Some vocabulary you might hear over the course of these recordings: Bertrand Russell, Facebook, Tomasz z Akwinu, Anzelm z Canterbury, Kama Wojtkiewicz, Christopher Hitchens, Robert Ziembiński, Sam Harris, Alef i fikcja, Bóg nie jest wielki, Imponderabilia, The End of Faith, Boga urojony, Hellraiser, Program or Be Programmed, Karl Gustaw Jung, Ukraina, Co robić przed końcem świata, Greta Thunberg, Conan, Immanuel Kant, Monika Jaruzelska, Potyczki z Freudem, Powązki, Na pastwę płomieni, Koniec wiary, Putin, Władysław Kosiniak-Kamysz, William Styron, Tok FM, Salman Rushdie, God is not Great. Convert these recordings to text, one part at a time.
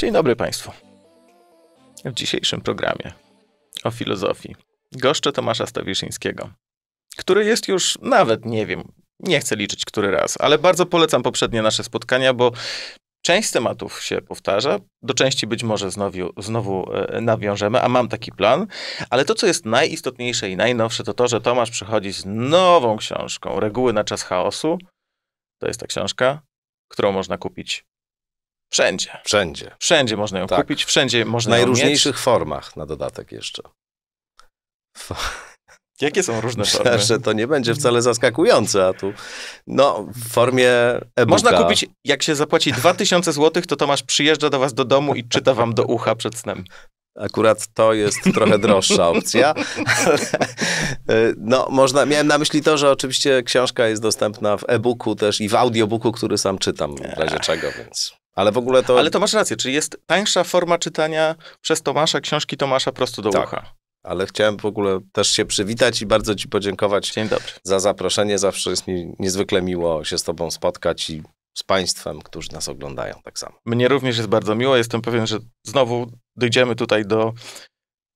Dzień dobry Państwu. W dzisiejszym programie o filozofii goszczę Tomasza Stawiszyńskiego, który jest już, nawet nie wiem, nie chcę liczyć który raz, ale bardzo polecam poprzednie nasze spotkania, bo część tematów się powtarza, do części być może znowu nawiążemy, a mam taki plan, ale to, co jest najistotniejsze i najnowsze, to to, że Tomasz przychodzi z nową książką, Reguły na czas chaosu. To jest ta książka, którą można kupić wszędzie. Wszędzie można ją kupić, wszędzie można ją mieć. W najróżniejszych formach na dodatek jeszcze. Jakie są różne formy? Że to nie będzie wcale zaskakujące, a tu no w formie e-booka. Można kupić, jak się zapłaci 2000 zł, to Tomasz przyjeżdża do was do domu i czyta wam do ucha przed snem. Akurat to jest trochę droższa opcja. No, można, miałem na myśli to, że oczywiście książka jest dostępna w e-booku też i w audiobooku, który sam czytam w razie czego, więc... Ale w ogóle to... Ale to masz rację, czyli jest tańsza forma czytania przez Tomasza, książki Tomasza prosto do ucha. Ale chciałem w ogóle też się przywitać i bardzo ci podziękować za zaproszenie. Zawsze jest mi niezwykle miło się z tobą spotkać i z państwem, którzy nas oglądają tak samo. Mnie również jest bardzo miło. Jestem pewien, że znowu dojdziemy tutaj do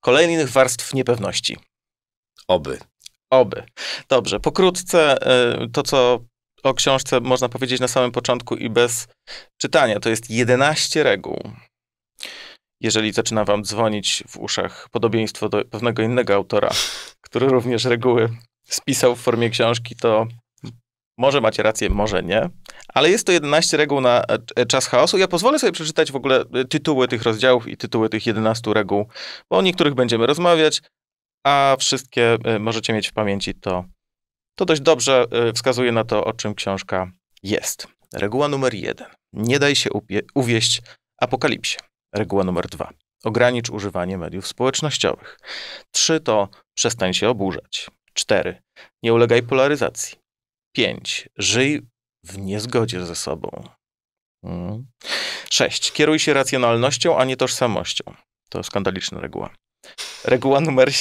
kolejnych warstw niepewności. Oby. Oby. Dobrze, pokrótce to, co o książce można powiedzieć na samym początku i bez czytania. To jest 11 reguł. Jeżeli zaczyna wam dzwonić w uszach podobieństwo do pewnego innego autora, który również reguły spisał w formie książki, to może macie rację, może nie. Ale jest to 11 reguł na czas chaosu. Ja pozwolę sobie przeczytać w ogóle tytuły tych rozdziałów i tytuły tych 11 reguł, bo o niektórych będziemy rozmawiać, a wszystkie możecie mieć w pamięci. To dość dobrze wskazuje na to, o czym książka jest. Reguła numer 1. Nie daj się uwieść apokalipsie. Reguła numer 2. Ogranicz używanie mediów społecznościowych. 3 to przestań się oburzać. 4. Nie ulegaj polaryzacji. 5. Żyj w niezgodzie ze sobą. 6. Kieruj się racjonalnością, a nie tożsamością. To skandaliczna reguła. Reguła numer...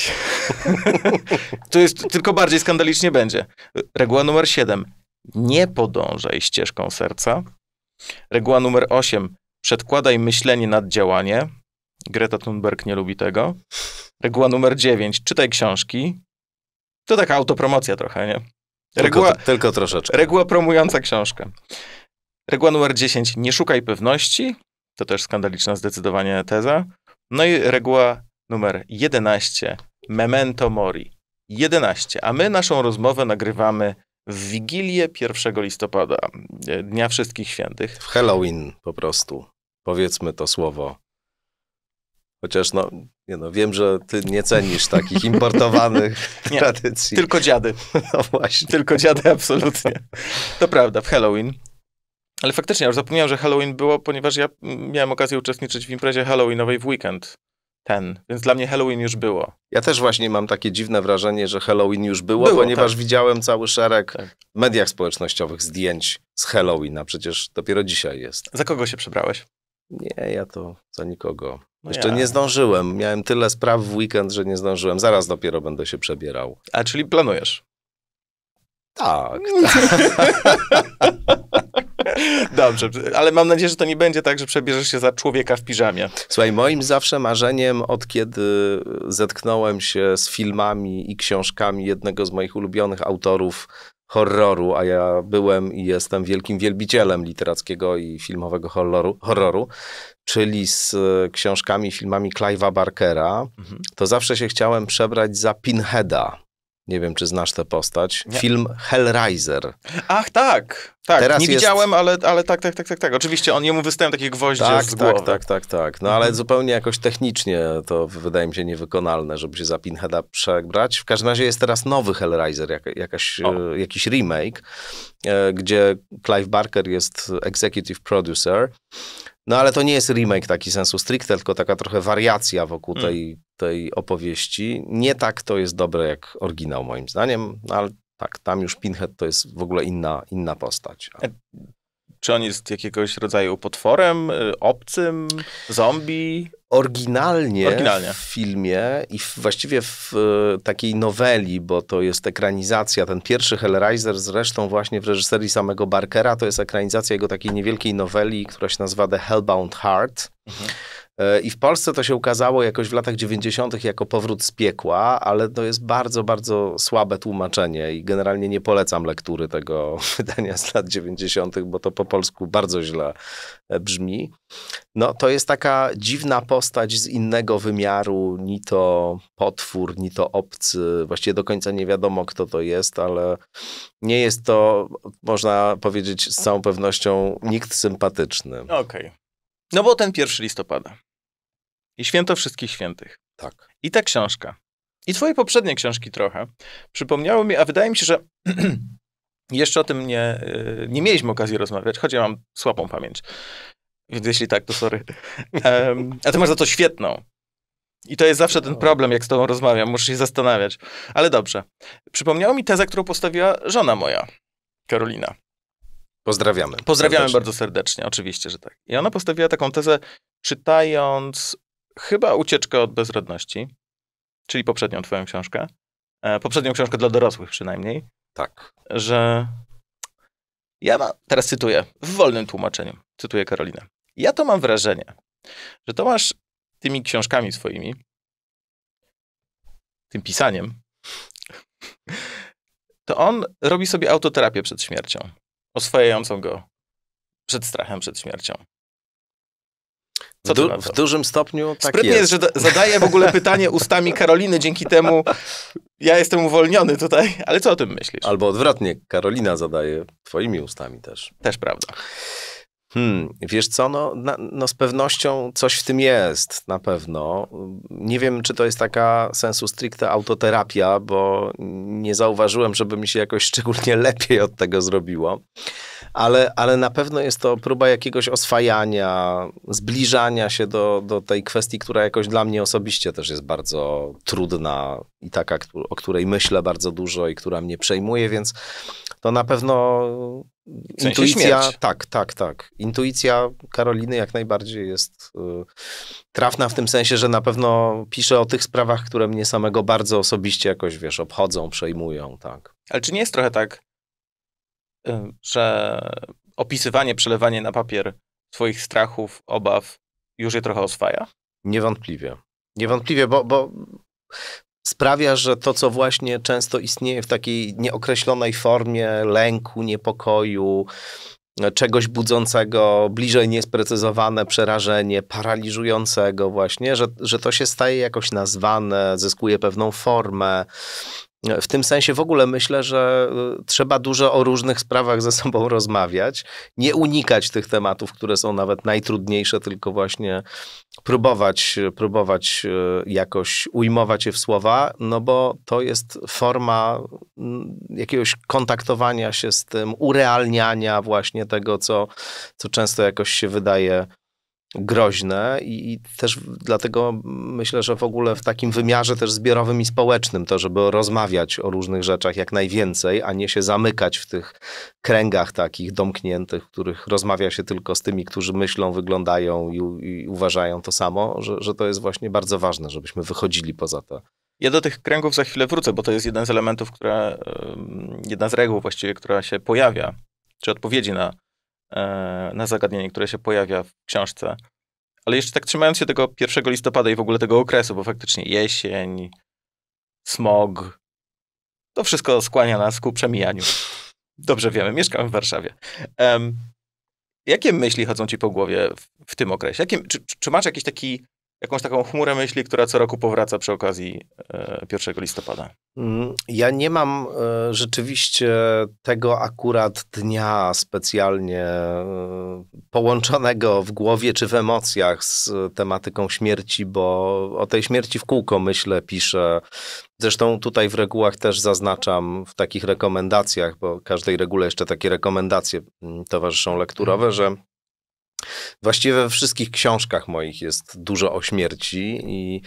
To jest tylko bardziej skandalicznie będzie. Reguła numer 7. Nie podążaj ścieżką serca. Reguła numer 8. Przedkładaj myślenie nad działanie. Greta Thunberg nie lubi tego. Reguła numer 9. Czytaj książki. To taka autopromocja trochę, nie? Reguła, tylko troszeczkę. Reguła promująca książkę. Reguła numer 10. Nie szukaj pewności. To też skandaliczna zdecydowanie teza. No i reguła numer 11. Memento mori. 11. A my naszą rozmowę nagrywamy w Wigilię 1 listopada. Dnia Wszystkich Świętych. W Halloween po prostu. Powiedzmy to słowo. Chociaż no, nie no, wiem, że ty nie cenisz takich importowanych tradycji. Tylko dziady. No właśnie. Tylko dziady, absolutnie. To prawda, w Halloween. Ale faktycznie, już zapomniałem, że Halloween było, ponieważ ja miałem okazję uczestniczyć w imprezie halloweenowej w weekend. Więc dla mnie Halloween już było. Ja też właśnie mam takie dziwne wrażenie, że Halloween już było ponieważ widziałem cały szereg w mediach społecznościowych zdjęć z Halloween, a przecież dopiero dzisiaj jest. Za kogo się przebrałeś? Nie, ja to za nikogo. No jeszcze nie zdążyłem. Miałem tyle spraw w weekend, że nie zdążyłem. Zaraz dopiero będę się przebierał. A czyli planujesz? Tak. Dobrze, ale mam nadzieję, że to nie będzie tak, że przebierzesz się za człowieka w piżamie. Słuchaj, moim zawsze marzeniem, od kiedy zetknąłem się z filmami i książkami jednego z moich ulubionych autorów horroru, a ja byłem i jestem wielkim wielbicielem literackiego i filmowego horroru, czyli z książkami i filmami Clive'a Barkera, to zawsze się chciałem przebrać za Pinheada. Nie wiem, czy znasz tę postać. Nie. Film Hellraiser. Ach, tak. Teraz nie widziałem, ale tak. Oczywiście on jemu wystają takie gwoździe z głowy. Tak. No ale zupełnie jakoś technicznie to wydaje mi się niewykonalne, żeby się za Pinheada przebrać. W każdym razie jest teraz nowy Hellraiser, jakiś remake, gdzie Clive Barker jest executive producer. No ale to nie jest remake taki sensu stricte, tylko taka trochę wariacja wokół tej opowieści. Nie tak to jest dobre jak oryginał moim zdaniem, ale tak, tam już Pinhead to jest w ogóle inna postać. Czy on jest jakiegoś rodzaju potworem, obcym, zombie? Oryginalnie w filmie i właściwie w takiej noweli, bo to jest ekranizacja, ten pierwszy Hellraiser zresztą właśnie w reżyserii samego Barkera, to jest ekranizacja jego takiej niewielkiej noweli, która się nazywa The Hellbound Heart. Mhm. I w Polsce to się ukazało jakoś w latach 90. jako Powrót z piekła, ale to jest bardzo, bardzo słabe tłumaczenie i generalnie nie polecam lektury tego wydania z lat 90., bo to po polsku bardzo źle brzmi. No, to jest taka dziwna postać z innego wymiaru, ni to potwór, ni to obcy. Właściwie do końca nie wiadomo, kto to jest, ale nie jest to, można powiedzieć z całą pewnością, nikt sympatyczny. Okej. No bo ten 1 listopada. I Święto Wszystkich Świętych. Tak. I ta książka. I twoje poprzednie książki trochę. Przypomniało mi, a wydaje mi się, że jeszcze o tym nie mieliśmy okazji rozmawiać, choć ja mam słabą pamięć. Więc jeśli tak, to sorry. A ty masz za to świetną. I to jest zawsze ten problem, jak z tobą rozmawiam. Muszę się zastanawiać. Ale dobrze. Przypomniało mi tezę, którą postawiła żona moja, Karolina. Pozdrawiamy. Pozdrawiamy serdecznie. Bardzo serdecznie, oczywiście, że tak. I ona postawiła taką tezę, czytając chyba Ucieczkę od bezradności, czyli poprzednią twoją książkę, poprzednią książkę dla dorosłych przynajmniej. Tak. Że ja teraz cytuję, w wolnym tłumaczeniu, cytuję Karolinę. Ja to mam wrażenie, że Tomasz tymi książkami swoimi, tym pisaniem, to on robi sobie autoterapię przed śmiercią. Oswajającą go przed strachem, przed śmiercią. Co to w dużym stopniu tak sprytnie jest. Sprytnie jest, że zadaję w ogóle pytanie ustami Karoliny, dzięki temu ja jestem uwolniony tutaj, ale co o tym myślisz? Albo odwrotnie, Karolina zadaje twoimi ustami też. Też prawda. Wiesz co, no z pewnością coś w tym jest, na pewno. Nie wiem, czy to jest taka sensu stricte autoterapia, bo nie zauważyłem, żeby mi się jakoś szczególnie lepiej od tego zrobiło. Ale na pewno jest to próba jakiegoś oswajania, zbliżania się do tej kwestii, która jakoś dla mnie osobiście też jest bardzo trudna i taka, o której myślę bardzo dużo i która mnie przejmuje, więc to na pewno... W sensie intuicja, śmierć. Tak. Intuicja Karoliny jak najbardziej jest trafna w tym sensie, że na pewno pisze o tych sprawach, które mnie samego bardzo osobiście jakoś, wiesz, obchodzą, przejmują, tak. Ale czy nie jest trochę tak, że opisywanie, przelewanie na papier swoich strachów, obaw już je trochę oswaja? Niewątpliwie. Niewątpliwie, bo sprawia, że to, co właśnie często istnieje w takiej nieokreślonej formie lęku, niepokoju, czegoś budzącego, bliżej niesprecyzowane przerażenie, paraliżującego właśnie, że to się staje jakoś nazwane, zyskuje pewną formę. W tym sensie w ogóle myślę, że trzeba dużo o różnych sprawach ze sobą rozmawiać, nie unikać tych tematów, które są nawet najtrudniejsze, tylko właśnie próbować jakoś ujmować je w słowa, no bo to jest forma jakiegoś kontaktowania się z tym, urealniania właśnie tego, co często jakoś się wydaje groźne i też dlatego myślę, że w ogóle w takim wymiarze też zbiorowym i społecznym to, żeby rozmawiać o różnych rzeczach jak najwięcej, a nie się zamykać w tych kręgach takich domkniętych, w których rozmawia się tylko z tymi, którzy myślą, wyglądają i uważają to samo, że to jest właśnie bardzo ważne, żebyśmy wychodzili poza to. Ja do tych kręgów za chwilę wrócę, bo to jest jeden z elementów, jedna z reguł właściwie, która się pojawia, czy odpowiedzi na zagadnienie, które się pojawia w książce. Ale jeszcze tak trzymając się tego 1 listopada i w ogóle tego okresu, bo faktycznie jesień, smog, to wszystko skłania nas ku przemijaniu. Dobrze wiemy, mieszkamy w Warszawie. Jakie myśli chodzą ci po głowie w tym okresie? Czy masz jakąś taką chmurę myśli, która co roku powraca przy okazji 1 listopada? Ja nie mam rzeczywiście tego akurat dnia specjalnie połączonego w głowie czy w emocjach z tematyką śmierci, bo o tej śmierci w kółko myślę, piszę. Zresztą tutaj w regułach też zaznaczam w takich rekomendacjach, bo każdej regule jeszcze takie rekomendacje towarzyszą lekturowe, że Właściwie we wszystkich książkach moich jest dużo o śmierci i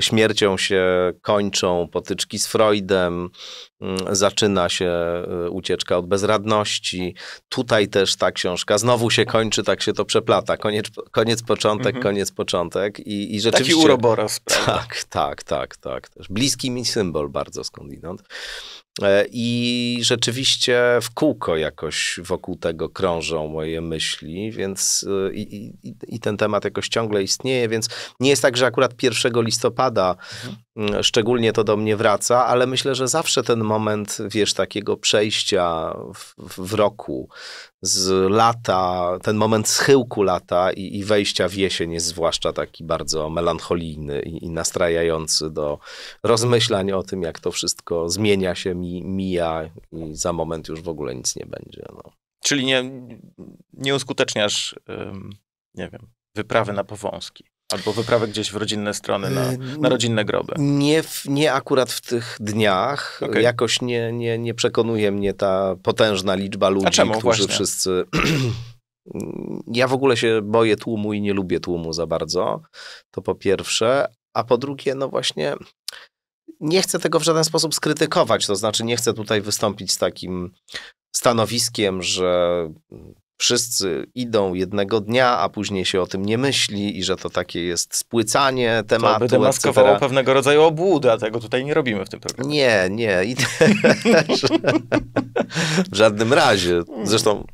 śmiercią się kończą Potyczki z Freudem, zaczyna się Ucieczka od bezradności. Tutaj też ta książka znowu się kończy, tak się to przeplata. Koniec, początek. I rzeczywiście... Taki uroboros. Tak. Też bliski mi symbol bardzo skądinąd. I rzeczywiście w kółko jakoś wokół tego krążą moje myśli, więc i ten temat jakoś ciągle istnieje, więc nie jest tak, że akurat 1 listopada szczególnie to do mnie wraca, ale myślę, że zawsze ten moment, wiesz, takiego przejścia w roku z lata, ten moment schyłku lata i wejścia w jesień jest zwłaszcza taki bardzo melancholijny i nastrajający do rozmyślań o tym, jak to wszystko zmienia się, mija i za moment już w ogóle nic nie będzie. No. Czyli nie uskuteczniasz, nie wiem, wyprawy na Powązki. Albo wyprawę gdzieś w rodzinne strony, na rodzinne groby. Nie akurat w tych dniach. Okay. Jakoś nie przekonuje mnie ta potężna liczba ludzi, którzy właśnie? Wszyscy... Ja w ogóle się boję tłumu i nie lubię tłumu za bardzo. To po pierwsze. A po drugie, no właśnie... Nie chcę tego w żaden sposób skrytykować. To znaczy nie chcę tutaj wystąpić z takim stanowiskiem, że... Wszyscy idą jednego dnia, a później się o tym nie myśli i że to takie jest spłycanie tematu. To by demaskowało pewnego rodzaju obłudę, a tego tutaj nie robimy w tym programie. Nie. I też, w żadnym razie. Zresztą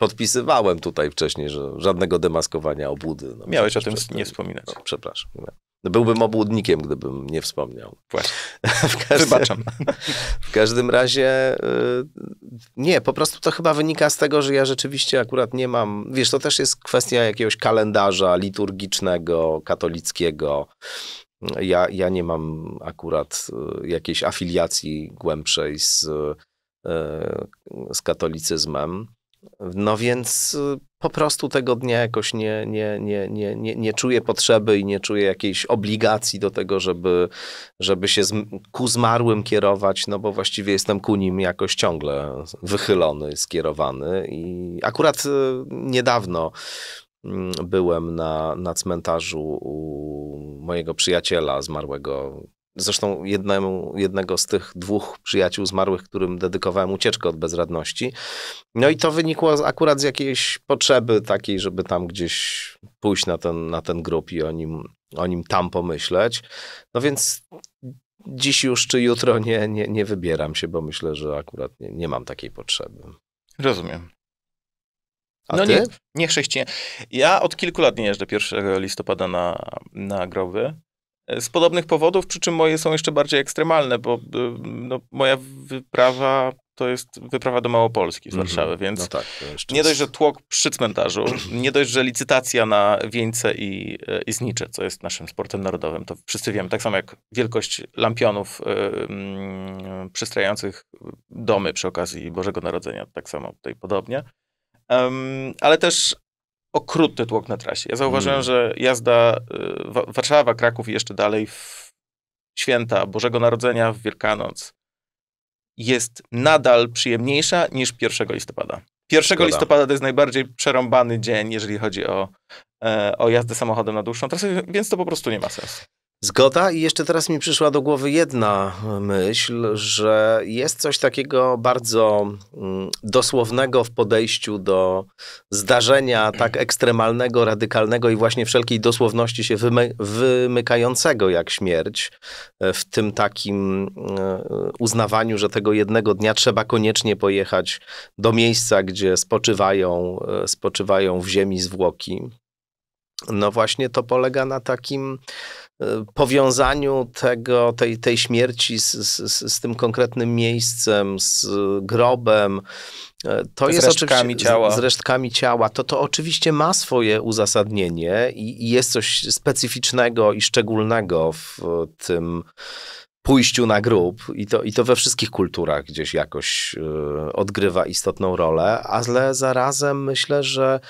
podpisywałem tutaj wcześniej, że żadnego demaskowania obłudy. Miałeś o tym nie wspominać. No, przepraszam. Byłbym obłudnikiem, gdybym nie wspomniał. Wybaczam. W każdym razie nie, po prostu to chyba wynika z tego, że ja rzeczywiście akurat nie mam, wiesz, to też jest kwestia jakiegoś kalendarza liturgicznego, katolickiego. Ja nie mam akurat jakiejś afiliacji głębszej z katolicyzmem. No więc po prostu tego dnia jakoś nie czuję potrzeby i nie czuję jakiejś obligacji do tego, żeby się ku zmarłym kierować, no bo właściwie jestem ku nim jakoś ciągle wychylony, skierowany. I akurat niedawno byłem na cmentarzu u mojego przyjaciela zmarłego. Zresztą jednego z tych 2 przyjaciół zmarłych, którym dedykowałem Ucieczkę od bezradności. No i to wynikło akurat z jakiejś potrzeby takiej, żeby tam gdzieś pójść na ten grób i o nim tam pomyśleć. No więc dziś już czy jutro nie wybieram się, bo myślę, że akurat nie mam takiej potrzeby. Rozumiem. A ty? Nie chrześcijan. Ja od kilku lat nie jeżdżę 1 listopada na groby. Z podobnych powodów, przy czym moje są jeszcze bardziej ekstremalne, bo moja wyprawa to jest wyprawa do Małopolski z Warszawy, więc nie dość, że tłok przy cmentarzu, nie dość, że licytacja na wieńce i znicze, co jest naszym sportem narodowym, to wszyscy wiemy, tak samo jak wielkość lampionów przystrajających domy przy okazji Bożego Narodzenia, tak samo tutaj podobnie, ale też okrutny tłok na trasie. Ja zauważyłem, że jazda Warszawa, Kraków i jeszcze dalej w święta Bożego Narodzenia, w Wielkanoc jest nadal przyjemniejsza niż 1 listopada. 1 listopada to jest najbardziej przerąbany dzień, jeżeli chodzi o jazdę samochodem na dłuższą trasę, więc to po prostu nie ma sensu. Zgoda. I jeszcze teraz mi przyszła do głowy jedna myśl, że jest coś takiego bardzo dosłownego w podejściu do zdarzenia tak ekstremalnego, radykalnego i właśnie wszelkiej dosłowności się wymykającego jak śmierć, w tym takim uznawaniu, że tego jednego dnia trzeba koniecznie pojechać do miejsca, gdzie spoczywają w ziemi zwłoki. No właśnie to polega na takim powiązaniu tej śmierci z tym konkretnym miejscem, z grobem. To jest oczywiście ciała. Z resztkami ciała. To oczywiście ma swoje uzasadnienie i jest coś specyficznego i szczególnego w tym pójściu na grób i to we wszystkich kulturach gdzieś jakoś odgrywa istotną rolę, ale zarazem myślę, że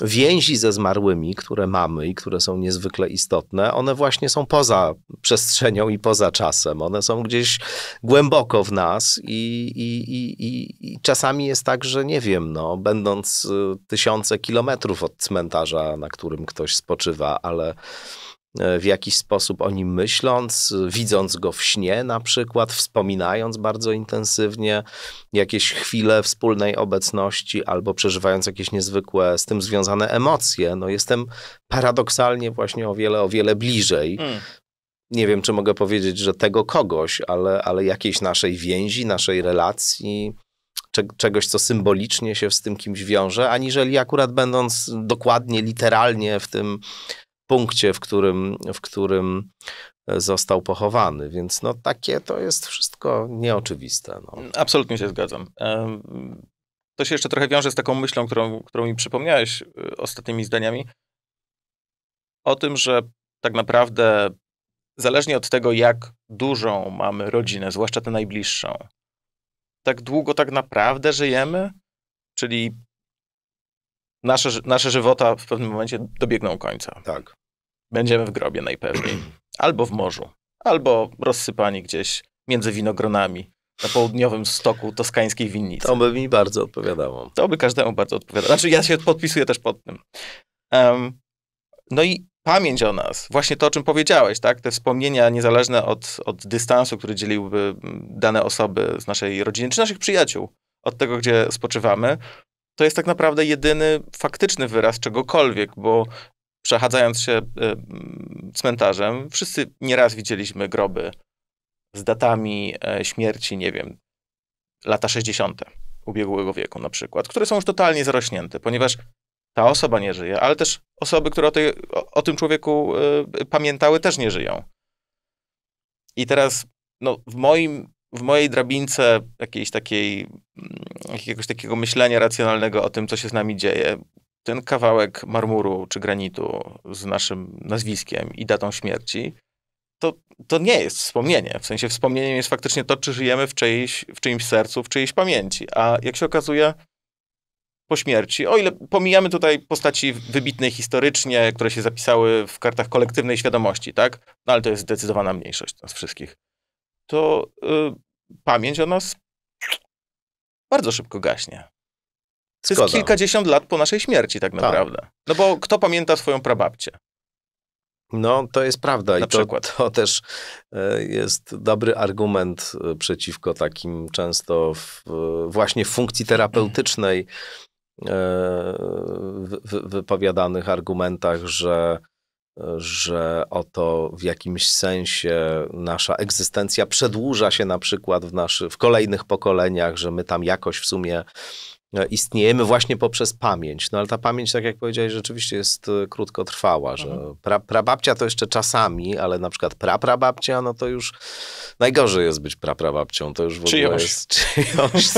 więzi ze zmarłymi, które mamy i które są niezwykle istotne, one właśnie są poza przestrzenią i poza czasem. One są gdzieś głęboko w nas i czasami jest tak, że nie wiem, no, będąc tysiące kilometrów od cmentarza, na którym ktoś spoczywa, ale w jakiś sposób o nim myśląc, widząc go w śnie na przykład, wspominając bardzo intensywnie jakieś chwile wspólnej obecności albo przeżywając jakieś niezwykłe z tym związane emocje, no jestem paradoksalnie właśnie o wiele bliżej. Nie wiem, czy mogę powiedzieć, że tego kogoś, ale jakiejś naszej więzi, naszej relacji, czegoś, co symbolicznie się z tym kimś wiąże, aniżeli akurat będąc dokładnie, literalnie w tym punkcie, w którym został pochowany, więc no takie to jest wszystko nieoczywiste. No. Absolutnie się zgadzam. To się jeszcze trochę wiąże z taką myślą, którą mi przypomniałeś ostatnimi zdaniami, o tym, że tak naprawdę zależnie od tego, jak dużą mamy rodzinę, zwłaszcza tę najbliższą, tak długo tak naprawdę żyjemy, czyli nasze żywota w pewnym momencie dobiegną końca. Tak. Będziemy w grobie najpewniej. Albo w morzu. Albo rozsypani gdzieś między winogronami na południowym stoku toskańskiej winnicy. To by mi bardzo odpowiadało. To by każdemu bardzo odpowiadało. Znaczy ja się podpisuję też pod tym. No i pamięć o nas. Właśnie to, o czym powiedziałeś, tak? Te wspomnienia niezależne od dystansu, który dzieliłby dane osoby z naszej rodziny, czy naszych przyjaciół, od tego, gdzie spoczywamy. To jest tak naprawdę jedyny faktyczny wyraz czegokolwiek, bo przechadzając się cmentarzem, wszyscy nieraz widzieliśmy groby z datami śmierci, nie wiem, lata 60. ubiegłego wieku na przykład, które są już totalnie zarośnięte, ponieważ ta osoba nie żyje, ale też osoby, które o tym człowieku pamiętały, też nie żyją. I teraz no, w mojej drabince jakiegoś takiego myślenia racjonalnego o tym, co się z nami dzieje, ten kawałek marmuru czy granitu z naszym nazwiskiem i datą śmierci, to nie jest wspomnienie. W sensie wspomnieniem jest faktycznie to, czy żyjemy w czyimś sercu, w czyjejś pamięci. A jak się okazuje, po śmierci, o ile pomijamy tutaj postaci wybitne historycznie, które się zapisały w kartach kolektywnej świadomości, tak? No ale to jest zdecydowana mniejszość nas wszystkich. To pamięć o nas bardzo szybko gaśnie. To jest kilkadziesiąt lat po naszej śmierci tak naprawdę. Tak. No bo kto pamięta swoją prababcię? No to jest prawda. I to też jest dobry argument przeciwko takim często właśnie w funkcji terapeutycznej wypowiadanych argumentach, że oto w jakimś sensie nasza egzystencja przedłuża się na przykład w kolejnych pokoleniach, że my tam jakoś w sumie istniejemy właśnie poprzez pamięć. No ale ta pamięć, tak jak powiedziałeś, rzeczywiście jest krótkotrwała, że prababcia to jeszcze czasami, ale na przykład praprababcia, no to już najgorzej jest być praprababcią, to już w ogóle jest czyjąś.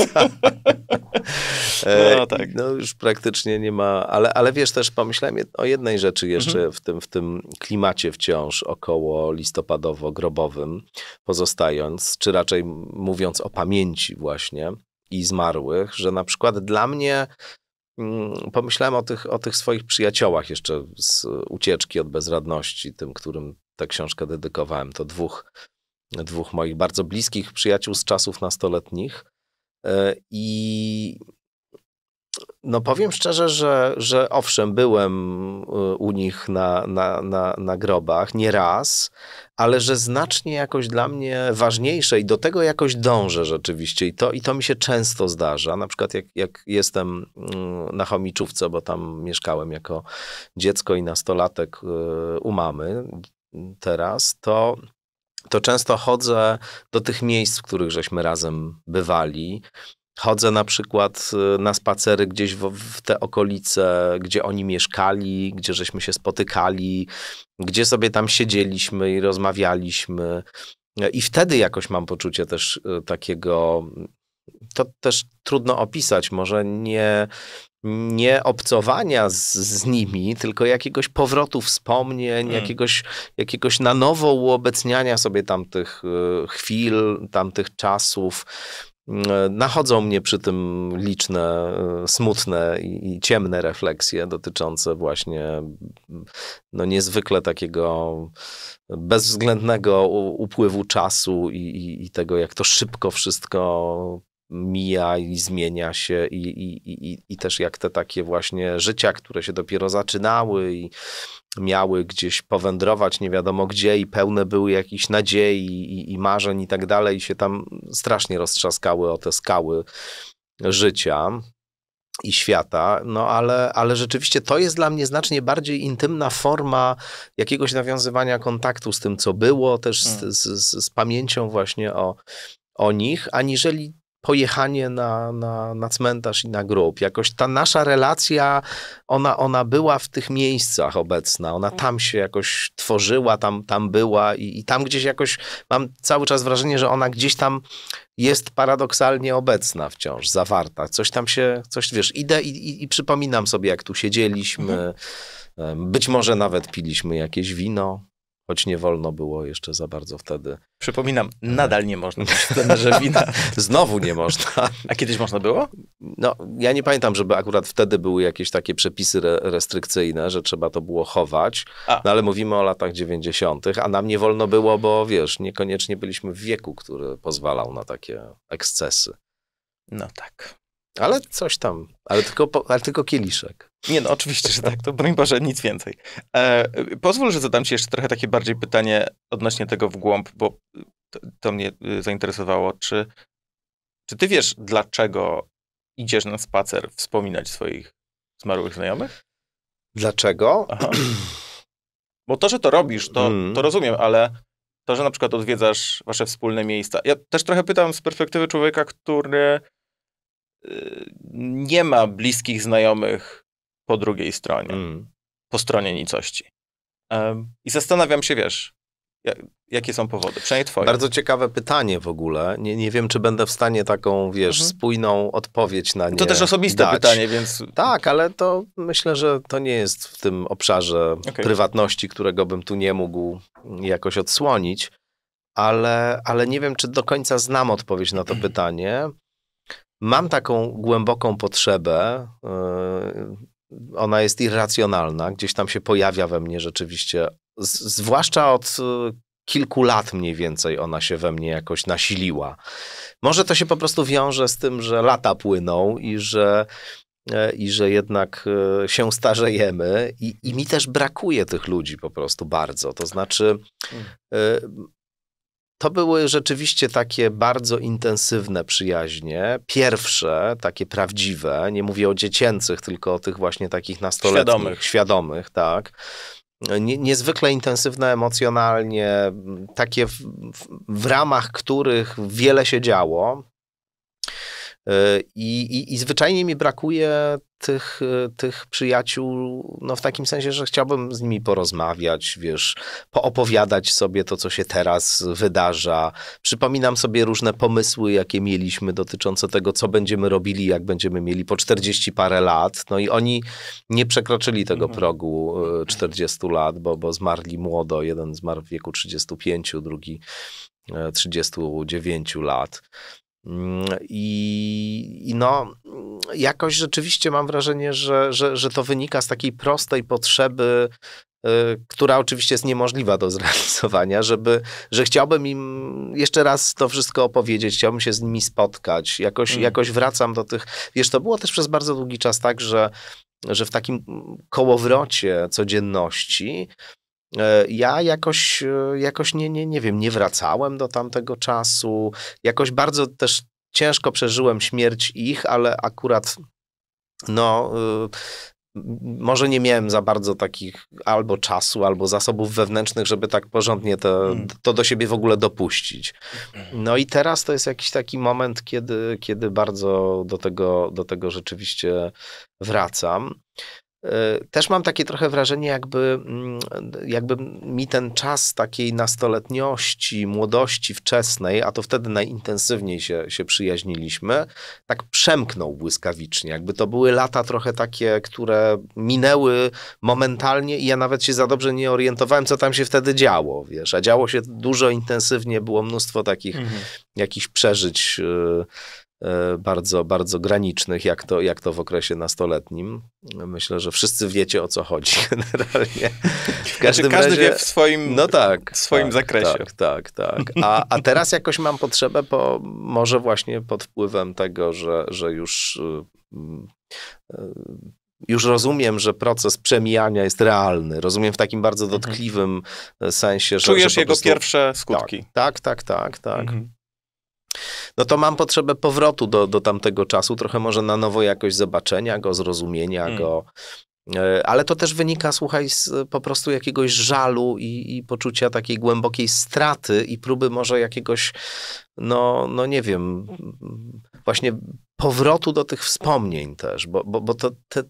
No tak. No już praktycznie nie ma, ale wiesz, też pomyślałem o jednej rzeczy jeszcze w tym klimacie wciąż około listopadowo-grobowym pozostając, czy raczej mówiąc o pamięci właśnie, i zmarłych, że na przykład dla mnie, pomyślałem o tych swoich przyjaciołach jeszcze z Ucieczki od bezradności, tym, którym tę książkę dedykowałem, to dwóch moich bardzo bliskich przyjaciół z czasów nastoletnich. I no powiem szczerze, że owszem, byłem u nich na grobach nieraz, ale że znacznie jakoś dla mnie ważniejsze i do tego jakoś dążę rzeczywiście. I to mi się często zdarza. Na przykład jak jestem na Chomiczówce, bo tam mieszkałem jako dziecko i nastolatek u mamy teraz, to często chodzę do tych miejsc, w których żeśmy razem bywali. Chodzę na przykład na spacery gdzieś w te okolice, gdzie oni mieszkali, gdzie żeśmy się spotykali, gdzie sobie tam siedzieliśmy i rozmawialiśmy. I wtedy jakoś mam poczucie też takiego to też trudno opisać, może nie obcowania z nimi, tylko jakiegoś powrotu wspomnień, jakiegoś na nowo uobecniania sobie tamtych chwil, tamtych czasów. Nachodzą mnie przy tym liczne, smutne i ciemne refleksje dotyczące właśnie no niezwykle takiego bezwzględnego upływu czasu i tego, jak to szybko wszystko mija i zmienia się i też jak te takie właśnie życia, które się dopiero zaczynały i miały gdzieś powędrować nie wiadomo gdzie i pełne były jakichś nadziei i marzeń i tak dalej, i się tam strasznie roztrzaskały o te skały życia i świata, no ale rzeczywiście to jest dla mnie znacznie bardziej intymna forma jakiegoś nawiązywania kontaktu z tym, co było, też z pamięcią właśnie o nich, aniżeli pojechanie na cmentarz i na grób. Jakoś ta nasza relacja, ona była w tych miejscach obecna. Ona tam się jakoś tworzyła, tam była i tam gdzieś jakoś mam cały czas wrażenie, że ona gdzieś tam jest paradoksalnie obecna wciąż, zawarta. Coś tam się, wiesz, idę i przypominam sobie, jak tu siedzieliśmy. Być może nawet piliśmy jakieś wino. Choć nie wolno było jeszcze za bardzo wtedy. Przypominam, nadal nie można pić plenerze wina. Znowu nie można. A kiedyś można było? No, ja nie pamiętam, żeby akurat wtedy były jakieś takie przepisy restrykcyjne, że trzeba to było chować. No, ale mówimy o latach 90., a nam nie wolno było, bo wiesz, niekoniecznie byliśmy w wieku, który pozwalał na takie ekscesy. No tak. Ale coś tam, ale tylko kieliszek. Nie, no oczywiście, że tak, to broń Boże, nic więcej. Pozwól, że zadam ci jeszcze trochę takie bardziej pytanie odnośnie tego w głąb, bo to mnie zainteresowało. Czy ty wiesz, dlaczego idziesz na spacer wspominać swoich zmarłych znajomych? Dlaczego? Aha. Bo to, że to robisz, to rozumiem, ale to, że na przykład odwiedzasz wasze wspólne miejsca. Ja też trochę pytam z perspektywy człowieka, który nie ma bliskich znajomych po drugiej stronie, po stronie nicości. I zastanawiam się, wiesz, jakie są powody, przynajmniej twoje. Bardzo ciekawe pytanie w ogóle. Nie wiem, czy będę w stanie taką, wiesz, spójną odpowiedź na nie dać. To też osobiste pytanie, więc... Tak, ale to myślę, że to nie jest w tym obszarze prywatności, którego bym tu nie mógł jakoś odsłonić, ale nie wiem, czy do końca znam odpowiedź na to pytanie. Mam taką głęboką potrzebę, ona jest irracjonalna, gdzieś tam się pojawia we mnie rzeczywiście, zwłaszcza od kilku lat mniej więcej ona się we mnie jakoś nasiliła. Może to się po prostu wiąże z tym, że lata płyną i że jednak się starzejemy i mi też brakuje tych ludzi po prostu bardzo, to znaczy... To były rzeczywiście takie bardzo intensywne przyjaźnie, pierwsze, takie prawdziwe, nie mówię o dziecięcych, tylko o tych właśnie takich nastoletnich, świadomych, tak. Niezwykle intensywne emocjonalnie, takie w ramach których wiele się działo. I zwyczajnie mi brakuje tych przyjaciół, no w takim sensie, że chciałbym z nimi porozmawiać, wiesz, poopowiadać sobie to, co się teraz wydarza. Przypominam sobie różne pomysły, jakie mieliśmy dotyczące tego, co będziemy robili, jak będziemy mieli po 40 parę lat. No i oni nie przekroczyli tego progu 40 lat, bo zmarli młodo. Jeden zmarł w wieku 35, drugi 39 lat. I no, jakoś rzeczywiście mam wrażenie, że to wynika z takiej prostej potrzeby, która oczywiście jest niemożliwa do zrealizowania, że chciałbym im jeszcze raz to wszystko opowiedzieć, chciałbym się z nimi spotkać, jakoś wracam do tych, wiesz, to było też przez bardzo długi czas tak, że w takim kołowrocie codzienności ja jakoś nie wiem, nie wracałem do tamtego czasu, jakoś bardzo też ciężko przeżyłem śmierć ich, ale akurat no może nie miałem za bardzo takich albo czasu, albo zasobów wewnętrznych, żeby tak porządnie to do siebie w ogóle dopuścić. No i teraz to jest jakiś taki moment, kiedy bardzo do tego rzeczywiście wracam. Też mam takie trochę wrażenie, jakby mi ten czas takiej nastoletniości, młodości wczesnej, a to wtedy najintensywniej się przyjaźniliśmy, tak przemknął błyskawicznie. Jakby to były lata trochę takie, które minęły momentalnie i ja nawet się za dobrze nie orientowałem, co tam się wtedy działo, wiesz. A działo się dużo intensywnie, było mnóstwo takich jakichś przeżyć bardzo, bardzo granicznych, jak to w okresie nastoletnim. Myślę, że wszyscy wiecie, o co chodzi generalnie. W każdym razie, każdy wie w swoim, no tak, w swoim zakresie. Tak. A teraz jakoś mam potrzebę, bo może właśnie pod wpływem tego, że już rozumiem, że proces przemijania jest realny. Rozumiem w takim bardzo dotkliwym sensie, że... Czujesz że jego pierwsze skutki. Tak. No to mam potrzebę powrotu do tamtego czasu, trochę może na nowo jakoś zobaczenia go, zrozumienia go, ale to też wynika, słuchaj, z po prostu jakiegoś żalu i poczucia takiej głębokiej straty i próby może jakiegoś, no nie wiem, właśnie powrotu do tych wspomnień też, bo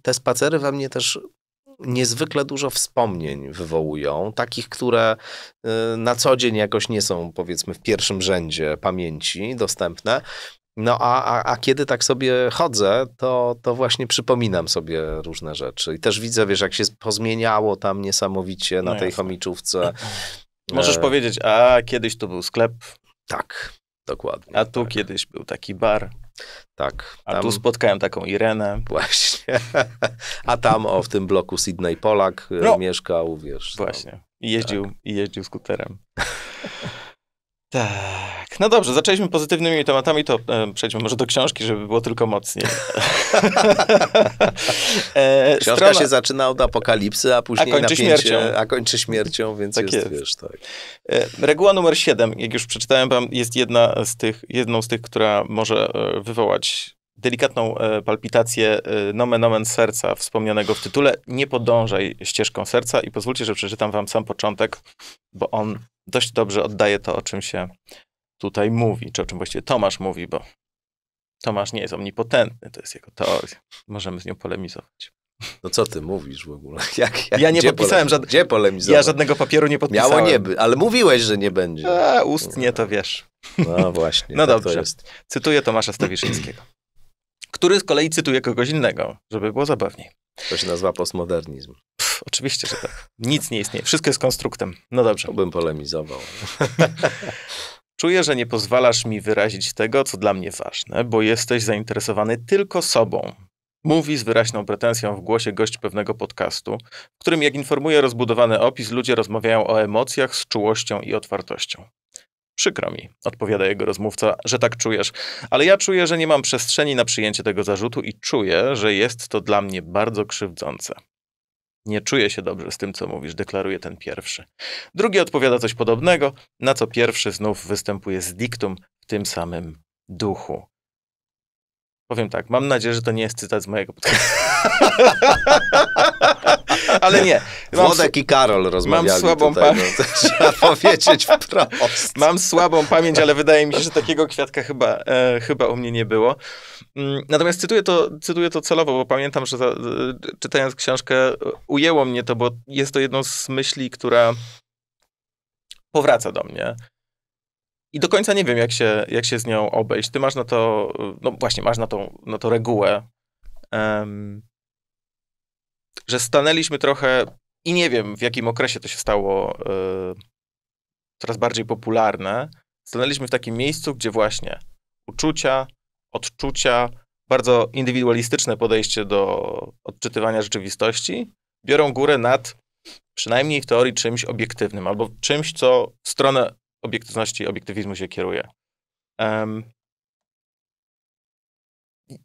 te spacery we mnie też niezwykle dużo wspomnień wywołują, takich, które na co dzień jakoś nie są, powiedzmy, w pierwszym rzędzie pamięci dostępne. No a kiedy tak sobie chodzę, to właśnie przypominam sobie różne rzeczy. I też widzę, wiesz, jak się pozmieniało tam niesamowicie na tej chomiczówce. Możesz powiedzieć, a kiedyś to był sklep. Tak, dokładnie. A tu kiedyś był taki bar. Tak. A tu spotkałem taką Irenę. Właśnie. A tam w tym bloku Sydney Polak mieszkał, wiesz. Właśnie. I jeździł skuterem. Tak. No dobrze, zaczęliśmy pozytywnymi tematami, to przejdźmy może do książki, żeby było tylko mocniej. Książka się zaczyna od apokalipsy, a później kończy śmiercią, więc tak jest. Wiesz, tak. Reguła numer 7, jak już przeczytałem wam, jest jedną z tych, która może wywołać delikatną palpitację nomen omen serca wspomnianego w tytule. Nie podążaj ścieżką serca i pozwólcie, że przeczytam wam sam początek, bo on dość dobrze oddaje to, o czym się tutaj mówi, czy o czym właściwie Tomasz mówi, bo Tomasz nie jest omnipotentny, to jest jego teoria. Możemy z nią polemizować. No co ty mówisz w ogóle? Ja nie podpisałem Ja żadnego papieru nie podpisałem. Miało nie być, ale mówiłeś, że nie będzie. A ustnie to wiesz. No właśnie. No dobrze. To jest. Cytuję Tomasza Stawiszyńskiego, który z kolei cytuje kogoś innego, żeby było zabawniej. To się nazywa postmodernizm. Oczywiście, że tak. Nic nie istnieje. Wszystko jest konstruktem. No dobrze. To bym polemizował. Czuję, że nie pozwalasz mi wyrazić tego, co dla mnie ważne, bo jesteś zainteresowany tylko sobą. Mówi z wyraźną pretensją w głosie gość pewnego podcastu, w którym, jak informuje rozbudowany opis, ludzie rozmawiają o emocjach z czułością i otwartością. Przykro mi, odpowiada jego rozmówca, że tak czujesz, ale ja czuję, że nie mam przestrzeni na przyjęcie tego zarzutu i czuję, że jest to dla mnie bardzo krzywdzące. Nie czuję się dobrze z tym, co mówisz, deklaruje ten pierwszy. Drugi odpowiada coś podobnego, na co pierwszy znów występuje z diktum w tym samym duchu. Powiem tak, mam nadzieję, że to nie jest cytat z mojego podcastu. Ale nie. Włodek i Karol rozmawiali. Mam słabą pamięć. Trzeba powiedzieć wprost. Mam słabą pamięć, ale wydaje mi się, że takiego kwiatka chyba u mnie nie było. Natomiast cytuję to celowo, bo pamiętam, że czytając książkę ujęło mnie to, bo jest to jedną z myśli, która powraca do mnie. I do końca nie wiem, jak się z nią obejść. Ty masz na to, no właśnie, masz na tą regułę, że stanęliśmy trochę, i nie wiem, w jakim okresie to się stało coraz bardziej popularne, stanęliśmy w takim miejscu, gdzie właśnie uczucia, odczucia, bardzo indywidualistyczne podejście do odczytywania rzeczywistości biorą górę nad, przynajmniej w teorii, czymś obiektywnym, albo czymś, co w stronę obiektywności i obiektywizmu się kieruje.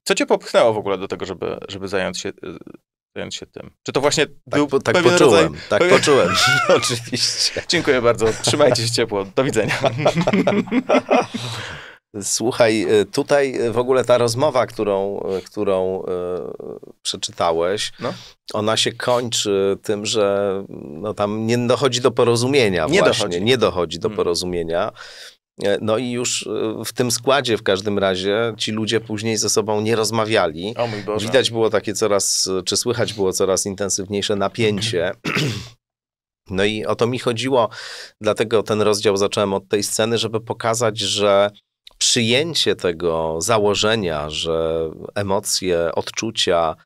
Co cię popchnęło w ogóle do tego, żeby zająć się tym? Czy to właśnie Tak poczułem, oczywiście. Dziękuję bardzo, trzymajcie się ciepło, do widzenia. Słuchaj, tutaj w ogóle ta rozmowa, którą przeczytałeś, ona się kończy tym, że tam nie dochodzi do porozumienia. Nie dochodzi do porozumienia. No i już w tym składzie w każdym razie ci ludzie później ze sobą nie rozmawiali. O mój Boże. Widać było takie coraz, czy słychać było coraz intensywniejsze napięcie. No i o to mi chodziło, dlatego ten rozdział zacząłem od tej sceny, żeby pokazać, że przyjęcie tego założenia, że emocje, odczucia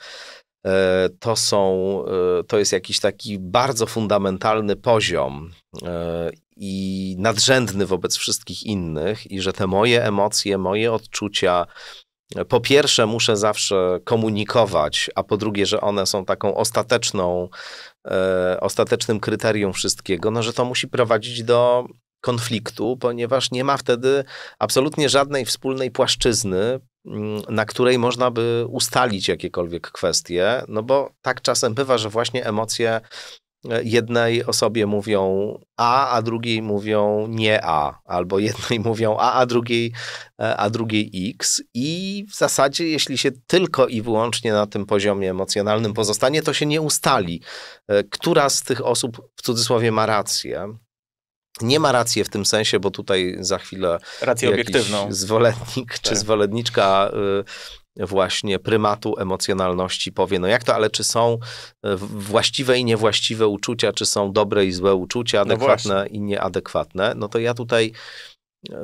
to jest jakiś taki bardzo fundamentalny poziom i nadrzędny wobec wszystkich innych i że te moje emocje, moje odczucia po pierwsze muszę zawsze komunikować, a po drugie, że one są taką ostatecznym kryterium wszystkiego, no że to musi prowadzić do konfliktu, ponieważ nie ma wtedy absolutnie żadnej wspólnej płaszczyzny, na której można by ustalić jakiekolwiek kwestie, no bo tak czasem bywa, że właśnie emocje jednej osobie mówią a drugiej mówią nie a, albo jednej mówią a drugiej x i w zasadzie jeśli się tylko i wyłącznie na tym poziomie emocjonalnym pozostanie, to się nie ustali, która z tych osób w cudzysłowie ma rację. Nie ma racji w tym sensie, bo tutaj za chwilę rację obiektywną. Zwolennik czy zwolenniczka właśnie prymatu emocjonalności powie, no jak to, ale czy są właściwe i niewłaściwe uczucia, czy są dobre i złe uczucia, adekwatne no i nieadekwatne, no to ja tutaj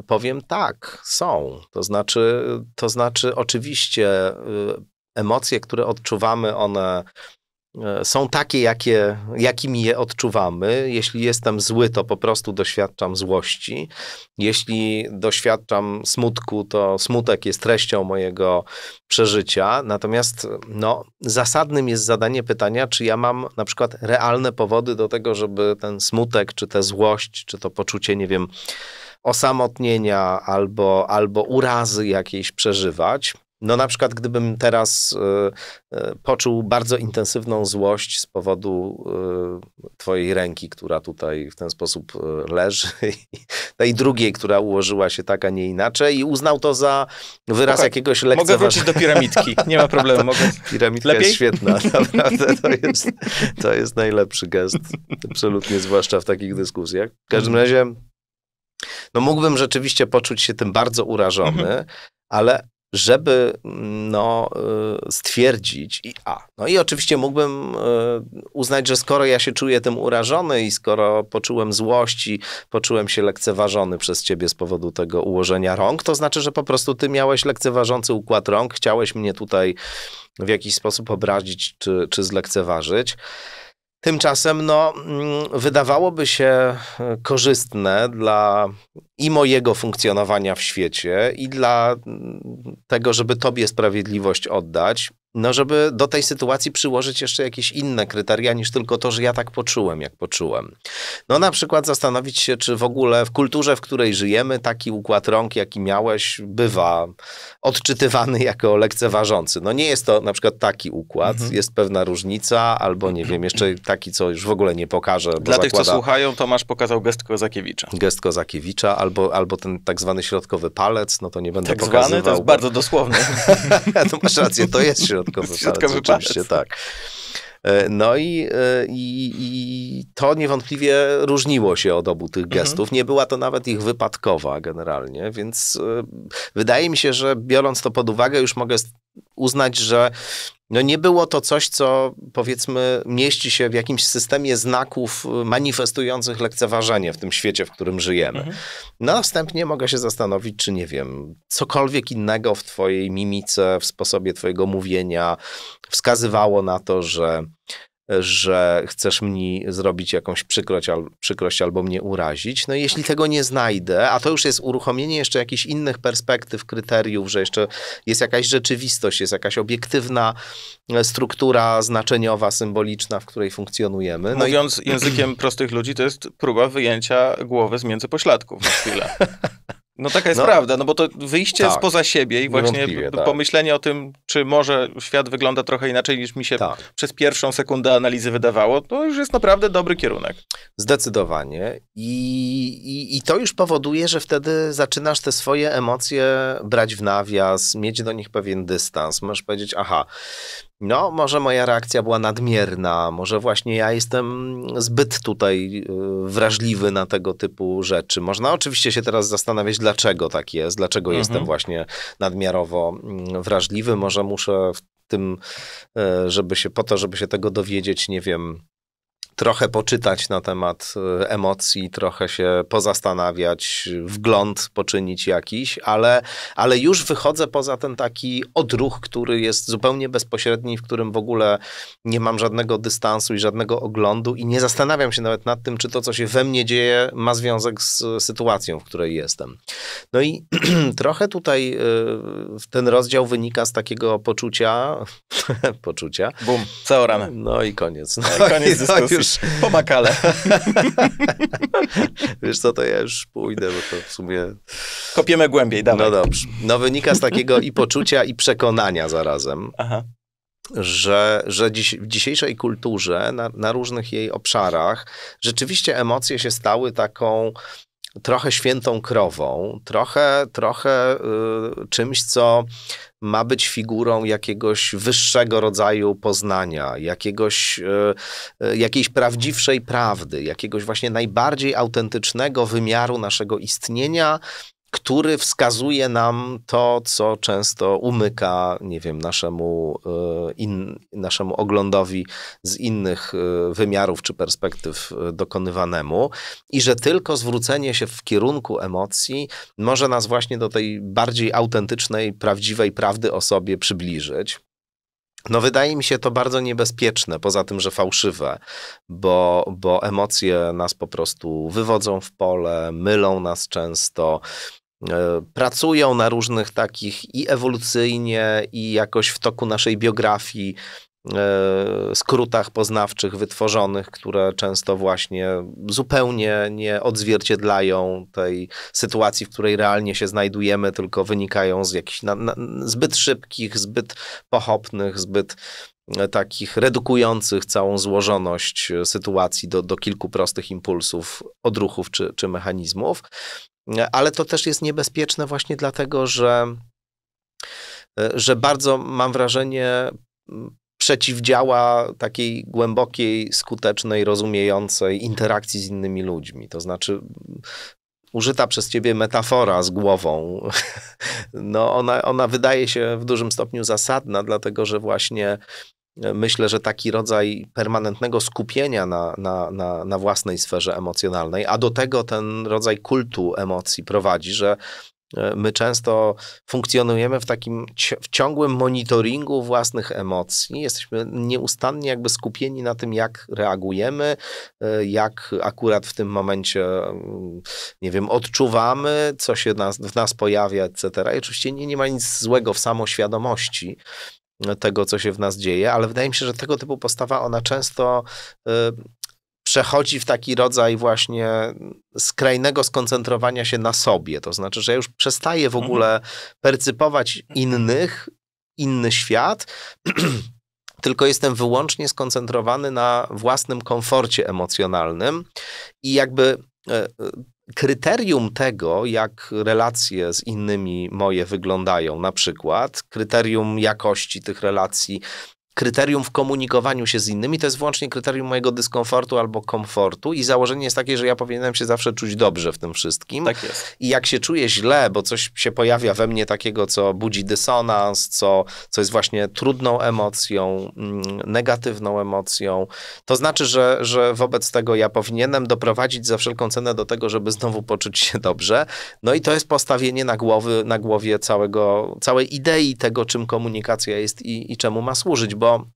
powiem tak, są. To znaczy oczywiście emocje, które odczuwamy, one są takie, jakimi je odczuwamy. Jeśli jestem zły, to po prostu doświadczam złości. Jeśli doświadczam smutku, to smutek jest treścią mojego przeżycia. Natomiast no, zasadnym jest zadanie pytania, czy ja mam na przykład realne powody do tego, żeby ten smutek, czy tę złość, czy to poczucie, nie wiem, osamotnienia albo urazy jakiejś przeżywać. No na przykład gdybym teraz poczuł bardzo intensywną złość z powodu twojej ręki, która tutaj w ten sposób leży, tej drugiej, która ułożyła się tak, a nie inaczej i uznał to za wyraz jakiegoś lekceważenia. Mogę wrócić do piramidki, nie ma problemu. Mogę... Piramidka lepiej? Jest świetna, naprawdę to jest najlepszy gest, absolutnie, zwłaszcza w takich dyskusjach. W każdym razie, no mógłbym rzeczywiście poczuć się tym bardzo urażony, ale żeby no, stwierdzić i oczywiście mógłbym uznać, że skoro ja się czuję tym urażony i skoro poczułem złość i poczułem się lekceważony przez ciebie z powodu tego ułożenia rąk, to znaczy, że po prostu ty miałeś lekceważący układ rąk, chciałeś mnie tutaj w jakiś sposób obrazić czy zlekceważyć. Tymczasem no, wydawałoby się korzystne dla i mojego funkcjonowania w świecie i dla tego, żeby tobie sprawiedliwość oddać, no żeby do tej sytuacji przyłożyć jeszcze jakieś inne kryteria niż tylko to, że ja tak poczułem, jak poczułem. No na przykład zastanowić się, czy w ogóle w kulturze, w której żyjemy, taki układ rąk, jaki miałeś, bywa odczytywany jako lekceważący. No nie jest to na przykład taki układ, jest pewna różnica, albo nie wiem, jeszcze taki, co już w ogóle nie pokażę. Bo dla tych, co słuchają, Tomasz pokazał gest Kozakiewicza. Gest Kozakiewicza, albo ten tak zwany środkowy palec, no to nie będę pokazywał. Tak zwany? To jest bardzo dosłowny. No masz rację, to jest środkowy palec, oczywiście, tak. No i to niewątpliwie różniło się od obu tych gestów. Nie była to nawet ich wypadkowa generalnie, więc wydaje mi się, że biorąc to pod uwagę, już mogę uznać, że no nie było to coś, co powiedzmy mieści się w jakimś systemie znaków manifestujących lekceważenie w tym świecie, w którym żyjemy. No wstępnie mogę się zastanowić, czy nie wiem, cokolwiek innego w twojej mimice, w sposobie twojego mówienia wskazywało na to, że chcesz mi zrobić jakąś przykrość albo mnie urazić. No jeśli tego nie znajdę, a to już jest uruchomienie jeszcze jakichś innych perspektyw, kryteriów, że jeszcze jest jakaś rzeczywistość, jest jakaś obiektywna struktura znaczeniowa, symboliczna, w której funkcjonujemy. No mówiąc językiem prostych ludzi, to jest próba wyjęcia głowy z między pośladków na chwilę. No taka jest prawda, no bo to wyjście spoza siebie i właśnie pomyślenie o tym, czy może świat wygląda trochę inaczej niż mi się przez pierwszą sekundę analizy wydawało, to już jest naprawdę dobry kierunek. Zdecydowanie. I to już powoduje, że wtedy zaczynasz te swoje emocje brać w nawias, mieć do nich pewien dystans. Możesz powiedzieć, aha, No, może moja reakcja była nadmierna, może właśnie ja jestem zbyt tutaj wrażliwy na tego typu rzeczy. Można oczywiście się teraz zastanawiać, dlaczego tak jest, dlaczego jestem właśnie nadmiarowo wrażliwy. Może muszę w tym, żeby się tego dowiedzieć, nie wiem, trochę poczytać na temat emocji, trochę się pozastanawiać, wgląd poczynić jakiś, ale już wychodzę poza ten taki odruch, który jest zupełnie bezpośredni, w którym w ogóle nie mam żadnego dystansu i żadnego oglądu i nie zastanawiam się nawet nad tym, czy to, co się we mnie dzieje, ma związek z sytuacją, w której jestem. No i trochę tutaj ten rozdział wynika z takiego poczucia, Bum, całą ramę. No i koniec. No i koniec dyskusji. Po makale. Wiesz co, to ja już pójdę, bo to w sumie... Kopiemy głębiej, dawaj. No dobrze. No wynika z takiego i poczucia, i przekonania zarazem, że w dzisiejszej kulturze, na różnych jej obszarach, rzeczywiście emocje się stały taką trochę świętą krową, trochę czymś, co ma być figurą jakiegoś wyższego rodzaju poznania, jakiejś prawdziwszej prawdy, jakiegoś właśnie najbardziej autentycznego wymiaru naszego istnienia, który wskazuje nam to, co często umyka, nie wiem, naszemu oglądowi z innych wymiarów czy perspektyw dokonywanemu i że tylko zwrócenie się w kierunku emocji może nas właśnie do tej bardziej autentycznej, prawdziwej prawdy o sobie przybliżyć. No wydaje mi się to bardzo niebezpieczne, poza tym, że fałszywe, bo emocje nas po prostu wywodzą w pole, mylą nas często, pracują na różnych takich i ewolucyjnie, i jakoś w toku naszej biografii skrótach poznawczych wytworzonych, które często właśnie zupełnie nie odzwierciedlają tej sytuacji, w której realnie się znajdujemy, tylko wynikają z jakichś zbyt szybkich, zbyt pochopnych, zbyt takich redukujących całą złożoność sytuacji do kilku prostych impulsów, odruchów czy mechanizmów. Ale to też jest niebezpieczne właśnie dlatego, że bardzo mam wrażenie przeciwdziała takiej głębokiej, skutecznej, rozumiejącej interakcji z innymi ludźmi. To znaczy użyta przez ciebie metafora z głową, no ona wydaje się w dużym stopniu zasadna, dlatego że właśnie myślę, że taki rodzaj permanentnego skupienia na własnej sferze emocjonalnej, a do tego ten rodzaj kultu emocji prowadzi, że my często funkcjonujemy w takim ciągłym monitoringu własnych emocji. Jesteśmy nieustannie jakby skupieni na tym, jak reagujemy, jak akurat w tym momencie, nie wiem, odczuwamy, co się w nas pojawia, etc. I oczywiście nie ma nic złego w samoświadomości tego, co się w nas dzieje, ale wydaje mi się, że tego typu postawa, ona często przechodzi w taki rodzaj właśnie skrajnego skoncentrowania się na sobie. To znaczy, że ja już przestaję w ogóle percypować inny świat, tylko jestem wyłącznie skoncentrowany na własnym komforcie emocjonalnym i jakby kryterium tego, jak relacje z innymi moje wyglądają, na przykład kryterium jakości tych relacji, kryterium w komunikowaniu się z innymi to jest wyłącznie kryterium mojego dyskomfortu albo komfortu i założenie jest takie, że ja powinienem się zawsze czuć dobrze w tym wszystkim. Tak jest. I jak się czuję źle, bo coś się pojawia we mnie takiego, co budzi dysonans, co jest właśnie trudną emocją, negatywną emocją, to znaczy, że wobec tego ja powinienem doprowadzić za wszelką cenę do tego, żeby znowu poczuć się dobrze. No i to jest postawienie na głowie całej idei tego, czym komunikacja jest i czemu ma służyć, bo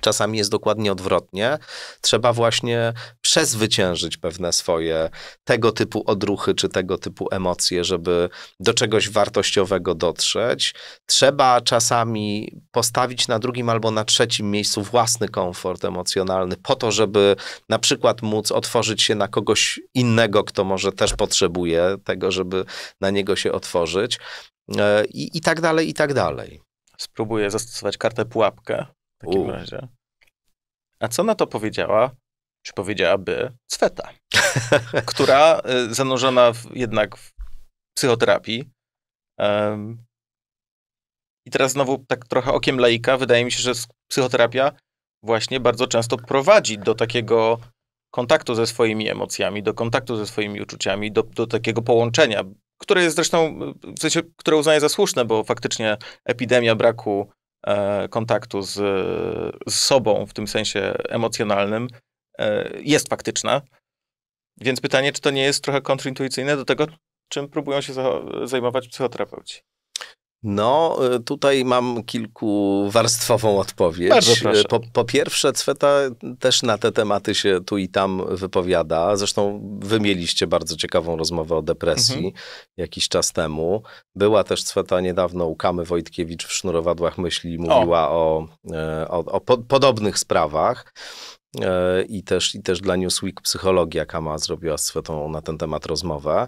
czasami jest dokładnie odwrotnie. Trzeba właśnie przezwyciężyć pewne swoje tego typu odruchy, czy tego typu emocje, żeby do czegoś wartościowego dotrzeć. Trzeba czasami postawić na drugim albo na trzecim miejscu własny komfort emocjonalny po to, żeby na przykład móc otworzyć się na kogoś innego, kto może też potrzebuje tego, żeby na niego się otworzyć i tak dalej, i tak dalej. Spróbuję zastosować kartę pułapkę w takim razie. A co na to powiedziała, czy powiedziałaby Cweta, która zanurzona jednak w psychoterapii. I teraz znowu tak trochę okiem laika, wydaje mi się, że psychoterapia właśnie bardzo często prowadzi do takiego kontaktu ze swoimi emocjami, do kontaktu ze swoimi uczuciami, do takiego połączenia, które jest zresztą, w sensie, które uznaję za słuszne, bo faktycznie epidemia braku kontaktu z sobą w tym sensie emocjonalnym jest faktyczna. Więc pytanie, czy to nie jest trochę kontrintuicyjne do tego, czym próbują się zajmować psychoterapeuci? No, tutaj mam kilkuwarstwową odpowiedź. Bardzo proszę. Po pierwsze, Cweta też na te tematy się tu i tam wypowiada. Zresztą wy mieliście bardzo ciekawą rozmowę o depresji jakiś czas temu. Była też Cweta niedawno u Kamy Wojtkiewicz w Sznurowadłach myśli, mówiła o podobnych sprawach. I też dla Newsweek psychologia Kama zrobiła z Cwetą na ten temat rozmowę.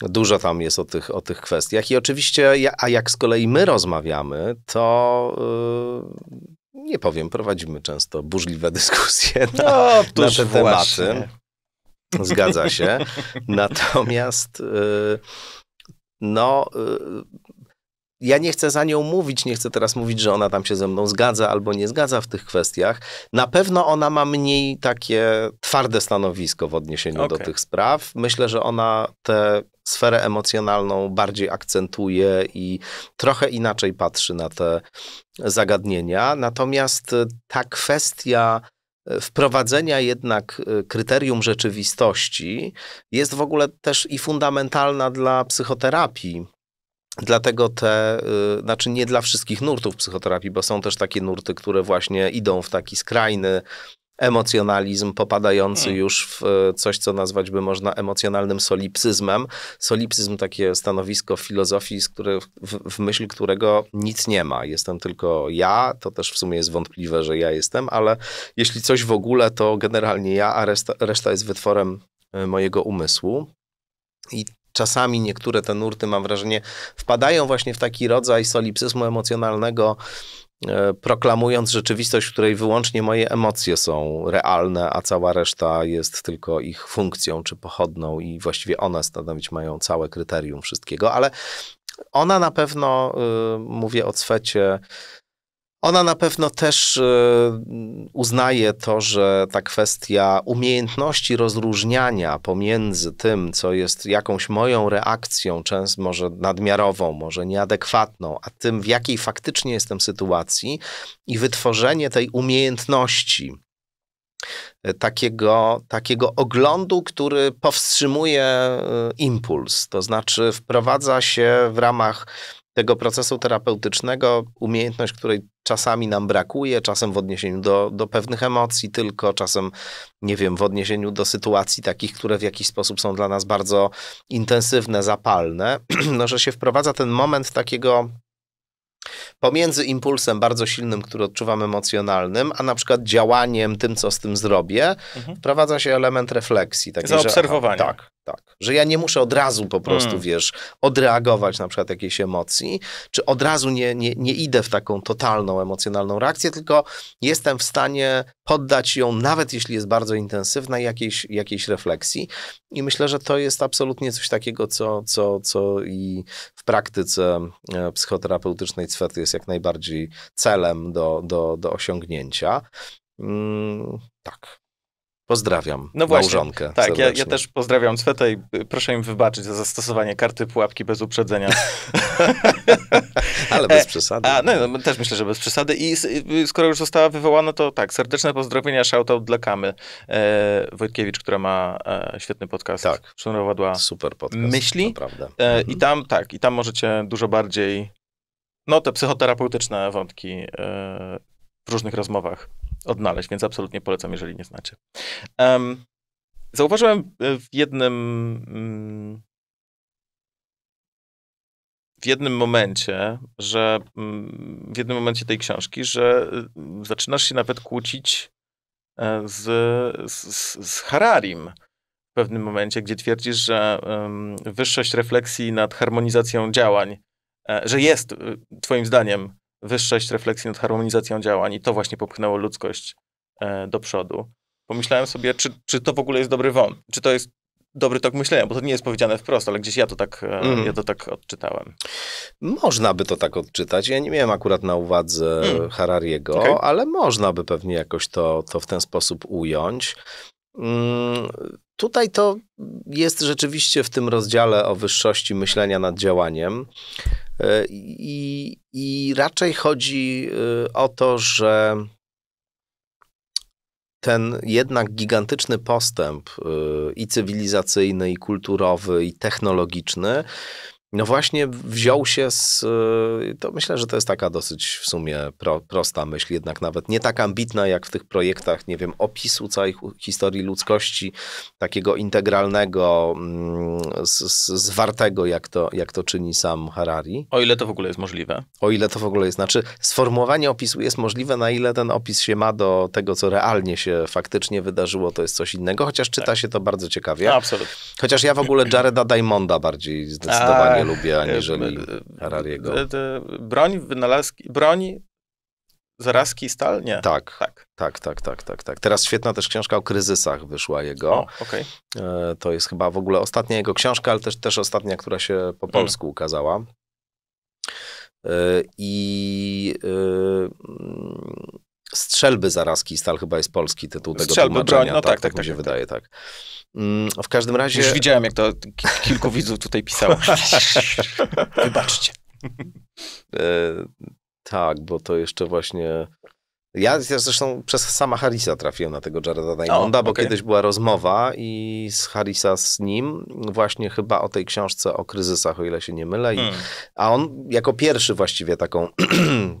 Dużo tam jest o tych kwestiach. I oczywiście, a jak z kolei my rozmawiamy, to nie powiem, prowadzimy często burzliwe dyskusje na te tematy. Zgadza się. Natomiast ja nie chcę za nią mówić, nie chcę teraz mówić, że ona tam się ze mną zgadza albo nie zgadza w tych kwestiach. Na pewno ona ma mniej takie twarde stanowisko w odniesieniu do tych spraw. Myślę, że ona tę sferę emocjonalną bardziej akcentuje i trochę inaczej patrzy na te zagadnienia. Natomiast ta kwestia wprowadzenia jednak kryterium rzeczywistości jest w ogóle też i fundamentalna dla psychoterapii. Dlatego znaczy nie dla wszystkich nurtów psychoterapii, bo są też takie nurty, które właśnie idą w taki skrajny emocjonalizm, popadający już w coś, co nazwać by można emocjonalnym solipsyzmem. Solipsyzm, takie stanowisko w filozofii, w myśl którego nic nie ma. Jestem tylko ja, to też w sumie jest wątpliwe, że ja jestem, ale jeśli coś w ogóle, to generalnie ja, a reszta jest wytworem mojego umysłu. I czasami niektóre te nurty, mam wrażenie, wpadają właśnie w taki rodzaj solipsyzmu emocjonalnego, proklamując rzeczywistość, w której wyłącznie moje emocje są realne, a cała reszta jest tylko ich funkcją czy pochodną i właściwie one stanowić mają całe kryterium wszystkiego. Ale ona na pewno, mówię o Cwecie, ona na pewno też uznaje to, że ta kwestia umiejętności rozróżniania pomiędzy tym, co jest jakąś moją reakcją, często może nadmiarową, może nieadekwatną, a tym, w jakiej faktycznie jestem sytuacji, i wytworzenie tej umiejętności, takiego oglądu, który powstrzymuje impuls, to znaczy wprowadza się w ramach tego procesu terapeutycznego umiejętność, której czasami nam brakuje, czasem w odniesieniu do pewnych emocji tylko, czasem, nie wiem, w odniesieniu do sytuacji takich, które w jakiś sposób są dla nas bardzo intensywne, zapalne, no, że się wprowadza ten moment takiego pomiędzy impulsem bardzo silnym, który odczuwam emocjonalnym, a na przykład działaniem, tym, co z tym zrobię, wprowadza się element refleksji. Zaobserwowanie. Tak. Że ja nie muszę od razu po prostu, odreagować na przykład jakiejś emocji, czy od razu nie idę w taką totalną emocjonalną reakcję, tylko jestem w stanie poddać ją, nawet jeśli jest bardzo intensywna, jakiejś refleksji. I myślę, że to jest absolutnie coś takiego, co i w praktyce psychoterapeutycznej Cwety jest jak najbardziej celem do osiągnięcia. Tak. Pozdrawiam małżonkę. Tak, ja też pozdrawiam Cwetę i proszę im wybaczyć za zastosowanie karty pułapki bez uprzedzenia. Ale bez przesady. No, też myślę, że bez przesady. I skoro już została wywołana, to tak, serdeczne pozdrowienia, shoutout dla Kamy Wojtkiewicz, która ma świetny podcast. Tak, Sznurowadła super podcast, myśli. Naprawdę. I tam możecie dużo bardziej te psychoterapeutyczne wątki w różnych rozmowach odnaleźć, więc absolutnie polecam, jeżeli nie znacie. Zauważyłem w jednym momencie, że w jednym momencie tej książki, że zaczynasz się nawet kłócić z Hararim w pewnym momencie, gdzie twierdzisz, że wyższość refleksji nad harmonizacją działań, że jest twoim zdaniem wyższość refleksji nad harmonizacją działań i to właśnie popchnęło ludzkość do przodu. Pomyślałem sobie, czy to w ogóle jest dobry wąt, czy to jest dobry tok myślenia, bo to nie jest powiedziane wprost, ale gdzieś ja to tak odczytałem. Można by to tak odczytać. Ja nie miałem akurat na uwadze Harariego, okay, ale można by pewnie jakoś to w ten sposób ująć. Tutaj to jest rzeczywiście w tym rozdziale o wyższości myślenia nad działaniem i raczej chodzi o to, że ten jednak gigantyczny postęp i cywilizacyjny, i kulturowy, i technologiczny, no właśnie wziął się z... To myślę, że to jest taka dosyć w sumie prosta myśl, jednak nawet nie tak ambitna jak w tych projektach, nie wiem, opisu całej historii ludzkości, takiego integralnego, zwartego, jak to czyni sam Harari. O ile to w ogóle jest możliwe. O ile to w ogóle jest. Znaczy sformułowanie opisu jest możliwe, na ile ten opis się ma do tego, co realnie się faktycznie wydarzyło, to jest coś innego, chociaż czyta się to bardzo ciekawie. No, absolutnie. Chociaż ja w ogóle Jareda Diamonda bardziej zdecydowanie lubię, aniżeli Harariego. Broń, zarazki, stal, nie? Tak. Teraz świetna też książka o kryzysach wyszła jego. O, okay. To jest chyba w ogóle ostatnia jego książka, ale też ostatnia, która się po polsku ukazała. Strzelby, zarazki, stal chyba jest polski tytuł tego tłumaczenia. Broń, no tak mi się wydaje, tak. W każdym razie... Już widziałem, jak to kilku widzów tutaj pisało. Wybaczcie. Tak, bo to jeszcze właśnie... Ja zresztą przez sama Harrisa trafiłem na tego Jareda Diamonda, bo kiedyś była rozmowa i z Harrisa z nim właśnie chyba o tej książce o kryzysach, o ile się nie mylę. A on jako pierwszy właściwie taką,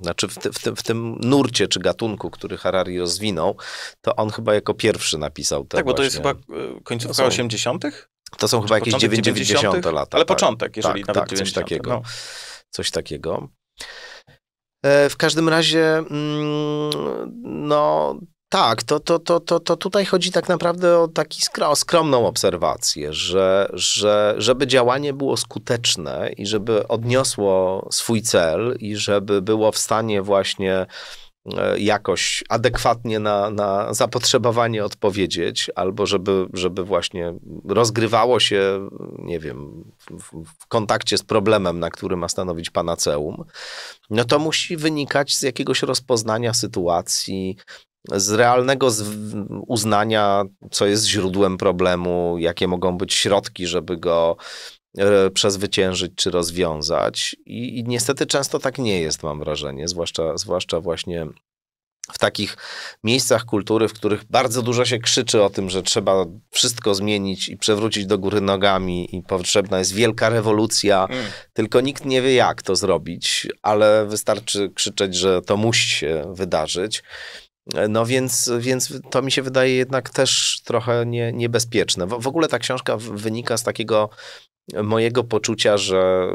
znaczy w tym nurcie czy gatunku, który Harari rozwinął, to on chyba jako pierwszy napisał te... Tak, właśnie, bo to jest chyba końcówka 80. To są chyba jakieś 90 lata. Ale tak, początek, jeżeli tak, nawet tak, 90. Coś takiego. W każdym razie, no tak, to tutaj chodzi tak naprawdę o skromną obserwację, że żeby działanie było skuteczne i żeby odniosło swój cel i żeby było w stanie właśnie jakoś adekwatnie na zapotrzebowanie odpowiedzieć, albo żeby właśnie rozgrywało się, nie wiem, w kontakcie z problemem, na który ma stanowić panaceum, no to musi wynikać z jakiegoś rozpoznania sytuacji, z realnego uznania, co jest źródłem problemu, jakie mogą być środki, żeby go przezwyciężyć czy rozwiązać. I niestety często tak nie jest, mam wrażenie, zwłaszcza właśnie w takich miejscach kultury, w których bardzo dużo się krzyczy o tym, że trzeba wszystko zmienić i przewrócić do góry nogami i potrzebna jest wielka rewolucja, tylko nikt nie wie, jak to zrobić, ale wystarczy krzyczeć, że to musi się wydarzyć. No więc to mi się wydaje jednak też trochę niebezpieczne. W ogóle ta książka wynika z takiego mojego poczucia, że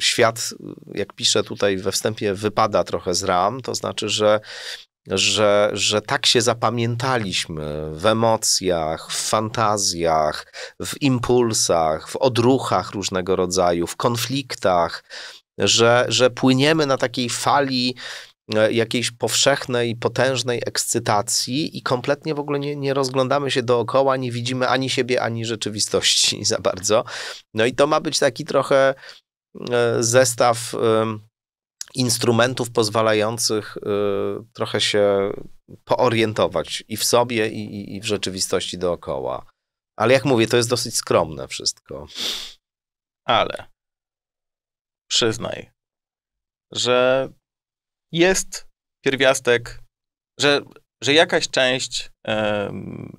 świat, jak piszę tutaj we wstępie, wypada trochę z ram, to znaczy, że tak się zapamiętaliśmy w emocjach, w fantazjach, w impulsach, w odruchach różnego rodzaju, w konfliktach, że płyniemy na takiej fali jakiejś powszechnej, potężnej ekscytacji i kompletnie w ogóle nie rozglądamy się dookoła, nie widzimy ani siebie, ani rzeczywistości za bardzo. No i to ma być taki trochę zestaw instrumentów pozwalających trochę się poorientować i w sobie, i w rzeczywistości dookoła. Ale jak mówię, to jest dosyć skromne wszystko. Ale przyznaj, że jest pierwiastek, że jakaś część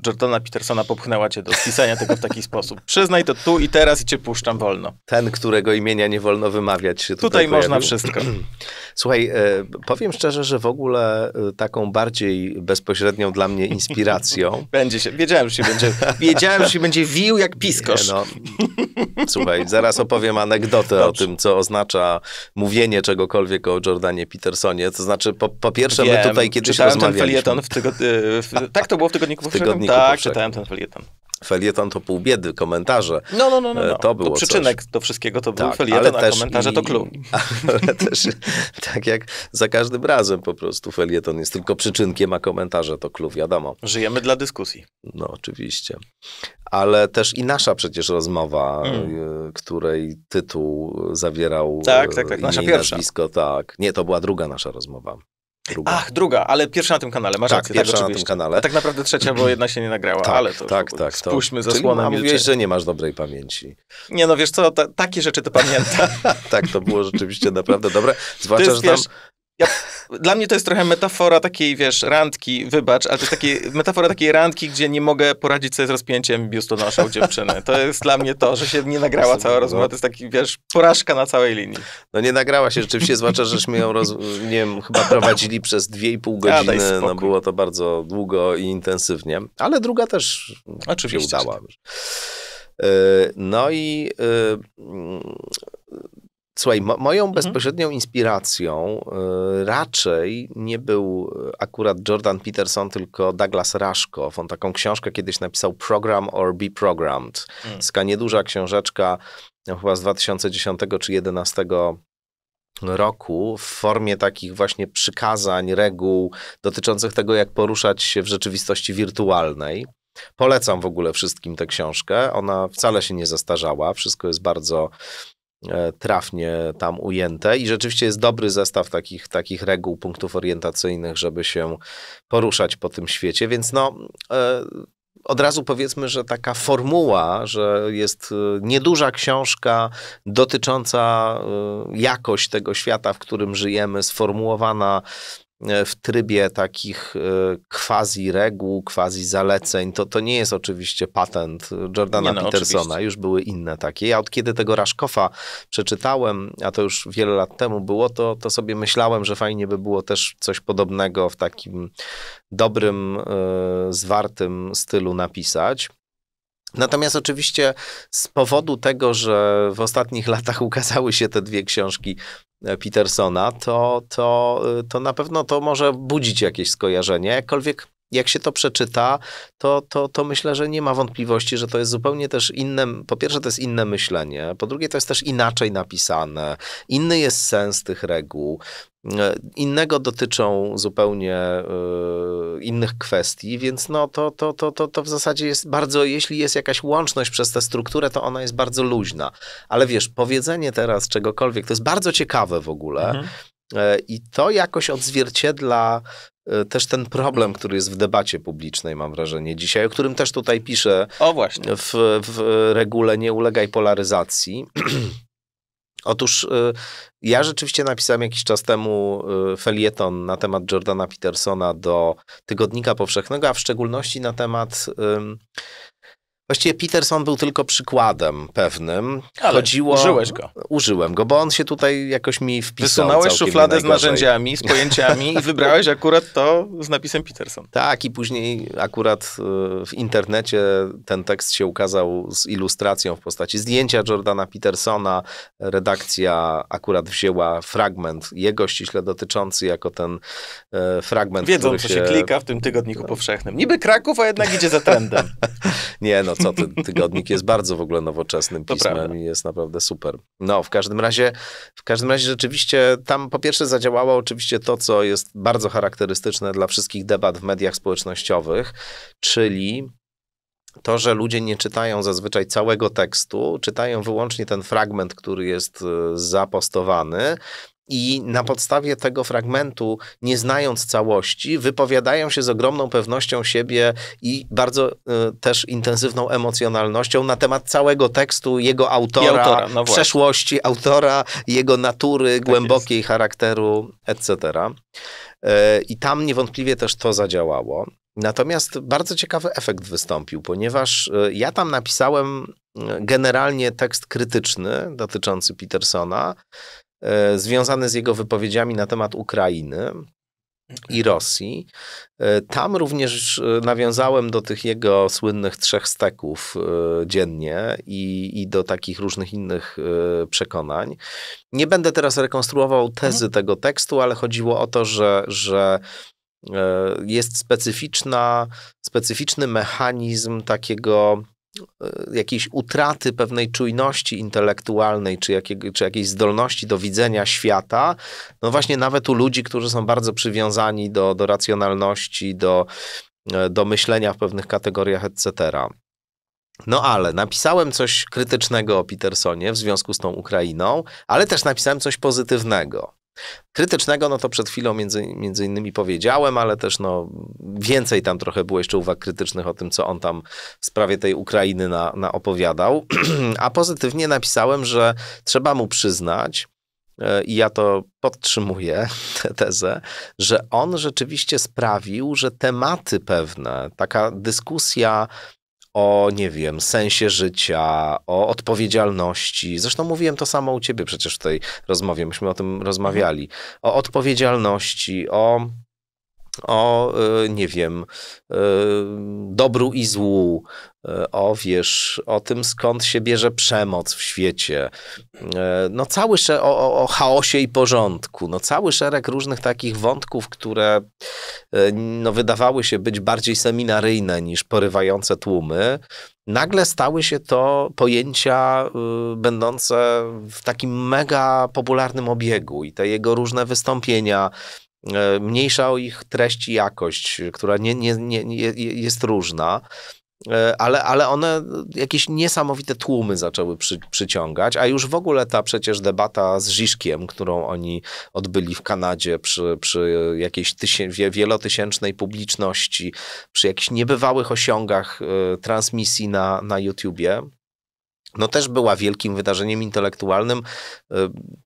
Jordana Petersona popchnęła cię do spisania tego w taki sposób. Przyznaj to tu i teraz i cię puszczam wolno. Ten, którego imienia nie wolno wymawiać, się tutaj można wszystko. Słuchaj, powiem szczerze, że w ogóle taką bardziej bezpośrednią dla mnie inspiracją... Wiedziałem, że się będzie wił jak piskosz. Nie, no. Słuchaj, zaraz opowiem anegdotę o tym, co oznacza mówienie czegokolwiek o Jordanie Petersonie. To znaczy, po pierwsze, my tutaj kiedyś rozmawialiśmy. Czytałem ten felieton w tygodniku. Tak, to było w Tygodniku Powszechnym? Tak, czytałem ten felieton. Felieton to pół biedy, komentarze. No. To było to przyczynek coś do wszystkiego to był tak, felieton, a komentarze to klucz. Ale też tak jak za każdym razem po prostu felieton jest tylko przyczynkiem, a komentarze to klucz, wiadomo. Żyjemy dla dyskusji. No oczywiście. Ale też i nasza przecież rozmowa, której tytuł zawierał tak, nasza pierwsza. Nazwisko, tak. Nie, to była druga nasza rozmowa. Druga, ale pierwsza na tym kanale, masz rację. Pierwsza na tym kanale. A tak naprawdę trzecia, bo jedna się nie nagrała, ale to spuśćmy zasłonę milczenia. Mówiłeś, że nie masz dobrej pamięci. Nie, no wiesz co, takie rzeczy to pamiętam. Tak, to było rzeczywiście naprawdę dobre. Zwłaszcza, że tam... Dla mnie to jest trochę metafora takiej, wiesz, randki, wybacz, ale to jest metafora takiej randki, gdzie nie mogę poradzić sobie z rozpięciem biustonosza u dziewczyny. To jest dla mnie to, że się nie nagrała cała rozmowa. To jest taki, wiesz, porażka na całej linii. No nie nagrała się rzeczywiście, zwłaszcza, żeśmy ją, nie wiem, chyba prowadzili przez 2,5 godziny. No było to bardzo długo i intensywnie, ale druga też oczywiście się udała. No i... Słuchaj, moją bezpośrednią inspiracją raczej nie był akurat Jordan Peterson, tylko Douglas Rushkoff. On taką książkę kiedyś napisał, Program or Be Programmed. Taka nieduża książeczka, chyba z 2010 czy 2011 roku, w formie takich właśnie przykazań, reguł dotyczących tego, jak poruszać się w rzeczywistości wirtualnej. Polecam w ogóle wszystkim tę książkę. Ona wcale się nie zastarzała. Wszystko jest bardzo... trafnie tam ujęte i rzeczywiście jest dobry zestaw takich reguł, punktów orientacyjnych, żeby się poruszać po tym świecie, więc no od razu powiedzmy, że taka formuła, że jest nieduża książka dotycząca jakość tego świata, w którym żyjemy, sformułowana w trybie takich quasi reguł, quasi zaleceń. To nie jest oczywiście patent Jordana Petersona. Oczywiście. Już były inne takie. Ja od kiedy tego Rushkoffa przeczytałem, a to już wiele lat temu było, to sobie myślałem, że fajnie by było też coś podobnego w takim dobrym, zwartym stylu napisać. Natomiast oczywiście z powodu tego, że w ostatnich latach ukazały się te dwie książki Petersona, to na pewno to może budzić jakieś skojarzenie, jakkolwiek jak się to przeczyta, to myślę, że nie ma wątpliwości, że to jest zupełnie też inne, po pierwsze to jest inne myślenie, po drugie to jest też inaczej napisane, inny jest sens tych reguł, innego dotyczą zupełnie innych kwestii, więc no to w zasadzie jest bardzo, jeśli jest jakaś łączność przez tę strukturę, to ona jest bardzo luźna. Ale wiesz, powiedzenie teraz czegokolwiek, to jest bardzo ciekawe w ogóle i to jakoś odzwierciedla też ten problem, który jest w debacie publicznej, mam wrażenie, dzisiaj, o którym też tutaj piszę w regule Nie ulegaj polaryzacji. Otóż ja rzeczywiście napisałem jakiś czas temu felieton na temat Jordana Petersona do Tygodnika Powszechnego, a w szczególności na temat... Właściwie Peterson był tylko przykładem pewnym. Ale użyłeś go. Użyłem go, bo on się tutaj jakoś mi wpisał. Wysunąłeś szufladę z narzędziami, z pojęciami i wybrałeś akurat to z napisem Peterson. Tak, i później akurat w internecie ten tekst się ukazał z ilustracją w postaci zdjęcia Jordana Petersona. Redakcja akurat wzięła fragment jego ściśle dotyczący jako ten fragment, wiedzą, który co się klika w tym Tygodniku Powszechnym. Niby Kraków, a jednak idzie za trendem. Nie, no co, ten Tygodnik jest bardzo w ogóle nowoczesnym pismem i jest naprawdę super. No, w każdym razie rzeczywiście tam po pierwsze zadziałało oczywiście to, co jest bardzo charakterystyczne dla wszystkich debat w mediach społecznościowych, czyli to, że ludzie nie czytają zazwyczaj całego tekstu, czytają wyłącznie ten fragment, który jest zapostowany. I na podstawie tego fragmentu, nie znając całości, wypowiadają się z ogromną pewnością siebie i bardzo też intensywną emocjonalnością na temat całego tekstu, jego autora, no przeszłości autora, jego natury głębokiej, charakteru, etc. I tam niewątpliwie też to zadziałało. Natomiast bardzo ciekawy efekt wystąpił, ponieważ ja tam napisałem generalnie tekst krytyczny dotyczący Petersona, związane z jego wypowiedziami na temat Ukrainy i Rosji. Tam również nawiązałem do tych jego słynnych 3 steków dziennie i do takich różnych innych przekonań. Nie będę teraz rekonstruował tezy tego tekstu, ale chodziło o to, że jest specyficzny mechanizm takiego jakiejś utraty pewnej czujności intelektualnej, czy jakiejś zdolności do widzenia świata, no właśnie nawet u ludzi, którzy są bardzo przywiązani do racjonalności, do myślenia w pewnych kategoriach, etc. No ale napisałem coś krytycznego o Petersonie w związku z tą Ukrainą, ale też napisałem coś pozytywnego. Krytycznego, no to przed chwilą między innymi powiedziałem, ale też no więcej tam trochę było jeszcze uwag krytycznych o tym, co on tam w sprawie tej Ukrainy naopowiadał. A pozytywnie napisałem, że trzeba mu przyznać, i ja to podtrzymuję, tę tezę, że on rzeczywiście sprawił, że tematy pewne, taka dyskusja o, nie wiem, sensie życia, o odpowiedzialności. Zresztą mówiłem to samo u ciebie przecież w tej rozmowie, myśmy o tym rozmawiali. O odpowiedzialności, o nie wiem, dobru i złu, o wiesz, o tym skąd się bierze przemoc w świecie, no cały o chaosie i porządku, no cały szereg różnych takich wątków, które no, wydawały się być bardziej seminaryjne niż porywające tłumy, nagle stały się to pojęcia będące w takim mega popularnym obiegu i te jego różne wystąpienia, mniejsza o ich treść i jakość, która nie jest różna, ale one jakieś niesamowite tłumy zaczęły przyciągać, a już w ogóle ta przecież debata z Rzyszkiem, którą oni odbyli w Kanadzie przy jakiejś wielotysięcznej publiczności, przy jakichś niebywałych osiągach transmisji na YouTubie, no też była wielkim wydarzeniem intelektualnym,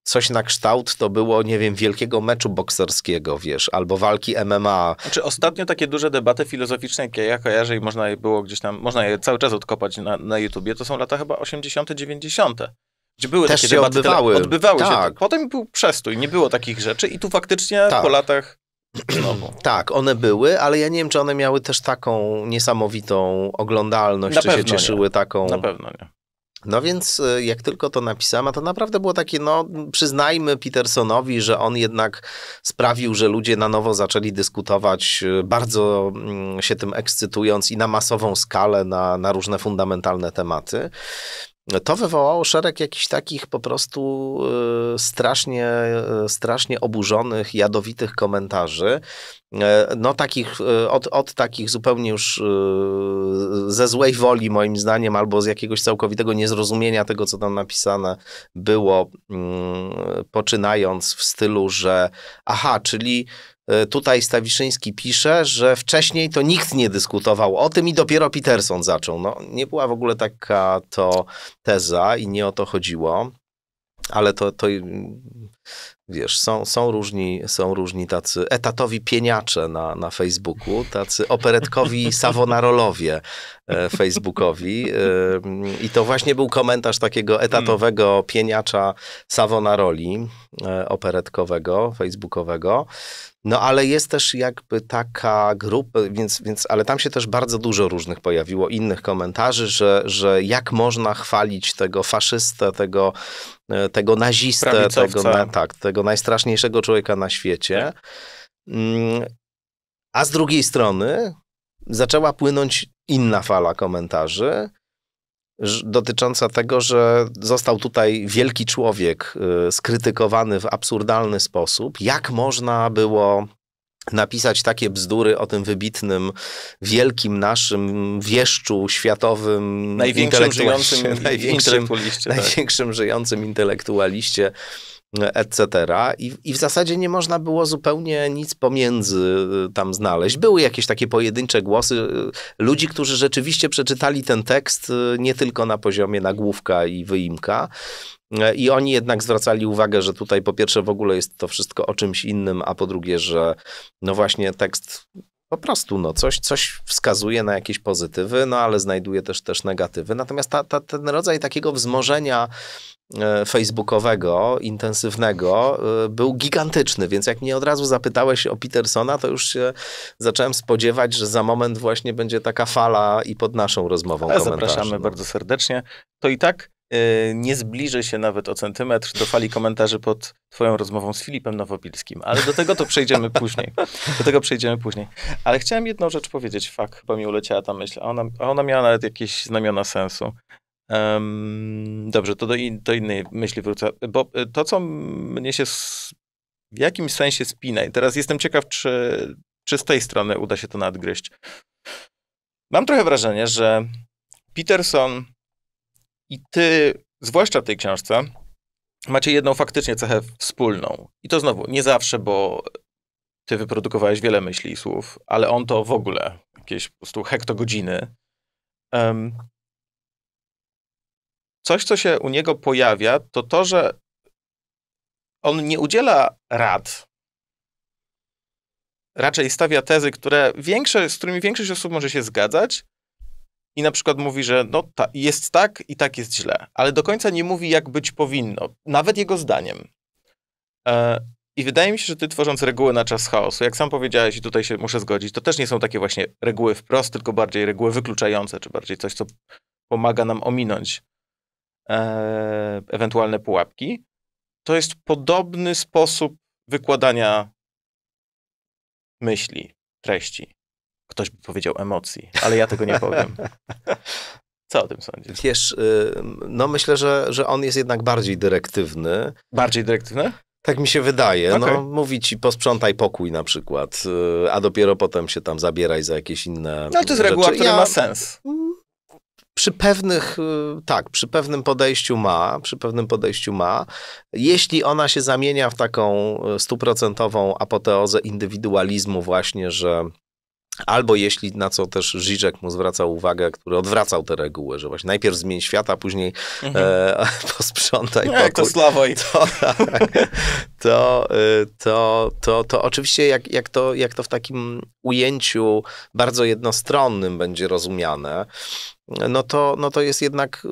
coś na kształt to było, nie wiem, wielkiego meczu bokserskiego, wiesz, albo walki MMA. Znaczy ostatnio takie duże debaty filozoficzne, jakie ja kojarzę i można je było gdzieś tam, można je cały czas odkopać na YouTubie, to są lata chyba 80., 90., gdzie były też takie debaty, odbywały tak. się. Potem był przestój, nie było takich rzeczy i tu faktycznie tak. po latach... Znowu. Tak, one były, ale ja nie wiem, czy one miały też taką niesamowitą oglądalność, czy się cieszyły taką... Na pewno nie. No więc jak tylko to napisałem, a to naprawdę było takie, no przyznajmy Petersonowi, że on jednak sprawił, że ludzie na nowo zaczęli dyskutować, bardzo się tym ekscytując i na masową skalę, na różne fundamentalne tematy. To wywołało szereg jakichś takich po prostu strasznie oburzonych, jadowitych komentarzy. No takich, od takich zupełnie już ze złej woli moim zdaniem, albo z jakiegoś całkowitego niezrozumienia tego, co tam napisane było, poczynając w stylu, że aha, czyli tutaj Stawiszyński pisze, że wcześniej to nikt nie dyskutował o tym i dopiero Peterson zaczął. No, nie była w ogóle taka to teza i nie o to chodziło, ale to wiesz, są różni tacy etatowi pieniacze na Facebooku, tacy operetkowi savonarolowie facebookowi i to właśnie był komentarz takiego etatowego pieniacza savonaroli operetkowego, facebookowego. No ale jest też jakby taka grupa, ale tam się też bardzo dużo różnych pojawiło innych komentarzy, że jak można chwalić tego faszystę, tego nazistę, tego najstraszniejszego człowieka na świecie. A z drugiej strony zaczęła płynąć inna fala komentarzy dotycząca tego, że został tutaj wielki człowiek skrytykowany w absurdalny sposób. Jak można było napisać takie bzdury o tym wybitnym, wielkim naszym wieszczu światowym, największym żyjącym intelektualiście, etc. I w zasadzie nie można było zupełnie nic pomiędzy tam znaleźć. Były jakieś takie pojedyncze głosy ludzi, którzy rzeczywiście przeczytali ten tekst nie tylko na poziomie nagłówka i wyimka. I oni jednak zwracali uwagę, że tutaj po pierwsze w ogóle jest to wszystko o czymś innym, a po drugie, że no właśnie tekst po prostu no coś wskazuje na jakieś pozytywy, no ale znajduje też negatywy. Natomiast ten rodzaj takiego wzmożenia facebookowego, intensywnego, był gigantyczny, więc jak mnie od razu zapytałeś o Petersona, to już się zacząłem spodziewać, że za moment właśnie będzie taka fala i pod naszą rozmową komentarzy. Zapraszamy bardzo serdecznie. To i tak nie zbliży się nawet o centymetr do fali komentarzy pod twoją rozmową z Filipem Nowobilskim, ale do tego to przejdziemy później. Do tego przejdziemy później. Ale chciałem jedną rzecz powiedzieć, fakt, chyba mi uleciała ta myśl, a ona miała nawet jakieś znamiona sensu. Dobrze, to do innej myśli wrócę, bo to, co mnie się w jakimś sensie spina i teraz jestem ciekaw, czy z tej strony uda się to nadgryźć. Mam trochę wrażenie, że Peterson i ty, zwłaszcza w tej książce, macie jedną faktycznie cechę wspólną. I to znowu, nie zawsze, bo ty wyprodukowałeś wiele myśli i słów, ale on to w ogóle, jakieś po prostu hektogodziny. Coś, co się u niego pojawia, to to, że on nie udziela rad. Raczej stawia tezy, z którymi większość osób może się zgadzać, i na przykład mówi, że no, jest tak i tak jest źle, ale do końca nie mówi, jak być powinno, nawet jego zdaniem. I wydaje mi się, że ty, tworząc reguły na czas chaosu, jak sam powiedziałeś, i tutaj się muszę zgodzić, to też nie są takie właśnie reguły wprost, tylko bardziej reguły wykluczające, czy bardziej coś, co pomaga nam ominąć ewentualne pułapki. To jest podobny sposób wykładania myśli, treści. Ktoś by powiedział emocji, ale ja tego nie powiem. Co o tym sądzisz? Wiesz, no myślę, że on jest jednak bardziej dyrektywny. Bardziej dyrektywny? Tak mi się wydaje. Okay. No, mówi ci posprzątaj pokój na przykład, a dopiero potem się tam zabieraj za jakieś inne rzeczy. No to jest reguła, która ma sens. Przy pewnym podejściu ma. Jeśli ona się zamienia w taką stuprocentową apoteozę indywidualizmu właśnie, że albo jeśli, na co też Żyżek mu zwracał uwagę, który odwracał te reguły, że właśnie najpierw zmień świat, a później posprzątaj pokój. Jak to Sławoj. To oczywiście jak to w takim ujęciu bardzo jednostronnym będzie rozumiane, no to jest jednak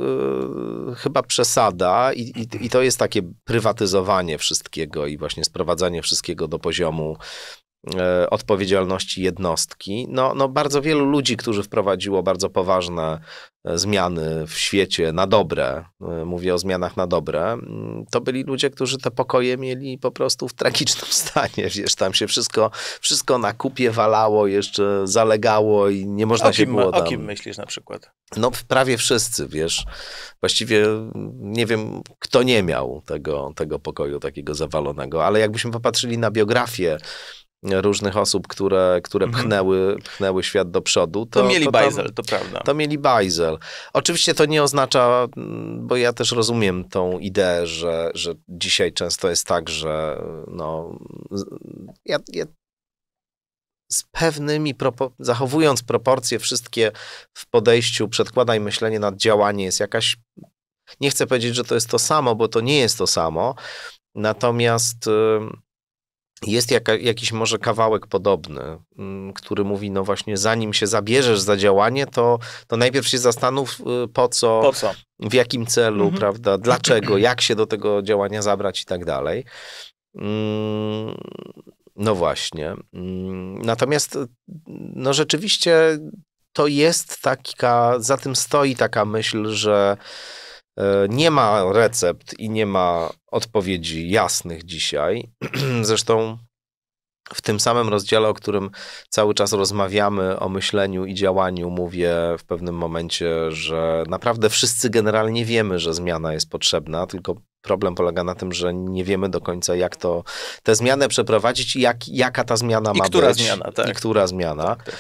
chyba przesada i to jest takie prywatyzowanie wszystkiego i właśnie sprowadzanie wszystkiego do poziomu odpowiedzialności jednostki. No bardzo wielu ludzi, którzy wprowadziło bardzo poważne zmiany w świecie na dobre, mówię o zmianach na dobre, to byli ludzie, którzy te pokoje mieli po prostu w tragicznym stanie. Wiesz, tam się wszystko na kupie walało, jeszcze zalegało i nie można było tam... O kim myślisz na przykład? No prawie wszyscy, wiesz. Właściwie nie wiem, kto nie miał tego pokoju takiego zawalonego, ale jakbyśmy popatrzyli na biografię różnych osób, które pchnęły świat do przodu. To mieli bajzel, to prawda. To mieli bajzel. Oczywiście to nie oznacza, bo ja też rozumiem tą ideę, że dzisiaj często jest tak, że no, ja z pewnymi, zachowując proporcje wszystkie w podejściu, przedkładaj myślenie nad działanie, jest jakaś, nie chcę powiedzieć, że to jest to samo, bo to nie jest to samo, natomiast jest jakiś może kawałek podobny, który mówi, no właśnie, zanim się zabierzesz za działanie, to najpierw się zastanów, po co, w jakim celu, prawda, dlaczego, jak się do tego działania zabrać i tak dalej. No właśnie. Natomiast, no rzeczywiście to jest za tym stoi taka myśl, że nie ma recept i nie ma odpowiedzi jasnych dzisiaj. Zresztą w tym samym rozdziale, o którym cały czas rozmawiamy, o myśleniu i działaniu, mówię w pewnym momencie, że naprawdę wszyscy generalnie wiemy, że zmiana jest potrzebna, tylko problem polega na tym, że nie wiemy do końca, jak tę zmianę przeprowadzić i jaka ta zmiana ma być. I która zmiana. Tak.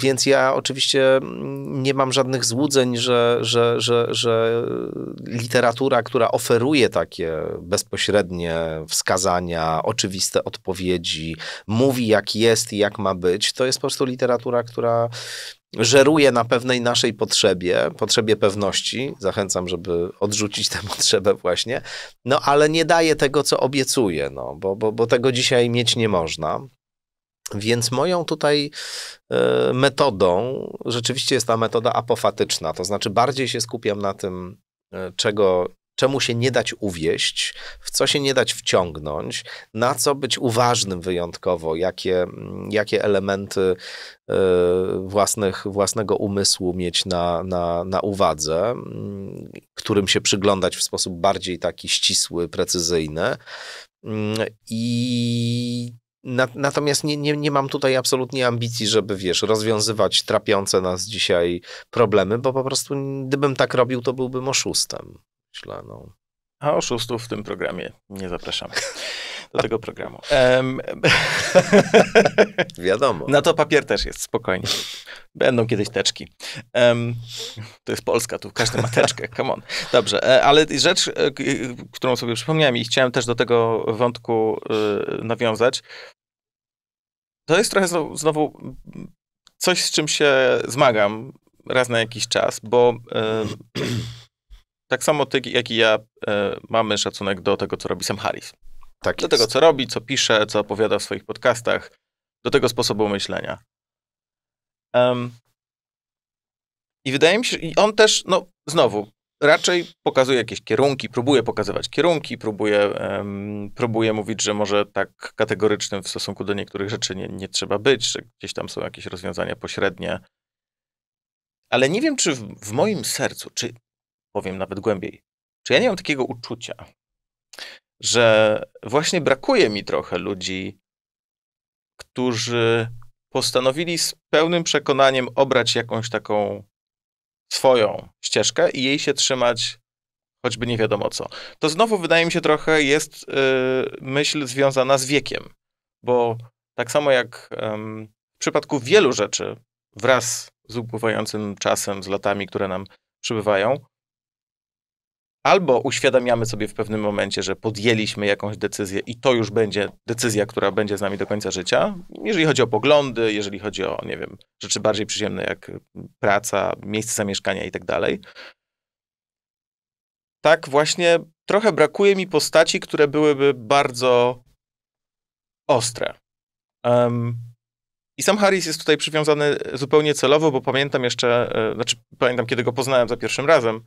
Więc ja oczywiście nie mam żadnych złudzeń, że literatura, która oferuje takie bezpośrednie wskazania, oczywiste odpowiedzi, mówi jak jest i jak ma być, to jest po prostu literatura, która żeruje na pewnej naszej potrzebie pewności. Zachęcam, żeby odrzucić tę potrzebę właśnie. No ale nie daje tego, co obiecuje, no, bo tego dzisiaj mieć nie można. Więc moją tutaj metodą rzeczywiście jest ta metoda apofatyczna, to znaczy bardziej się skupiam na tym, czego czemu się nie dać uwieść, w co się nie dać wciągnąć, na co być uważnym wyjątkowo, jakie elementy własnego umysłu mieć na uwadze, którym się przyglądać w sposób bardziej taki ścisły, precyzyjny. Natomiast nie mam tutaj absolutnie ambicji, żeby, wiesz, rozwiązywać trapiące nas dzisiaj problemy, bo po prostu gdybym tak robił, to byłbym oszustem. Myślę, no. A oszustów w tym programie nie zapraszamy. Do tego programu. Wiadomo. Na to papier też jest, spokojnie. Będą kiedyś teczki. To jest Polska, tu każdy ma teczkę, come on. Dobrze, ale rzecz, którą sobie przypomniałem i chciałem też do tego wątku nawiązać, to jest trochę znowu coś, z czym się zmagam raz na jakiś czas, bo tak samo ty, jak i ja mamy szacunek do tego, co robi Sam Harris. Tak do tego, co robi, co pisze, co opowiada w swoich podcastach, do tego sposobu myślenia. I wydaje mi się, i on też, no znowu, raczej pokazuje jakieś kierunki, próbuje pokazywać kierunki, próbuje mówić, że może tak kategorycznym w stosunku do niektórych rzeczy nie trzeba być, że gdzieś tam są jakieś rozwiązania pośrednie. Ale nie wiem, czy w moim sercu, czy powiem nawet głębiej, czy ja nie mam takiego uczucia, że właśnie brakuje mi trochę ludzi, którzy postanowili z pełnym przekonaniem obrać jakąś taką swoją ścieżkę i jej się trzymać, choćby nie wiadomo co. To znowu, wydaje mi się, trochę jest myśl związana z wiekiem, bo tak samo jak w przypadku wielu rzeczy, wraz z upływającym czasem, z latami, które nam przybywają, albo uświadamiamy sobie w pewnym momencie, że podjęliśmy jakąś decyzję i to już będzie decyzja, która będzie z nami do końca życia. Jeżeli chodzi o poglądy, jeżeli chodzi o, nie wiem, rzeczy bardziej przyziemne jak praca, miejsce zamieszkania i tak dalej. Tak właśnie trochę brakuje mi postaci, które byłyby bardzo ostre. I Sam Harris jest tutaj przywiązany zupełnie celowo, bo pamiętam jeszcze, pamiętam kiedy go poznałem za pierwszym razem.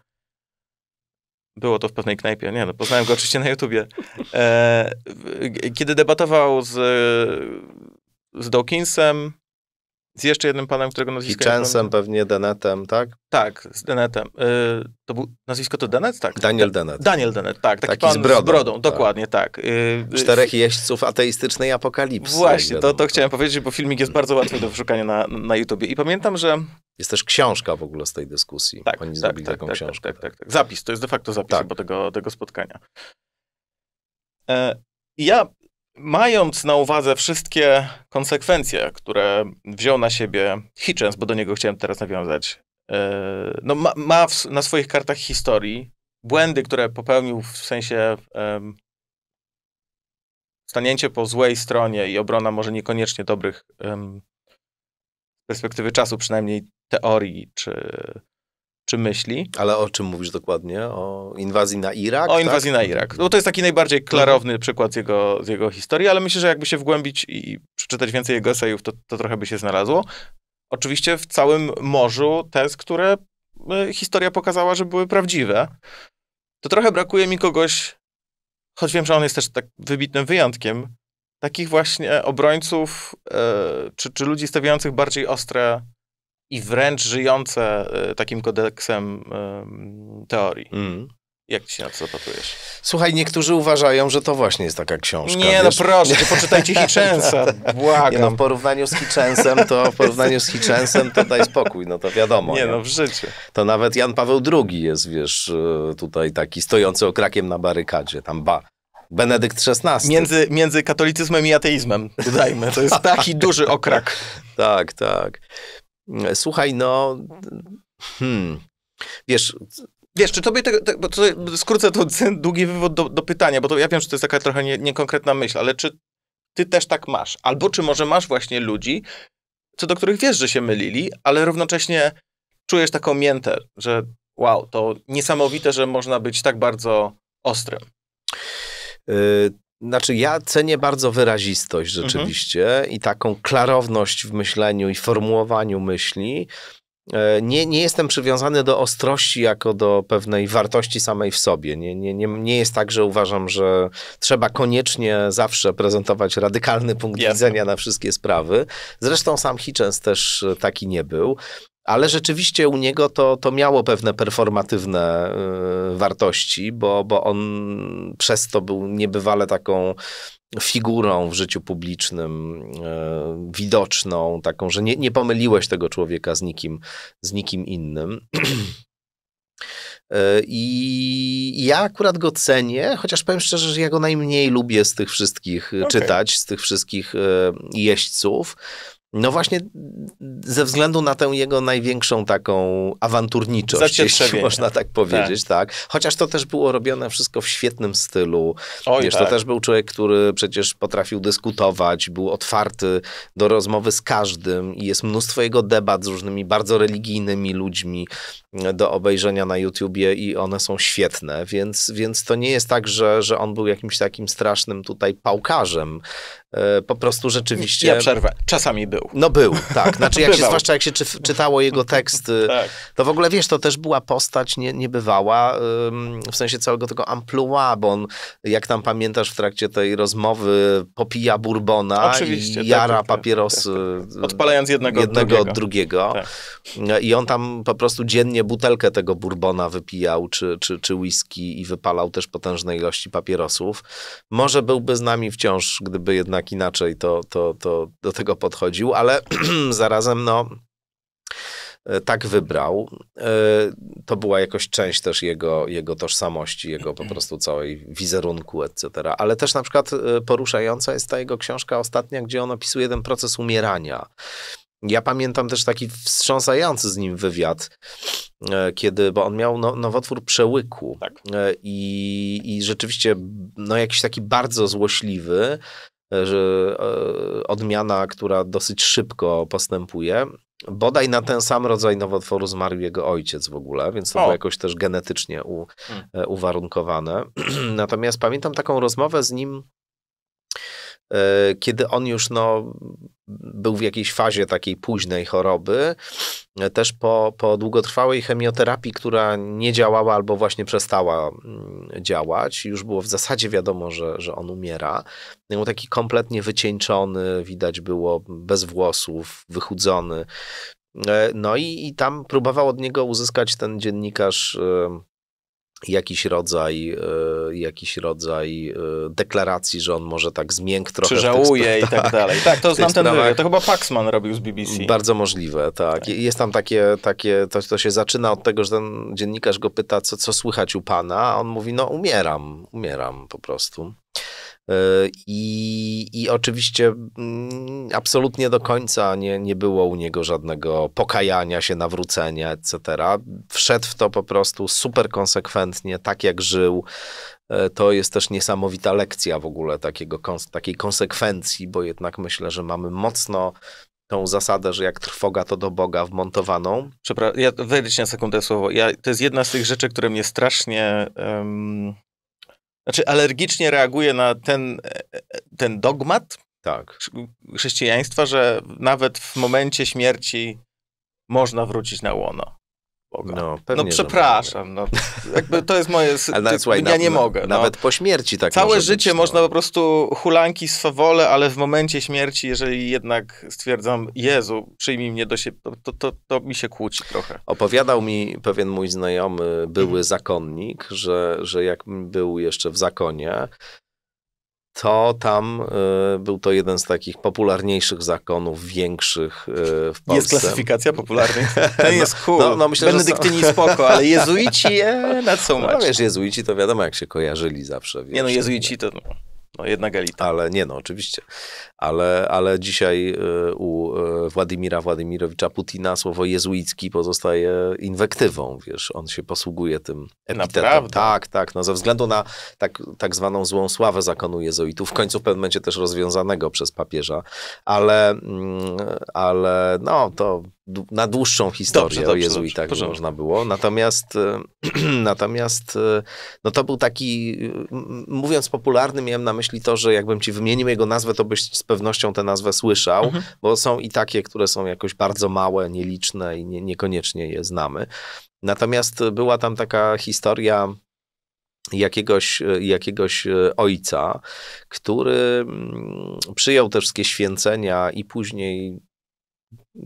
Było to w pewnej knajpie. Nie, no poznałem go oczywiście na YouTubie. Kiedy debatował z Dawkinsem, z jeszcze jednym panem, którego nazwisko... Hitchensem, pewnie Dennettem, tak? Tak, z Dennettem. To był, nazwisko to Dennett? Tak. Daniel Dennett. Daniel Dennett, tak. Taki pan z brodą tak. Dokładnie, tak. Czterech jeźdźców ateistycznej apokalipsy. Właśnie, to chciałem powiedzieć, bo filmik jest bardzo łatwy do wyszukania na YouTubie. I pamiętam, że... Jest też książka w ogóle z tej dyskusji. Tak, oni zrobili taką książkę. Tak. Zapis, to jest de facto zapis chyba tego spotkania. Ja, mając na uwadze wszystkie konsekwencje, które wziął na siebie Hitchens, bo do niego chciałem teraz nawiązać, no ma na swoich kartach historii błędy, które popełnił w sensie stanięcie po złej stronie i obrona może niekoniecznie dobrych z perspektywy czasu, przynajmniej teorii czy myśli. Ale o czym mówisz dokładnie? O inwazji na Irak? O inwazji na Irak. No to jest taki najbardziej klarowny przykład z jego historii, ale myślę, że jakby się wgłębić i przeczytać więcej jego esejów, to trochę by się znalazło. Oczywiście w całym morzu tez, które historia pokazała, że były prawdziwe. To trochę brakuje mi kogoś, choć wiem, że on jest też tak wybitnym wyjątkiem, takich właśnie obrońców czy ludzi stawiających bardziej ostre i wręcz żyjące takim kodeksem teorii. Jak ty się na to zapatrujesz? Słuchaj, niektórzy uważają, że to właśnie jest taka książka. Nie, wiesz? No proszę, poczytajcie Hitchensa, błagam. Nie, no, w porównaniu z Hitchensem to daj spokój, no to wiadomo. Nie, no w życiu. To nawet Jan Paweł II jest, wiesz, tutaj taki stojący okrakiem na barykadzie, tam Benedykt XVI. Między katolicyzmem i ateizmem, dodajmy. To jest taki duży okrak. Tak. Słuchaj, no... Wiesz, czy tobie bo to skrócę to długi wywód do pytania, bo to ja wiem, że to jest taka trochę niekonkretna myśl, ale czy ty też tak masz? Albo czy może masz właśnie ludzi, co do których wiesz, że się mylili, ale równocześnie czujesz taką miętę, że wow, to niesamowite, że można być tak bardzo ostrym. Znaczy, ja cenię bardzo wyrazistość rzeczywiście i taką klarowność w myśleniu i formułowaniu myśli, Nie jestem przywiązany do ostrości jako do pewnej wartości samej w sobie. Nie jest tak, że uważam, że trzeba koniecznie zawsze prezentować radykalny punkt widzenia na wszystkie sprawy. Zresztą sam Hitchens też taki nie był. Ale rzeczywiście u niego to miało pewne performatywne wartości, bo on przez to był niebywale taką figurą w życiu publicznym, widoczną, taką, że nie pomyliłeś tego człowieka z nikim innym. I ja akurat go cenię, chociaż powiem szczerze, że ja go najmniej lubię z tych wszystkich czytać, z tych wszystkich jeźdźców. No właśnie ze względu na tę jego największą taką awanturniczość, jeśli można tak powiedzieć, tak. Chociaż to też było robione wszystko w świetnym stylu. To też był człowiek, który przecież potrafił dyskutować, był otwarty do rozmowy z każdym i jest mnóstwo jego debat z różnymi bardzo religijnymi ludźmi do obejrzenia na YouTubie i one są świetne, więc to nie jest tak, że on był jakimś takim strasznym tutaj pałkarzem. Po prostu rzeczywiście... Ja przerwę. Czasami był. No był, tak. Znaczy, zwłaszcza jak się czytało jego teksty, to w ogóle, wiesz, to też była postać niebywała, w sensie całego tego amplua, bo on, jak tam pamiętasz, w trakcie tej rozmowy popija bourbona i jara papierosy. Odpalając jednego od drugiego. Tak. I on tam po prostu dziennie butelkę tego bourbona wypijał, czy whisky i wypalał też potężne ilości papierosów. Może byłby z nami wciąż, gdyby jednak inaczej to do tego podchodził, ale zarazem tak wybrał. To była jakoś część też jego tożsamości, jego po prostu całej wizerunku, etc. Ale też na przykład poruszająca jest ta jego książka ostatnia, gdzie on opisuje ten proces umierania. Ja pamiętam też taki wstrząsający z nim wywiad, bo on miał nowotwór przełyku i rzeczywiście jakiś taki bardzo złośliwy, że odmiana, która dosyć szybko postępuje. Bodaj na ten sam rodzaj nowotworu zmarł jego ojciec w ogóle, więc to było jakoś też genetycznie uwarunkowane. Natomiast pamiętam taką rozmowę z nim, kiedy on już był w jakiejś fazie takiej późnej choroby, też po długotrwałej chemioterapii, która nie działała albo właśnie przestała działać, już było w zasadzie wiadomo, że on umiera. Był taki kompletnie wycieńczony, widać było, bez włosów, wychudzony. I tam próbował od niego uzyskać ten dziennikarz jakiś rodzaj deklaracji, że on może tak zmiękł trochę. Czy żałuje i tak dalej. Tak, to znam ten wywiad. To chyba Paxman robił z BBC. Bardzo możliwe, tak. Jest tam to się zaczyna od tego, że ten dziennikarz go pyta, co słychać u pana, a on mówi, umieram po prostu. I oczywiście absolutnie do końca nie było u niego żadnego pokajania się, nawrócenia, etc. Wszedł w to po prostu super konsekwentnie, tak jak żył. To jest też niesamowita lekcja w ogóle takiej konsekwencji, bo jednak myślę, że mamy mocno tą zasadę, że jak trwoga, to do Boga wmontowaną. Przepraszam, ja wejdę na sekundę słowo. To jest jedna z tych rzeczy, które mnie strasznie... alergicznie reaguje na ten dogmat chrześcijaństwa, że nawet w momencie śmierci można wrócić na łono Boga. Pewnie, przepraszam. Jakby to jest moje... ja nie mogę. Nawet po śmierci tak całe życie można po prostu hulanki, swawole, ale w momencie śmierci, jeżeli jednak stwierdzam, Jezu, przyjmij mnie do siebie, to mi się kłóci trochę. Opowiadał mi pewien mój znajomy, były zakonnik, że jak był jeszcze w zakonie, to tam był to jeden z takich popularniejszych zakonów, większych w Polsce. Jest klasyfikacja popularnych? Ten jest cool. Myślę, benedyktyni spoko, ale jezuici na co macie? Wiesz, jezuici to wiadomo jak się kojarzyli zawsze. Wiesz, jezuici to jednak elita. Ale oczywiście. Ale dzisiaj u Władimirowicza Putina słowo jezuicki pozostaje inwektywą, wiesz, on się posługuje tym epitetem. Naprawdę? Tak, ze względu na tak zwaną złą sławę zakonu jezuitów, w końcu w pewnym momencie też rozwiązanego przez papieża, ale to na dłuższą historię o jezuitach można było. Natomiast no to był taki, mówiąc popularny, miałem na myśli to, że jakbym ci wymienił jego nazwę, to byś z pewnością tę nazwę słyszał, bo są i takie, które są jakoś bardzo małe, nieliczne i niekoniecznie je znamy. Natomiast była tam taka historia jakiegoś ojca, który przyjął te wszystkie święcenia i później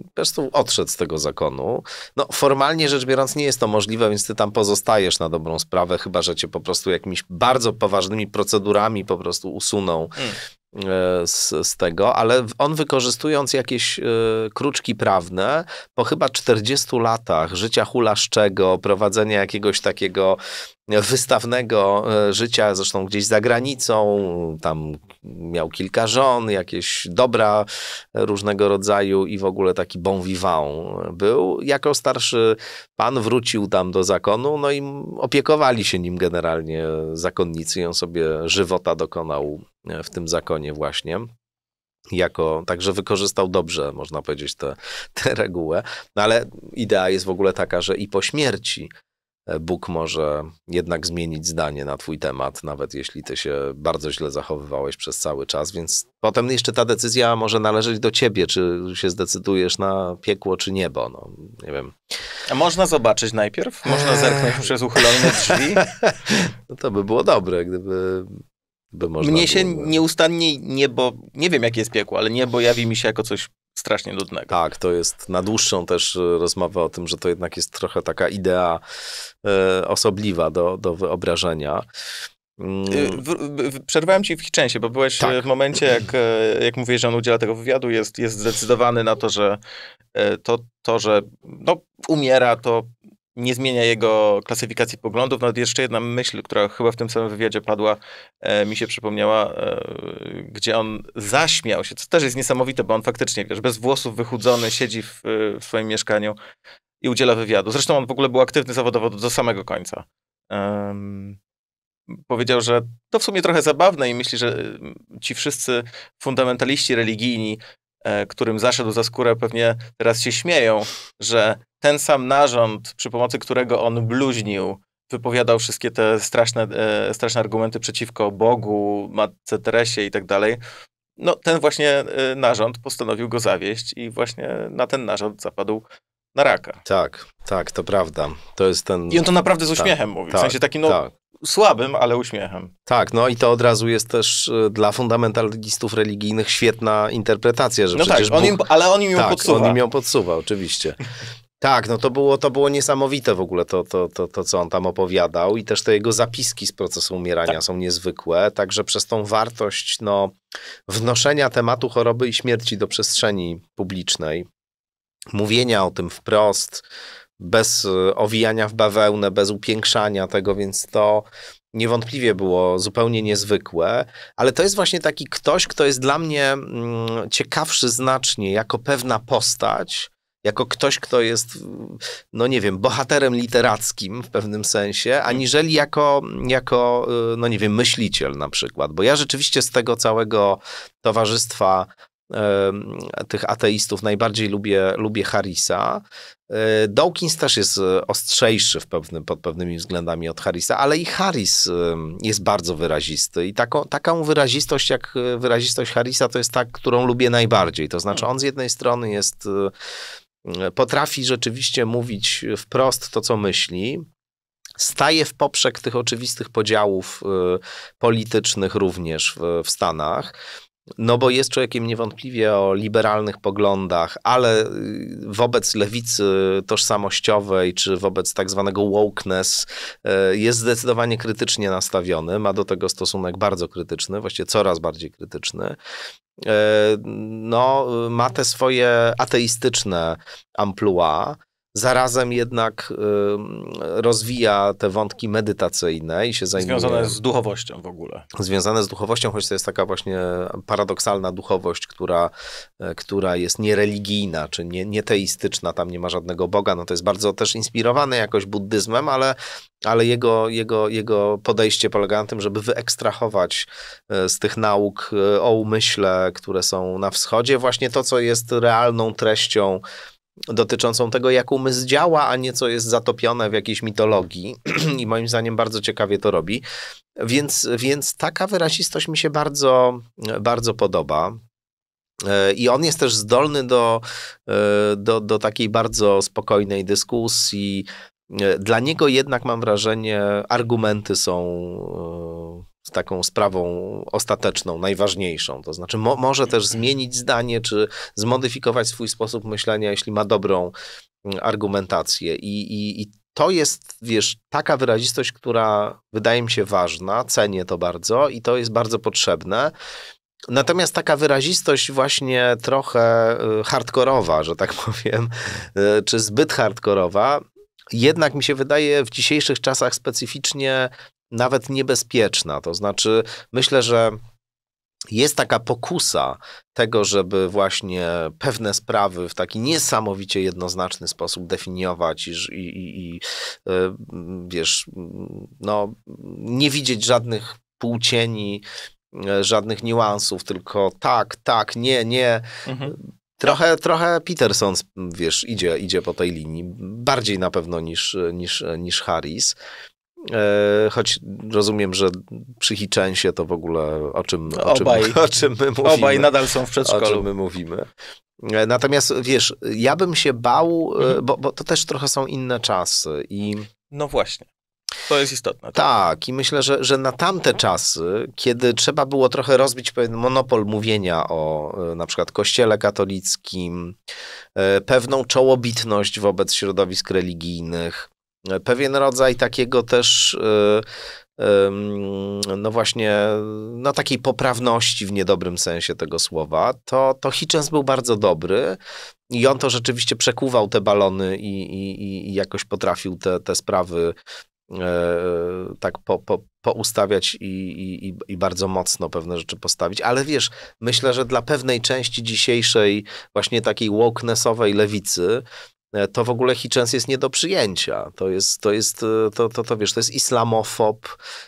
po prostu odszedł z tego zakonu. No, formalnie rzecz biorąc nie jest to możliwe, więc ty tam pozostajesz na dobrą sprawę, chyba że cię po prostu jakimiś bardzo poważnymi procedurami po prostu usuną z tego, ale on, wykorzystując jakieś kruczki prawne, po chyba 40 latach życia hulaszczego, prowadzenia jakiegoś takiego wystawnego życia, zresztą gdzieś za granicą, tam miał kilka żon, jakieś dobra różnego rodzaju i w ogóle taki bon vivant był. Jako starszy pan wrócił tam do zakonu, no i opiekowali się nim generalnie zakonnicy i on sobie żywota dokonał w tym zakonie właśnie. Także wykorzystał dobrze, można powiedzieć, tę regułę. No ale idea jest w ogóle taka, że i po śmierci Bóg może jednak zmienić zdanie na twój temat, nawet jeśli ty się bardzo źle zachowywałeś przez cały czas, więc potem jeszcze ta decyzja może należeć do ciebie, czy się zdecydujesz na piekło, czy niebo, no nie wiem. A można zobaczyć najpierw? Można zerknąć przez uchylone drzwi? No to by było dobre, gdyby można mnie się było... Nieustannie niebo, nie wiem jakie jest piekło, ale niebo jawi mi się jako coś strasznie nudnego. Tak, to jest na dłuższą też rozmowę o tym, że to jednak jest trochę taka idea osobliwa do wyobrażenia. Przerwałem ci w Hitchensie, bo byłeś w momencie, jak mówiłeś, że on udziela tego wywiadu, jest zdecydowany na to, że że no, umiera, to nie zmienia jego klasyfikacji poglądów. Nawet jeszcze jedna myśl, która chyba w tym samym wywiadzie padła, mi się przypomniała, gdzie on zaśmiał się, co też jest niesamowite, bo on faktycznie, wiesz, bez włosów, wychudzony, siedzi w swoim mieszkaniu i udziela wywiadu. Zresztą on w ogóle był aktywny zawodowo do samego końca. Powiedział, że to w sumie trochę zabawne i myśli, że ci wszyscy fundamentaliści religijni, którym zaszedł za skórę, pewnie teraz się śmieją, że ten sam narząd, przy pomocy którego on bluźnił, wypowiadał wszystkie te straszne argumenty przeciwko Bogu, Matce Teresie i tak dalej, no ten właśnie narząd postanowił go zawieść i właśnie na ten narząd zapadł na raka. Tak, tak, to prawda. To jest ten... I on to naprawdę z uśmiechem mówi, w sensie taki, no... Słabym, ale uśmiechem. Tak, no i to od razu jest też dla fundamentalistów religijnych świetna interpretacja, że no przecież tak, Bóg... on im ją podsuwa. On im ją podsuwa, oczywiście. Tak, no to było niesamowite w ogóle to, co on tam opowiadał i też te jego zapiski z procesu umierania są niezwykłe, także przez tą wartość wnoszenia tematu choroby i śmierci do przestrzeni publicznej, mówienia o tym wprost, bez owijania w bawełnę, bez upiększania tego, więc to niewątpliwie było zupełnie niezwykłe, ale to jest właśnie taki ktoś, kto jest dla mnie ciekawszy znacznie jako pewna postać, jako ktoś, kto jest, no nie wiem, bohaterem literackim w pewnym sensie, aniżeli jako no nie wiem, myśliciel na przykład, bo ja rzeczywiście z tego całego towarzystwa tych ateistów najbardziej lubię Harrisa. Dawkins też jest ostrzejszy pod pewnymi względami od Harrisa, ale i Harris jest bardzo wyrazisty i taką wyrazistość jak wyrazistość Harrisa to jest ta, którą lubię najbardziej. To znaczy on z jednej strony potrafi rzeczywiście mówić wprost to, co myśli, staje w poprzek tych oczywistych podziałów politycznych również w Stanach. No bo jest człowiekiem niewątpliwie o liberalnych poglądach, ale wobec lewicy tożsamościowej, czy wobec tak zwanego wokeness jest zdecydowanie krytycznie nastawiony, ma do tego stosunek bardzo krytyczny, właściwie coraz bardziej krytyczny. No, ma te swoje ateistyczne amplua, zarazem jednak rozwija te wątki medytacyjne i się zajmuje... Związane z duchowością w ogóle. Związane z duchowością, choć to jest taka właśnie paradoksalna duchowość, która jest niereligijna, czy nieteistyczna, tam nie ma żadnego Boga. No to jest bardzo też inspirowane jakoś buddyzmem, ale jego podejście polega na tym, żeby wyekstrahować z tych nauk o umyśle, które są na wschodzie, właśnie to, co jest realną treścią dotyczącą tego, jak umysł działa, a nie co jest zatopione w jakiejś mitologii i moim zdaniem bardzo ciekawie to robi. Więc taka wyrazistość mi się bardzo, bardzo podoba. I on jest też zdolny do takiej bardzo spokojnej dyskusji. Dla niego jednak mam wrażenie, argumenty są taką sprawą ostateczną, najważniejszą. To znaczy może też zmienić zdanie, czy zmodyfikować swój sposób myślenia, jeśli ma dobrą argumentację. I to jest, wiesz, taka wyrazistość, która wydaje mi się ważna, cenię to bardzo i to jest bardzo potrzebne. Natomiast taka wyrazistość właśnie trochę hardkorowa, że tak powiem, czy zbyt hardkorowa, jednak mi się wydaje w dzisiejszych czasach specyficznie nawet niebezpieczna. To znaczy myślę, że jest taka pokusa tego, żeby właśnie pewne sprawy w taki niesamowicie jednoznaczny sposób definiować i wiesz, no, nie widzieć żadnych półcieni, żadnych niuansów, tylko tak, tak, nie, nie. Mhm. Trochę Peterson, wiesz, idzie po tej linii. Bardziej na pewno niż Harris. Choć rozumiem, że przy Hitchensie to w ogóle o czym my mówimy. Obaj nadal są w przedszkolu. O czym my mówimy. Natomiast wiesz, ja bym się bał, bo to też trochę są inne czasy. I... No właśnie. To jest istotne. Tak, i myślę, że na tamte czasy, kiedy trzeba było trochę rozbić pewien monopol mówienia o na przykład kościele katolickim, pewną czołobitność wobec środowisk religijnych, pewien rodzaj takiego też, no właśnie, no takiej poprawności w niedobrym sensie tego słowa, to Hitchens był bardzo dobry i on to rzeczywiście przekuwał te balony i jakoś potrafił te sprawy tak poustawiać i bardzo mocno pewne rzeczy postawić, ale wiesz, myślę, że dla pewnej części dzisiejszej właśnie takiej wokenessowej lewicy to w ogóle Hitchens jest nie do przyjęcia. Wiesz, to jest islamofob,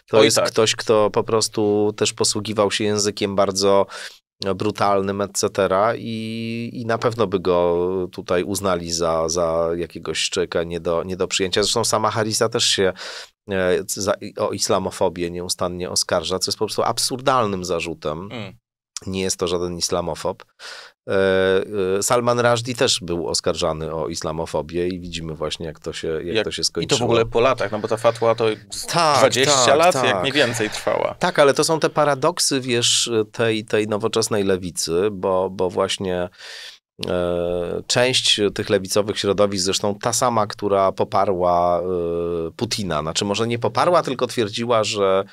to jest tak. Ktoś, kto po prostu też posługiwał się językiem bardzo brutalnym, etc. I na pewno by go tutaj uznali za jakiegoś człowieka nie do przyjęcia. Zresztą sama Harrisa też się o islamofobię nieustannie oskarża, co jest po prostu absurdalnym zarzutem. Mm. Nie jest to żaden islamofob. Salman Rushdie też był oskarżany o islamofobię i widzimy właśnie, jak to się skończyło. I to w ogóle po latach, no bo ta fatwa to 20 lat, jak mniej więcej trwała. Tak, ale to są te paradoksy, wiesz, tej nowoczesnej lewicy, bo właśnie część tych lewicowych środowisk, zresztą ta sama, która poparła Putina, znaczy może nie poparła, tylko twierdziła, że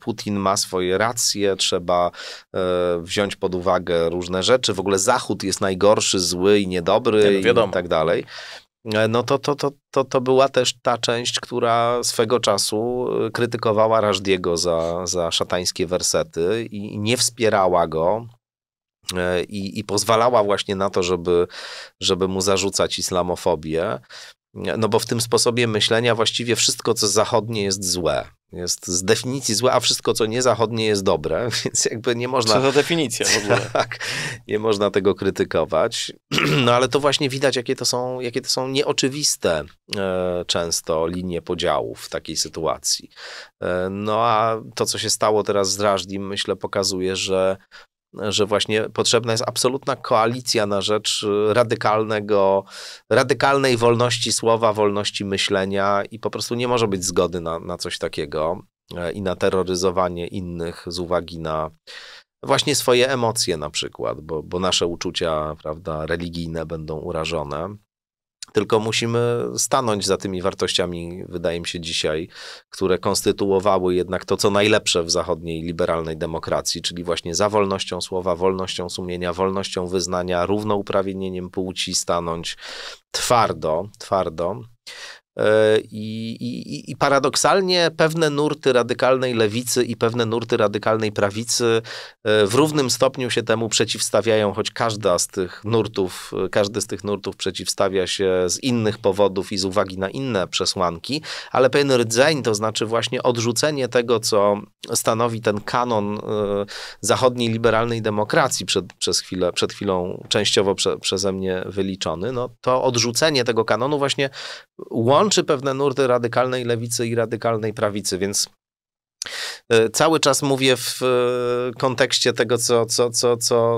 Putin ma swoje racje, trzeba wziąć pod uwagę różne rzeczy, w ogóle Zachód jest najgorszy, zły i niedobry i tak dalej. No to była też ta część, która swego czasu krytykowała Rushdiego za szatańskie wersety i nie wspierała go. I pozwalała właśnie na to, żeby mu zarzucać islamofobię, no bo w tym sposobie myślenia właściwie wszystko, co zachodnie, jest złe. Jest z definicji złe, a wszystko, co niezachodnie, jest dobre, więc jakby nie można... Co za definicja w ogóle. Tak, nie można tego krytykować. No ale to właśnie widać, jakie to są nieoczywiste często linie podziałów w takiej sytuacji. No a to, co się stało teraz z Rushdim, myślę, pokazuje, że właśnie potrzebna jest absolutna koalicja na rzecz radykalnej wolności słowa, wolności myślenia i po prostu nie może być zgody na coś takiego i na terroryzowanie innych z uwagi na właśnie swoje emocje na przykład, bo nasze uczucia, prawda, religijne będą urażone. Tylko musimy stanąć za tymi wartościami, wydaje mi się dzisiaj, które konstytuowały jednak to, co najlepsze w zachodniej liberalnej demokracji, czyli właśnie za wolnością słowa, wolnością sumienia, wolnością wyznania, równouprawnieniem płci stanąć twardo. I paradoksalnie pewne nurty radykalnej lewicy i pewne nurty radykalnej prawicy w równym stopniu się temu przeciwstawiają, choć każdy z tych nurtów przeciwstawia się z innych powodów i z uwagi na inne przesłanki, ale pewien rdzeń, to znaczy właśnie odrzucenie tego, co stanowi ten kanon zachodniej liberalnej demokracji przed chwilą częściowo przeze mnie wyliczony, no to odrzucenie tego kanonu właśnie łączy pewne nurty radykalnej lewicy i radykalnej prawicy, więc cały czas mówię w kontekście tego,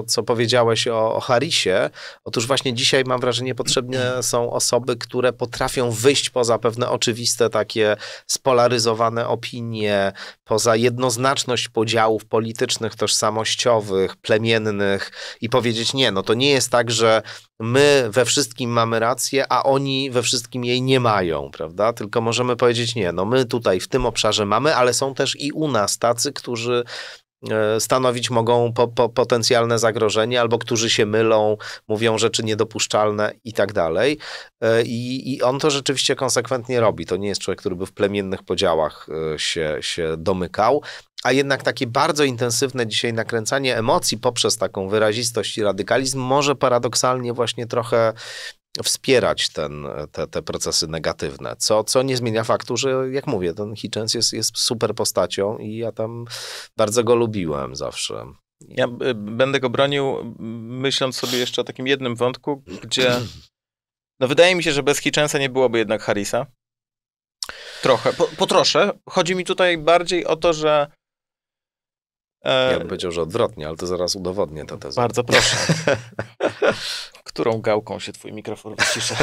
co powiedziałeś o Harrisie. Otóż właśnie dzisiaj mam wrażenie, potrzebne są osoby, które potrafią wyjść poza pewne oczywiste takie spolaryzowane opinie, poza jednoznaczność podziałów politycznych, tożsamościowych, plemiennych i powiedzieć nie, no to nie jest tak, że my we wszystkim mamy rację, a oni we wszystkim jej nie mają, prawda? Tylko możemy powiedzieć nie, no my tutaj w tym obszarze mamy, ale są też i u nas tacy, którzy stanowić mogą potencjalne zagrożenie, albo którzy się mylą, mówią rzeczy niedopuszczalne i tak dalej. I on to rzeczywiście konsekwentnie robi. To nie jest człowiek, który by w plemiennych podziałach się domykał. A jednak takie bardzo intensywne dzisiaj nakręcanie emocji poprzez taką wyrazistość i radykalizm może paradoksalnie właśnie trochę wspierać te procesy negatywne, co nie zmienia faktu, że jak mówię, ten Hitchens jest super postacią i ja tam bardzo go lubiłem zawsze. Ja będę go bronił, myśląc sobie jeszcze o takim jednym wątku, gdzie no wydaje mi się, że bez Hitchensa nie byłoby jednak Harrisa. Trochę, po trosze. Chodzi mi tutaj bardziej o to, że ja bym powiedział, że odwrotnie, ale to zaraz udowodnię tę tezę. Bardzo proszę. Którą gałką się twój mikrofon wycisza?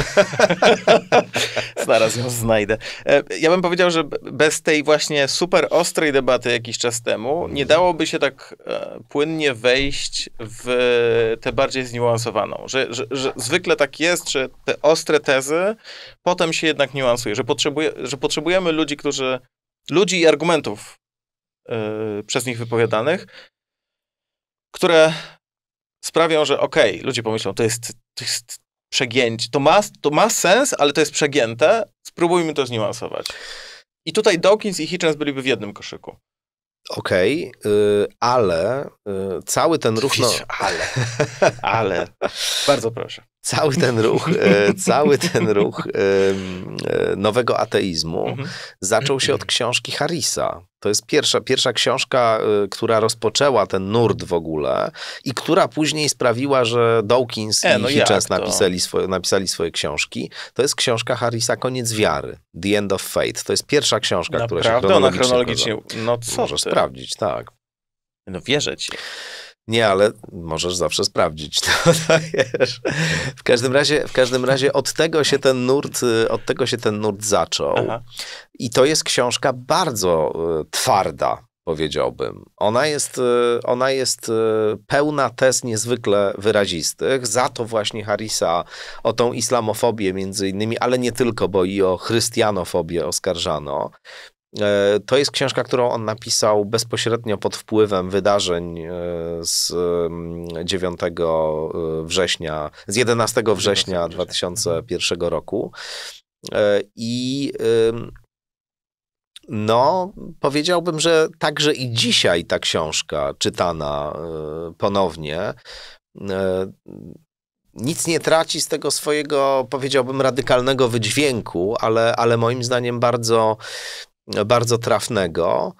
Zaraz ją znajdę. Ja bym powiedział, że bez tej właśnie super ostrej debaty jakiś czas temu nie dałoby się tak płynnie wejść w tę bardziej zniuansowaną. Że zwykle tak jest, że te ostre tezy potem się jednak niuansuje, że potrzebujemy ludzi i argumentów przez nich wypowiadanych, które sprawią, że okej, ludzie pomyślą, to jest przegięcie, to ma sens, ale to jest przegięte, spróbujmy to zniuansować. I tutaj Dawkins i Hitchens byliby w jednym koszyku. Okej, ale cały ten ruch... Ale, bardzo proszę. Cały ten ruch nowego ateizmu zaczął się od książki Harrisa. To jest pierwsza książka, która rozpoczęła ten nurt w ogóle i która później sprawiła, że Dawkins i Hitchens napisali swoje książki. To jest książka Harrisa Koniec wiary, The End of Fate. To jest pierwsza książka, naprawdę? Która się chronologicznie... No co możesz sprawdzić, tak. No wierzę ci. Nie, ale możesz zawsze sprawdzić. To wiesz. W każdym razie od tego się ten nurt zaczął. Aha. I to jest książka bardzo twarda, powiedziałbym. Ona jest pełna tez niezwykle wyrazistych. Za to właśnie Harrisa o tą islamofobię między innymi, ale nie tylko, bo i o chrystianofobię oskarżano. To jest książka, którą on napisał bezpośrednio pod wpływem wydarzeń z 11 września 2001 roku. I no, powiedziałbym, że także i dzisiaj ta książka czytana ponownie nic nie traci z tego swojego, powiedziałbym, radykalnego wydźwięku, ale moim zdaniem bardzo trafnego.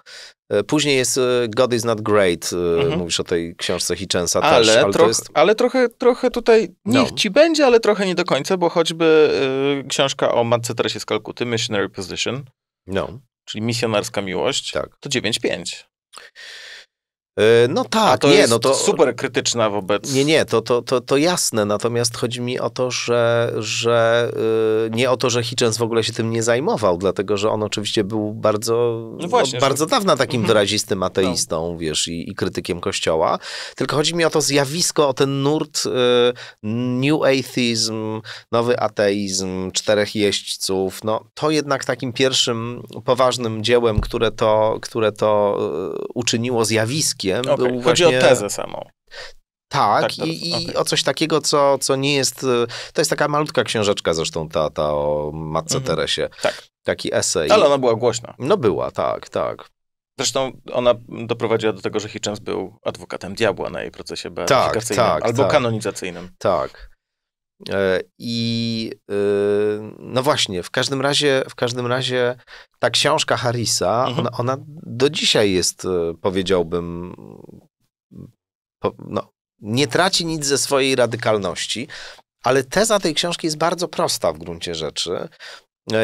Później jest God is not great. Mówisz o tej książce Hitchensa też. Ale trochę tutaj niech ci będzie, ale trochę nie do końca, bo choćby książka o matce Teresie z Kalkuty, Missionary Position, czyli misjonarska miłość, tak. To 9,5. No tak, to super krytyczna wobec... Nie, to jasne, natomiast chodzi mi o to, nie o to, że Hitchens w ogóle się tym nie zajmował, dlatego, że on oczywiście był bardzo dawna takim wyrazistym ateistą, wiesz, i krytykiem Kościoła, tylko chodzi mi o to zjawisko, o ten nurt New Atheism, nowy ateizm, czterech jeźdźców, no to jednak takim pierwszym poważnym dziełem, które to uczyniło zjawiskiem. Chodzi o tezę samą. Tak, i o coś takiego, co nie jest... To jest taka malutka książeczka zresztą, ta o matce Teresie. Tak. Taki esej. Ale ona była głośna. No była, tak, tak. Zresztą ona doprowadziła do tego, że Hitchens był adwokatem diabła na jej procesie beatyfikacyjnym albo kanonizacyjnym. Tak. I no właśnie, w każdym razie ta książka Harrisa, ona do dzisiaj jest, powiedziałbym, nie traci nic ze swojej radykalności, ale teza tej książki jest bardzo prosta w gruncie rzeczy,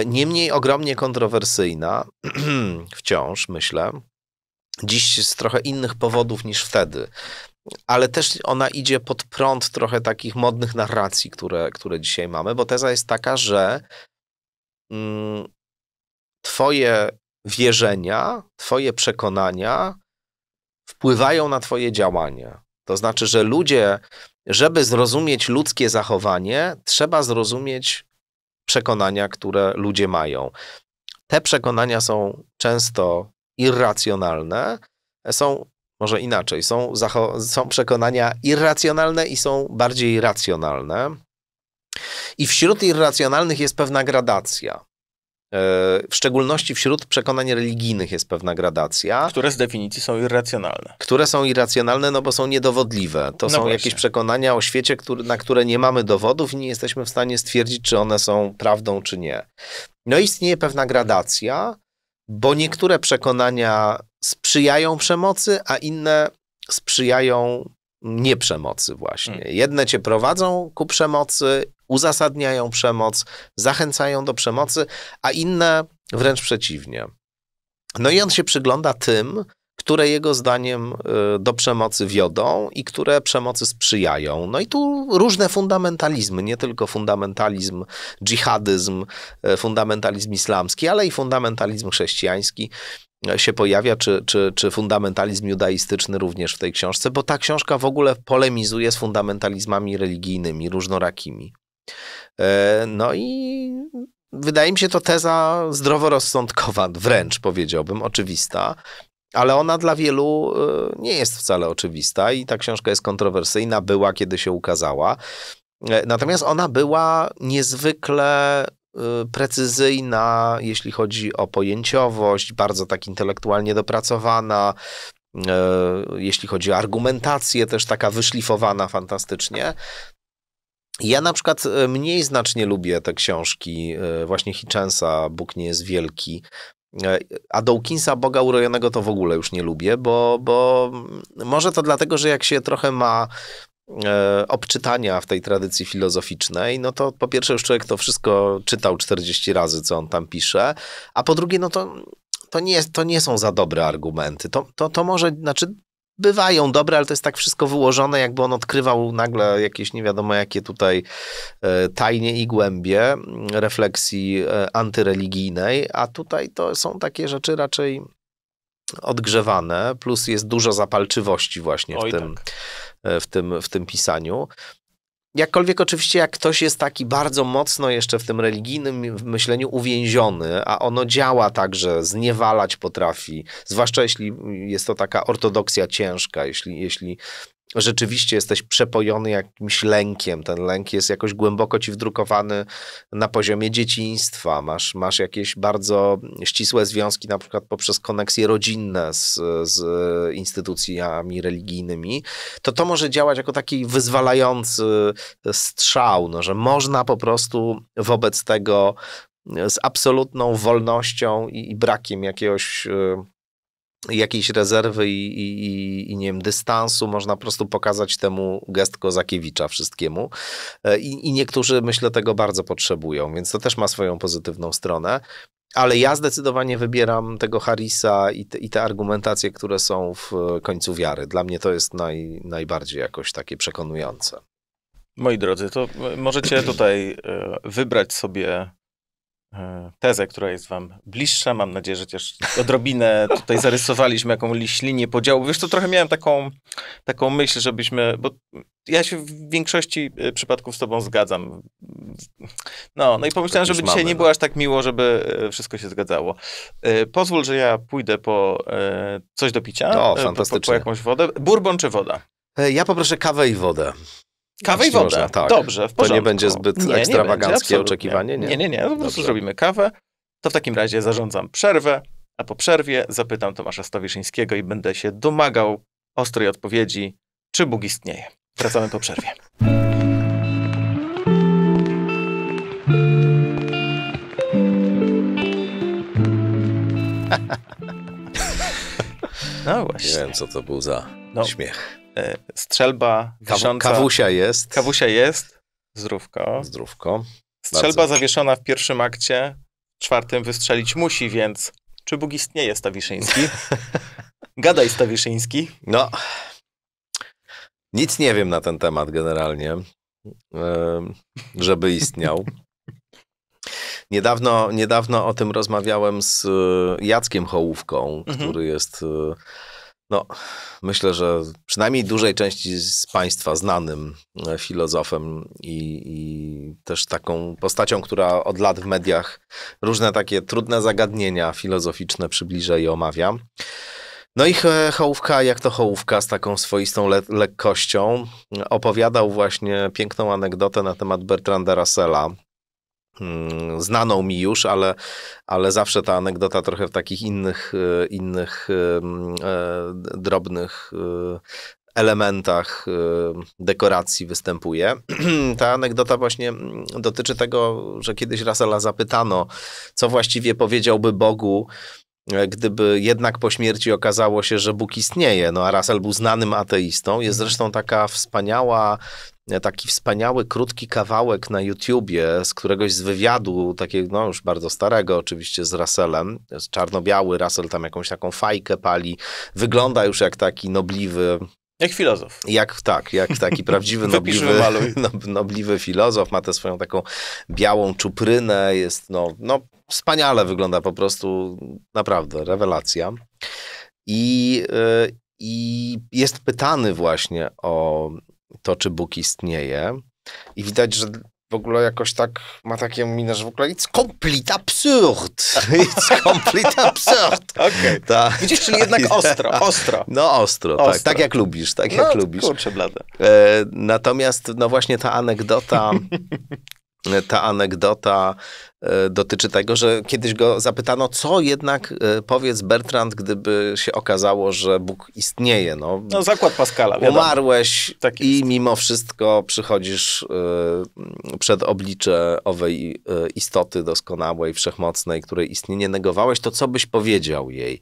niemniej ogromnie kontrowersyjna, wciąż myślę, dziś z trochę innych powodów niż wtedy. Ale też ona idzie pod prąd trochę takich modnych narracji, które dzisiaj mamy, bo teza jest taka, że twoje wierzenia, twoje przekonania wpływają na twoje działanie. To znaczy, że ludzie, żeby zrozumieć ludzkie zachowanie, trzeba zrozumieć przekonania, które ludzie mają. Te przekonania są często irracjonalne, może inaczej, są przekonania irracjonalne i są bardziej racjonalne. I wśród irracjonalnych jest pewna gradacja. W szczególności wśród przekonań religijnych jest pewna gradacja. Które z definicji są irracjonalne. Które są irracjonalne, no bo są niedowodliwe. To są jakieś przekonania o świecie, na które nie mamy dowodów i nie jesteśmy w stanie stwierdzić, czy one są prawdą, czy nie. No istnieje pewna gradacja, bo niektóre przekonania sprzyjają przemocy, a inne sprzyjają nieprzemocy właśnie. Jedne cię prowadzą ku przemocy, uzasadniają przemoc, zachęcają do przemocy, a inne wręcz przeciwnie. No i on się przygląda tym, które jego zdaniem do przemocy wiodą i które przemocy sprzyjają. No i tu różne fundamentalizmy, nie tylko fundamentalizm, dżihadyzm, fundamentalizm islamski, ale i fundamentalizm chrześcijański się pojawia, czy fundamentalizm judaistyczny również w tej książce, bo ta książka w ogóle polemizuje z fundamentalizmami religijnymi, różnorakimi. No i wydaje mi się to teza zdroworozsądkowa, wręcz powiedziałbym, oczywista, ale ona dla wielu nie jest wcale oczywista i ta książka jest kontrowersyjna, była kiedy się ukazała. Natomiast ona była niezwykle precyzyjna, jeśli chodzi o pojęciowość, bardzo tak intelektualnie dopracowana, jeśli chodzi o argumentację, też taka wyszlifowana fantastycznie. Ja na przykład mniej znacznie lubię te książki właśnie Hitchensa, Bóg nie jest wielki, a Dawkinsa, Boga urojonego, to w ogóle już nie lubię, bo może to dlatego, że jak się trochę ma obczytania w tej tradycji filozoficznej, no to po pierwsze już człowiek to wszystko czytał 40 razy, co on tam pisze, a po drugie, no to nie są za dobre argumenty. To może, znaczy bywają dobre, ale to jest tak wszystko wyłożone, jakby on odkrywał nagle jakieś nie wiadomo jakie tutaj tajnie i głębie refleksji antyreligijnej, a tutaj to są takie rzeczy raczej odgrzewane, plus jest dużo zapalczywości właśnie w tym pisaniu. Jakkolwiek oczywiście, jak ktoś jest taki bardzo mocno jeszcze w tym religijnym myśleniu uwięziony, a ono działa tak, że zniewalać potrafi, zwłaszcza jeśli jest to taka ortodoksja ciężka, jeśli rzeczywiście jesteś przepojony jakimś lękiem, ten lęk jest jakoś głęboko ci wdrukowany na poziomie dzieciństwa, masz jakieś bardzo ścisłe związki, na przykład poprzez koneksje rodzinne z instytucjami religijnymi, to może działać jako taki wyzwalający strzał, no, że można po prostu wobec tego z absolutną wolnością i brakiem jakiejś rezerwy i nie wiem, dystansu, można po prostu pokazać temu gest Kozakiewicza wszystkiemu. I niektórzy, myślę, tego bardzo potrzebują, więc to też ma swoją pozytywną stronę. Ale ja zdecydowanie wybieram tego Harrisa i te argumentacje, które są w Końcu wiary. Dla mnie to jest najbardziej jakoś takie przekonujące. Moi drodzy, to możecie tutaj wybrać sobie tezę, która jest wam bliższa. Mam nadzieję, że też odrobinę tutaj zarysowaliśmy jakąś linię podziału. Wiesz, to trochę miałem taką myśl, żebyśmy, bo ja się w większości przypadków z tobą zgadzam. No i pomyślałem, żeby dzisiaj nie było aż tak miło, żeby wszystko się zgadzało. Pozwól, że ja pójdę po coś do picia. O, fantastycznie. Po jakąś wodę. Bourbon czy woda? Ja poproszę kawę i wodę. Kawę i wodę, można, tak. Dobrze, w porządku. To nie będzie zbyt ekstrawaganckie oczekiwanie? Nie, po prostu zrobimy kawę. To w takim razie zarządzam przerwę, a po przerwie zapytam Tomasza Stawiszyńskiego i będę się domagał ostrej odpowiedzi, czy Bóg istnieje. Wracamy po przerwie. No właśnie. Nie wiem, co to był za śmiech. Strzelba wisząca... Kawusia jest. Kawusia jest. Zdrówko. Zdrówko. Strzelba zawieszona w pierwszym akcie, w czwartym wystrzelić musi, więc czy Bóg istnieje, Stawiszyński? Gadaj, Stawiszyński. No, nic nie wiem na ten temat generalnie, żeby istniał. Niedawno o tym rozmawiałem z Jackiem Hołówką, który jest, no, myślę, że przynajmniej dużej części z Państwa znanym filozofem i też taką postacią, która od lat w mediach różne takie trudne zagadnienia filozoficzne przybliża i omawia. No i Hołówka, jak to Hołówka, z taką swoistą lekkością opowiadał właśnie piękną anegdotę na temat Bertranda Russella. Znaną mi już, ale zawsze ta anegdota trochę w takich innych drobnych elementach dekoracji występuje. Ta anegdota właśnie dotyczy tego, że kiedyś Russella zapytano, co właściwie powiedziałby Bogu, gdyby jednak po śmierci okazało się, że Bóg istnieje. No a Russell był znanym ateistą. Jest zresztą taki wspaniały, krótki kawałek na YouTubie z któregoś z wywiadu, takiego no już bardzo starego oczywiście z Russellem, jest czarno-biały, Russell tam jakąś taką fajkę pali, wygląda już jak taki nobliwy... Jak filozof. Jak taki prawdziwy, nobliwy filozof, ma tę swoją taką białą czuprynę, jest wspaniale wygląda po prostu, naprawdę, rewelacja. I jest pytany właśnie o to, czy Bóg istnieje i widać, że w ogóle jakoś tak ma takie minę, że w ogóle it's complete absurd. It's complete absurd. Okay. Widzisz, czyli jednak ostro. No ostro. Tak jak lubisz, tak jak lubisz. Kurczę, blada. Natomiast no właśnie ta anegdota... Ta anegdota dotyczy tego, że kiedyś go zapytano, co jednak powiedz Bertrand, gdyby się okazało, że Bóg istnieje. No zakład Pascala. Umarłeś tak i mimo wszystko przychodzisz przed oblicze owej istoty doskonałej, wszechmocnej, której istnienie negowałeś, to co byś powiedział jej?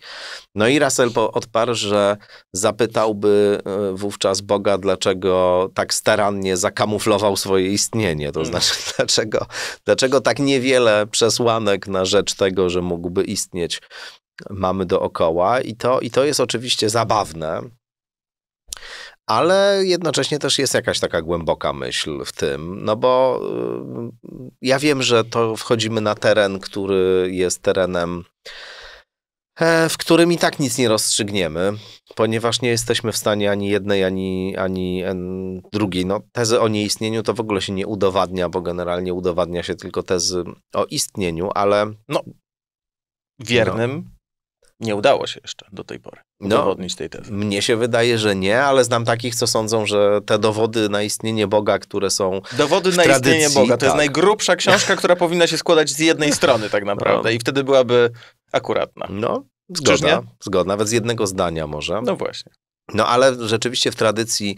No i Russell odparł, że zapytałby wówczas Boga, dlaczego tak starannie zakamuflował swoje istnienie. To znaczy, dlaczego tak niewiele przesłanek na rzecz tego, że mógłby istnieć, mamy dookoła. I to jest oczywiście zabawne, ale jednocześnie też jest jakaś taka głęboka myśl w tym, no bo ja wiem, że to wchodzimy na teren, który jest terenem, w którym i tak nic nie rozstrzygniemy, ponieważ nie jesteśmy w stanie ani jednej, ani drugiej. No, tezy o nieistnieniu to w ogóle się nie udowadnia, bo generalnie udowadnia się tylko tezy o istnieniu, ale... No, wiernym nie udało się jeszcze do tej pory udowodnić tej tezy. Mnie się wydaje, że nie, ale znam takich, co sądzą, że te dowody na istnienie Boga, które są dowody na istnienie Boga, to jest najgrubsza książka, która powinna się składać z jednej strony tak naprawdę i wtedy byłaby... akuratna. No, zgoda. Nawet z jednego zdania może. No właśnie. No ale rzeczywiście w tradycji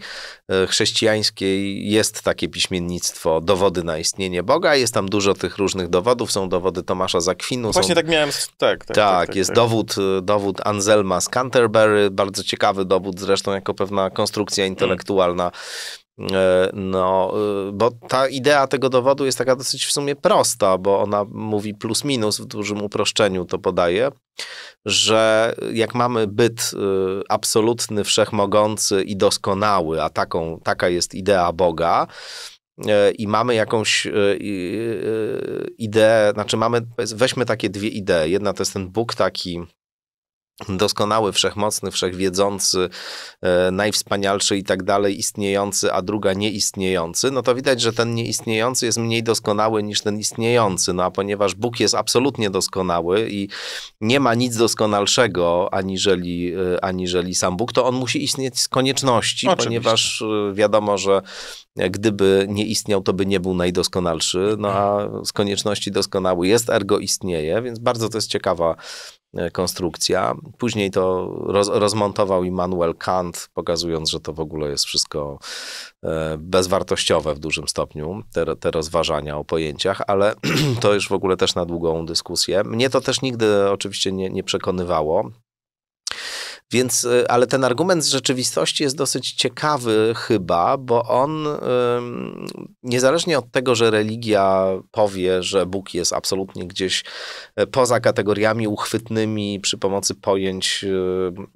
chrześcijańskiej jest takie piśmiennictwo, dowody na istnienie Boga. Jest tam dużo tych różnych dowodów. Są dowody Tomasza z Akwinu. Właśnie tak miałem. Tak, jest. Dowód Anselma z Canterbury. Bardzo ciekawy dowód zresztą jako pewna konstrukcja intelektualna. No, bo ta idea tego dowodu jest taka dosyć w sumie prosta, bo ona mówi plus minus, w dużym uproszczeniu to podaje, że jak mamy byt absolutny, wszechmogący i doskonały, a taka jest idea Boga, i mamy jakąś ideę, znaczy weźmy takie dwie idee. Jedna to jest ten Bóg taki doskonały, wszechmocny, wszechwiedzący, najwspanialszy i tak dalej, istniejący, a druga nieistniejący, no to widać, że ten nieistniejący jest mniej doskonały niż ten istniejący, no a ponieważ Bóg jest absolutnie doskonały i nie ma nic doskonalszego aniżeli sam Bóg, to on musi istnieć z konieczności, oczywiście, ponieważ wiadomo, że gdyby nie istniał, to by nie był najdoskonalszy, no a z konieczności doskonały jest, ergo istnieje, więc bardzo to jest ciekawa konstrukcja. Później to rozmontował Immanuel Kant, pokazując, że to w ogóle jest wszystko bezwartościowe w dużym stopniu, te rozważania o pojęciach, ale to już w ogóle też na długą dyskusję. Mnie to też nigdy oczywiście nie przekonywało. Więc, ale ten argument z rzeczywistości jest dosyć ciekawy chyba, bo on niezależnie od tego, że religia powie, że Bóg jest absolutnie gdzieś poza kategoriami uchwytnymi przy pomocy pojęć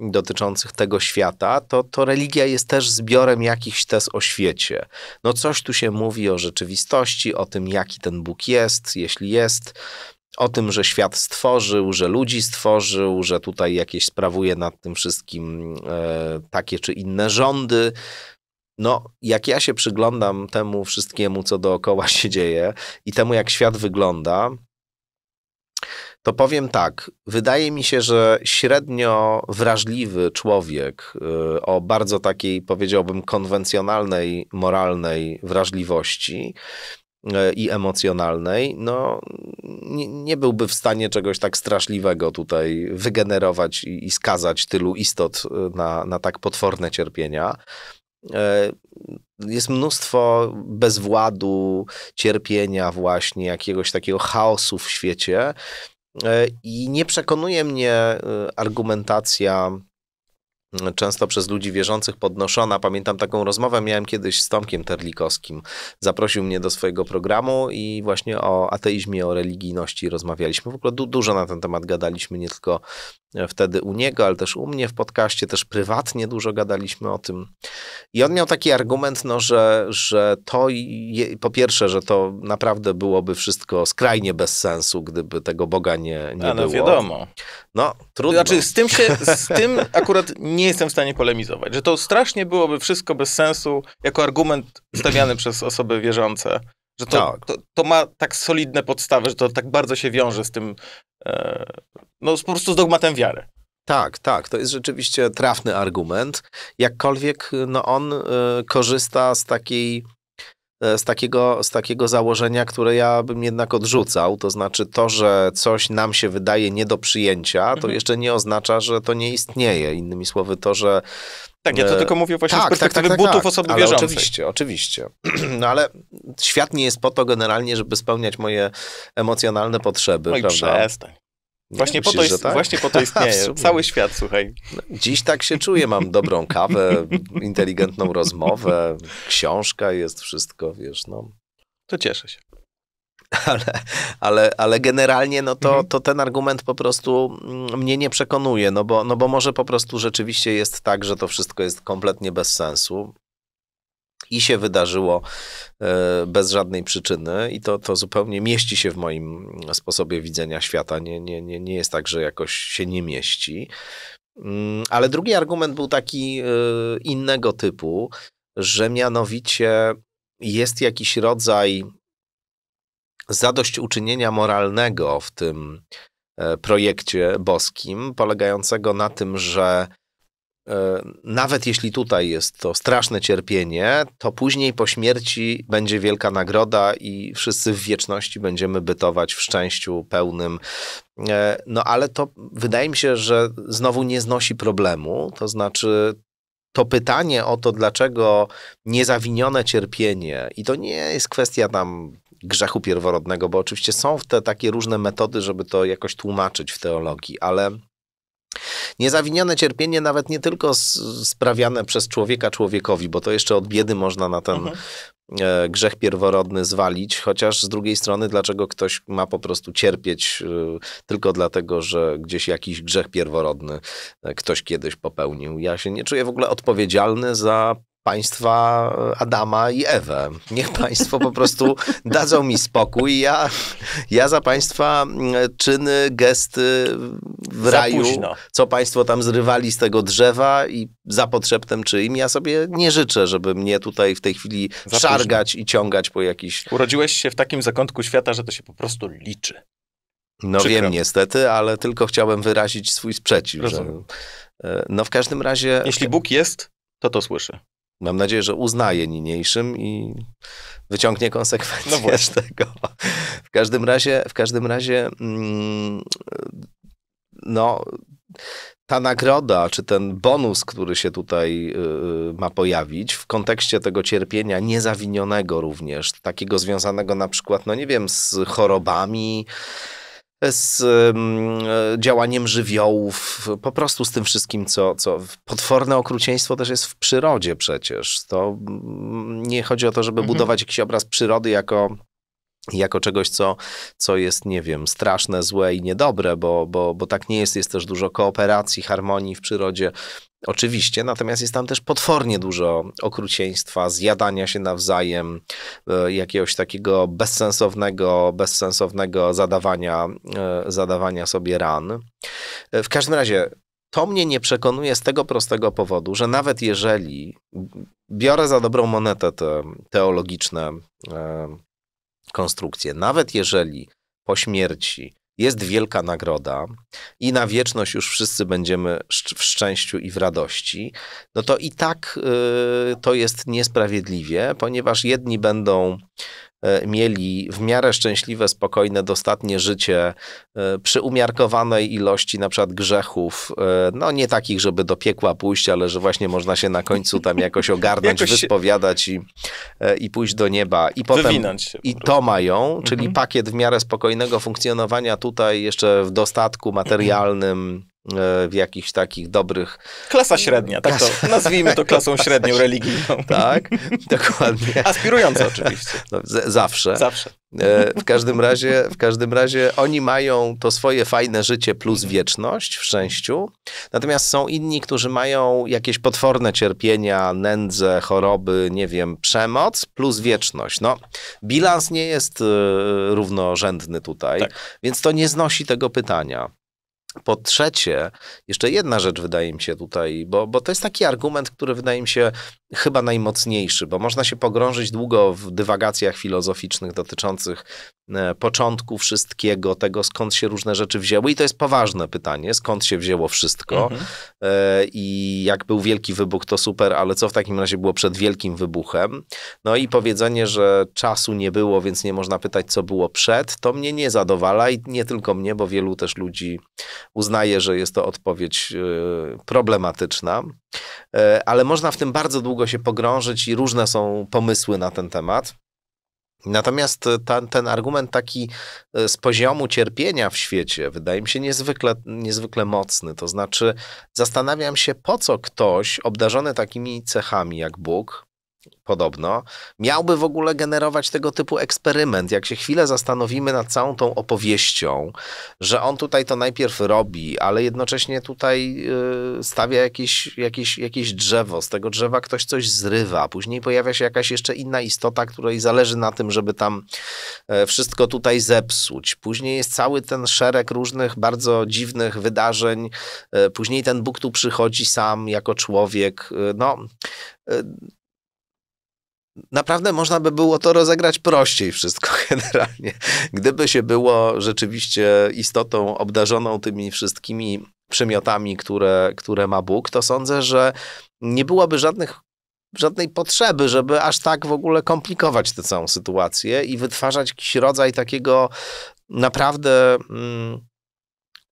dotyczących tego świata, to religia jest też zbiorem jakichś tez o świecie. No coś tu się mówi o rzeczywistości, o tym, jaki ten Bóg jest, jeśli jest, o tym, że świat stworzył, że ludzi stworzył, że tutaj jakieś sprawuje nad tym wszystkim takie czy inne rządy. No, jak ja się przyglądam temu wszystkiemu, co dookoła się dzieje i temu, jak świat wygląda, to powiem tak, wydaje mi się, że średnio wrażliwy człowiek o bardzo takiej, powiedziałbym, konwencjonalnej, moralnej wrażliwości i emocjonalnej, no nie byłby w stanie czegoś tak straszliwego tutaj wygenerować i skazać tylu istot na tak potworne cierpienia. Jest mnóstwo bezwładu, cierpienia właśnie, jakiegoś takiego chaosu w świecie i nie przekonuje mnie argumentacja często przez ludzi wierzących podnoszona. Pamiętam taką rozmowę, miałem kiedyś z Tomkiem Terlikowskim. Zaprosił mnie do swojego programu i właśnie o ateizmie, o religijności rozmawialiśmy. W ogóle dużo na ten temat gadaliśmy, nie tylko wtedy u niego, ale też u mnie w podcaście, też prywatnie dużo gadaliśmy o tym. I on miał taki argument, no, że to po pierwsze, że to naprawdę byłoby wszystko skrajnie bez sensu, gdyby tego Boga nie było. No wiadomo. No, trudno. Znaczy z tym akurat nie jestem w stanie polemizować, że to strasznie byłoby wszystko bez sensu jako argument stawiany przez osoby wierzące. Że to ma tak solidne podstawy, że to tak bardzo się wiąże z tym, no po prostu z dogmatem wiary. Tak, to jest rzeczywiście trafny argument, jakkolwiek no, on korzysta z takiego założenia, które ja bym jednak odrzucał, to znaczy to, że coś nam się wydaje nie do przyjęcia, to jeszcze nie oznacza, że to nie istnieje. Innymi słowy to, że... Tak, ja to tylko mówię właśnie z perspektywy butów osoby wierzącej. Oczywiście. No ale świat nie jest po to generalnie, żeby spełniać moje emocjonalne potrzeby, no i prawda? Przestań. Właśnie po to istnieje. Cały świat, słuchaj. Dziś tak się czuję, mam dobrą kawę, inteligentną rozmowę, książka jest, wszystko, wiesz, no. To cieszę się. Ale generalnie no to ten argument po prostu mnie nie przekonuje, no bo może po prostu rzeczywiście jest tak, że to wszystko jest kompletnie bez sensu i się wydarzyło bez żadnej przyczyny i to zupełnie mieści się w moim sposobie widzenia świata. Nie jest tak, że jakoś się nie mieści. Ale drugi argument był taki innego typu, że mianowicie jest jakiś rodzaj zadośćuczynienia moralnego w tym projekcie boskim, polegającego na tym, że nawet jeśli tutaj jest to straszne cierpienie, to później po śmierci będzie wielka nagroda i wszyscy w wieczności będziemy bytować w szczęściu pełnym. No ale to wydaje mi się, że znowu nie znosi problemu, to znaczy to pytanie o to, dlaczego niezawinione cierpienie, i to nie jest kwestia tam grzechu pierworodnego, bo oczywiście są te takie różne metody, żeby to jakoś tłumaczyć w teologii, ale niezawinione cierpienie nawet nie tylko sprawiane przez człowieka człowiekowi, bo to jeszcze od biedy można na ten grzech pierworodny zwalić, chociaż z drugiej strony dlaczego ktoś ma po prostu cierpieć tylko dlatego, że gdzieś jakiś grzech pierworodny ktoś kiedyś popełnił. Ja się nie czuję w ogóle odpowiedzialny za państwa Adama i Ewę. Niech państwo po prostu dadzą mi spokój. Ja za państwa czyny, gesty w raju, co państwo tam zrywali z tego drzewa i za potrzeptem czyim, ja sobie nie życzę, żeby mnie tutaj w tej chwili szargać i ciągać po jakiś... Urodziłeś się w takim zakątku świata, że to się po prostu liczy. No przykro. Wiem niestety, ale tylko chciałem wyrazić swój sprzeciw. Że, no w każdym razie... Jeśli Bóg jest, to słyszy. Mam nadzieję, że uznaje niniejszym i wyciągnie konsekwencje z tego. W każdym razie no, ta nagroda, czy ten bonus, który się tutaj ma pojawić w kontekście tego cierpienia niezawinionego również, takiego związanego na przykład, no nie wiem, z chorobami, z działaniem żywiołów, po prostu z tym wszystkim, co... Potworne okrucieństwo też jest w przyrodzie przecież. To nie chodzi o to, żeby budować jakiś obraz przyrody jako czegoś, co jest, nie wiem, straszne, złe i niedobre, bo tak nie jest. Jest też dużo kooperacji, harmonii w przyrodzie. Oczywiście, natomiast jest tam też potwornie dużo okrucieństwa, zjadania się nawzajem, jakiegoś takiego bezsensownego zadawania sobie ran. W każdym razie to mnie nie przekonuje z tego prostego powodu, że nawet jeżeli biorę za dobrą monetę te teologiczne konstrukcje, nawet jeżeli po śmierci jest wielka nagroda i na wieczność już wszyscy będziemy w szczęściu i w radości, no to i tak to jest niesprawiedliwie, ponieważ jedni będą mieli w miarę szczęśliwe, spokojne, dostatnie życie przy umiarkowanej ilości na przykład grzechów, no nie takich, żeby do piekła pójść, ale że właśnie można się na końcu tam jakoś ogarnąć, wyspowiadać i pójść do nieba. I potem i to mają, czyli pakiet w miarę spokojnego funkcjonowania tutaj jeszcze w dostatku materialnym, w jakichś takich dobrych... Klasa średnia, tak to nazwijmy to klasą średnią religijną. Tak, dokładnie. Aspirująca oczywiście. No, zawsze. Zawsze. W każdym razie oni mają to swoje fajne życie plus wieczność w szczęściu, natomiast są inni, którzy mają jakieś potworne cierpienia, nędzę, choroby, nie wiem, przemoc plus wieczność. No, bilans nie jest równorzędny tutaj, tak. Więc to nie znosi tego pytania. Po trzecie, jeszcze jedna rzecz wydaje mi się tutaj, bo to jest taki argument, który wydaje mi się chyba najmocniejszy, bo można się pogrążyć długo w dywagacjach filozoficznych dotyczących początku wszystkiego, tego skąd się różne rzeczy wzięły i to jest poważne pytanie, skąd się wzięło wszystko i jak był wielki wybuch to super, ale co w takim razie było przed wielkim wybuchem? No i powiedzenie, że czasu nie było, więc nie można pytać co było przed, to mnie nie zadowala i nie tylko mnie, bo wielu też ludzi uznaje, że jest to odpowiedź problematyczna, ale można w tym bardzo długo się pogrążyć i różne są pomysły na ten temat. Natomiast ten argument taki z poziomu cierpienia w świecie wydaje mi się niezwykle mocny. To znaczy zastanawiam się, po co ktoś obdarzony takimi cechami jak Bóg, podobno, miałby w ogóle generować tego typu eksperyment. Jak się chwilę zastanowimy nad całą tą opowieścią, że on tutaj to najpierw robi, ale jednocześnie tutaj stawia jakieś drzewo, z tego drzewa ktoś coś zrywa, później pojawia się jakaś jeszcze inna istota, której zależy na tym, żeby tam wszystko tutaj zepsuć. Później jest cały ten szereg różnych bardzo dziwnych wydarzeń. Później ten Bóg tu przychodzi sam jako człowiek. Naprawdę można by było to rozegrać prościej wszystko generalnie. Gdyby się było rzeczywiście istotą obdarzoną tymi wszystkimi przymiotami, które ma Bóg, to sądzę, że nie byłoby żadnej potrzeby, żeby aż tak w ogóle komplikować tę całą sytuację i wytwarzać jakiś rodzaj takiego naprawdę...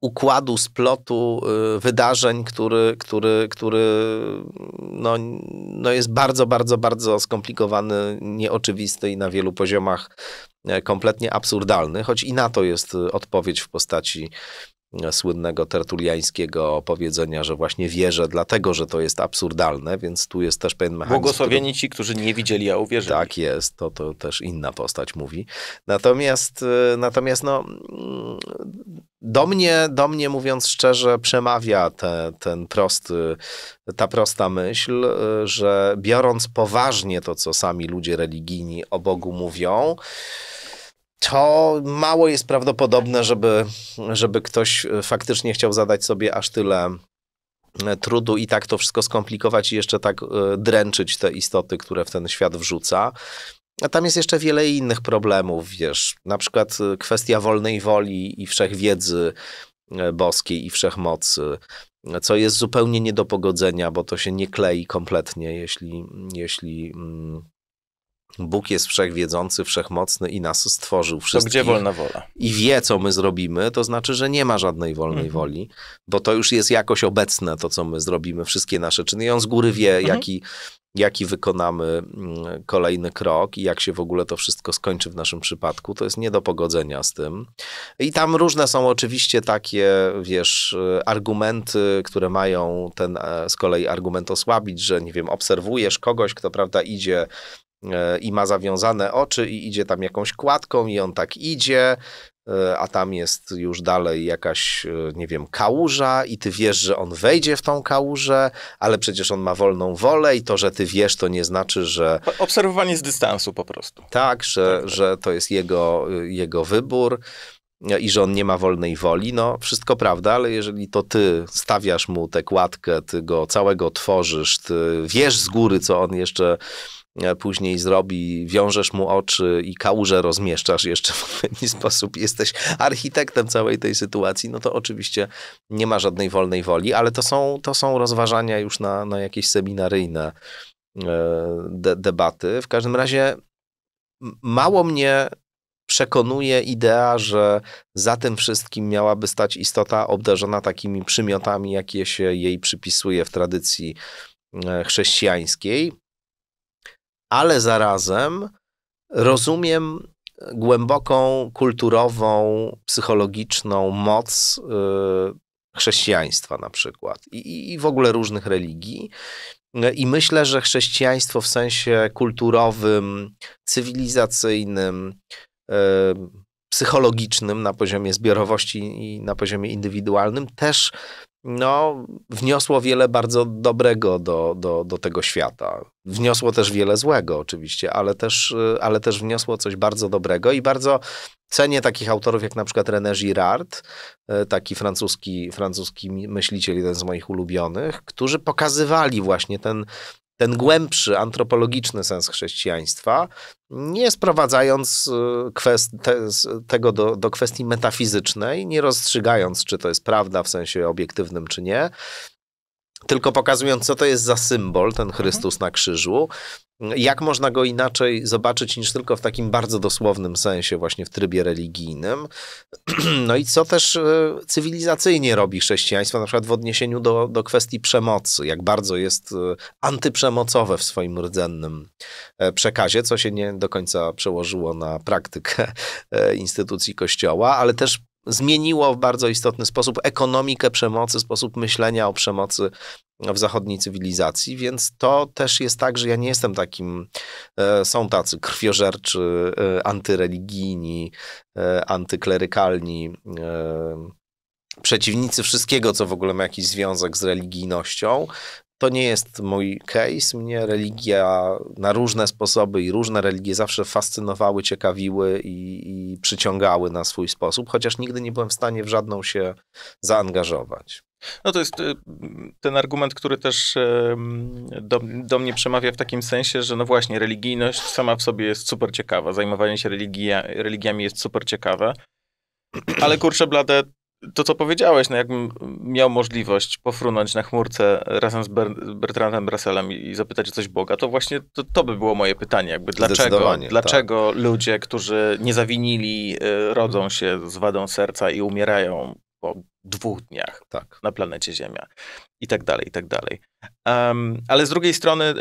układu, splotu wydarzeń, który no jest bardzo, bardzo, bardzo skomplikowany, nieoczywisty i na wielu poziomach kompletnie absurdalny, choć i na to jest odpowiedź w postaci słynnego tertuliańskiego powiedzenia, że właśnie wierzę dlatego, że to jest absurdalne, więc tu jest też pewien mechanizm. Błogosławieni ci, którzy nie widzieli, a uwierzyli. Tak jest, to też inna postać mówi. Natomiast no Do mnie, mówiąc szczerze, przemawia ta prosta myśl, że biorąc poważnie to, co sami ludzie religijni o Bogu mówią, to mało jest prawdopodobne, żeby ktoś faktycznie chciał zadać sobie aż tyle trudu i tak to wszystko skomplikować i jeszcze tak dręczyć te istoty, które w ten świat wrzuca. A tam jest jeszcze wiele innych problemów, wiesz, na przykład kwestia wolnej woli i wszechwiedzy boskiej i wszechmocy, co jest zupełnie nie do pogodzenia, bo to się nie klei kompletnie, jeśli Bóg jest wszechwiedzący, wszechmocny i nas stworzył wszystkich. To gdzie wolna wola? I wie, co my zrobimy, to znaczy, że nie ma żadnej wolnej woli, bo to już jest jakoś obecne, to co my zrobimy, wszystkie nasze czyny. I on z góry wie, jaki wykonamy kolejny krok i jak się w ogóle to wszystko skończy w naszym przypadku. To jest nie do pogodzenia z tym. I tam różne są oczywiście takie, wiesz, argumenty, które mają ten z kolei argument osłabić, że nie wiem, obserwujesz kogoś, kto, prawda, idzie i ma zawiązane oczy i idzie tam jakąś kładką i on tak idzie, a tam jest już dalej jakaś, nie wiem, kałuża i ty wiesz, że on wejdzie w tą kałużę, ale przecież on ma wolną wolę i to, że ty wiesz, to nie znaczy, że... Obserwowanie z dystansu po prostu. Tak, że to jest jego wybór i że on nie ma wolnej woli. No, wszystko prawda, ale jeżeli to ty stawiasz mu tę kładkę, ty go całego tworzysz, ty wiesz z góry, co on jeszcze później zrobi, wiążesz mu oczy i kałużę rozmieszczasz jeszcze w odpowiedni sposób, jesteś architektem całej tej sytuacji, no to oczywiście nie ma żadnej wolnej woli, ale to są rozważania już na jakieś seminaryjne debaty. W każdym razie mało mnie przekonuje idea, że za tym wszystkim miałaby stać istota obdarzona takimi przymiotami, jakie się jej przypisuje w tradycji chrześcijańskiej. Ale zarazem rozumiem głęboką, kulturową, psychologiczną moc chrześcijaństwa na przykład i w ogóle różnych religii. I myślę, że chrześcijaństwo w sensie kulturowym, cywilizacyjnym, psychologicznym na poziomie zbiorowości i na poziomie indywidualnym też no, wniosło wiele bardzo dobrego do tego świata. Wniosło też wiele złego oczywiście, ale też wniosło coś bardzo dobrego i bardzo cenię takich autorów jak na przykład René Girard, taki francuski myśliciel, jeden z moich ulubionych, którzy pokazywali właśnie ten głębszy, antropologiczny sens chrześcijaństwa, nie sprowadzając tego do kwestii metafizycznej, nie rozstrzygając, czy to jest prawda w sensie obiektywnym, czy nie, tylko pokazując, co to jest za symbol, ten Chrystus na krzyżu, jak można go inaczej zobaczyć niż tylko w takim bardzo dosłownym sensie, właśnie w trybie religijnym. No i co też cywilizacyjnie robi chrześcijaństwo, na przykład w odniesieniu do kwestii przemocy, jak bardzo jest antyprzemocowe w swoim rdzennym przekazie, co się nie do końca przełożyło na praktykę instytucji Kościoła, ale też zmieniło w bardzo istotny sposób ekonomikę przemocy, sposób myślenia o przemocy w zachodniej cywilizacji, więc to też jest tak, że ja nie jestem takim, są tacy krwiożerczy, antyreligijni, antyklerykalni przeciwnicy wszystkiego, co w ogóle ma jakiś związek z religijnością. To nie jest mój case. Mnie religia na różne sposoby i różne religie zawsze fascynowały, ciekawiły i przyciągały na swój sposób, chociaż nigdy nie byłem w stanie w żadną się zaangażować. No to jest ten argument, który też do mnie przemawia w takim sensie, że no właśnie religijność sama w sobie jest super ciekawa, zajmowanie się religiami jest super ciekawe, ale kurczę blade, to, co powiedziałeś, no jakbym miał możliwość pofrunąć na chmurce razem z Bertrandem Russellem i zapytać o coś Boga, to właśnie to by było moje pytanie. Jakby dlaczego tak. Ludzie, którzy nie zawinili, rodzą się z wadą serca i umierają po 2 dniach tak. na planecie Ziemia i tak dalej, i tak dalej. Ale z drugiej strony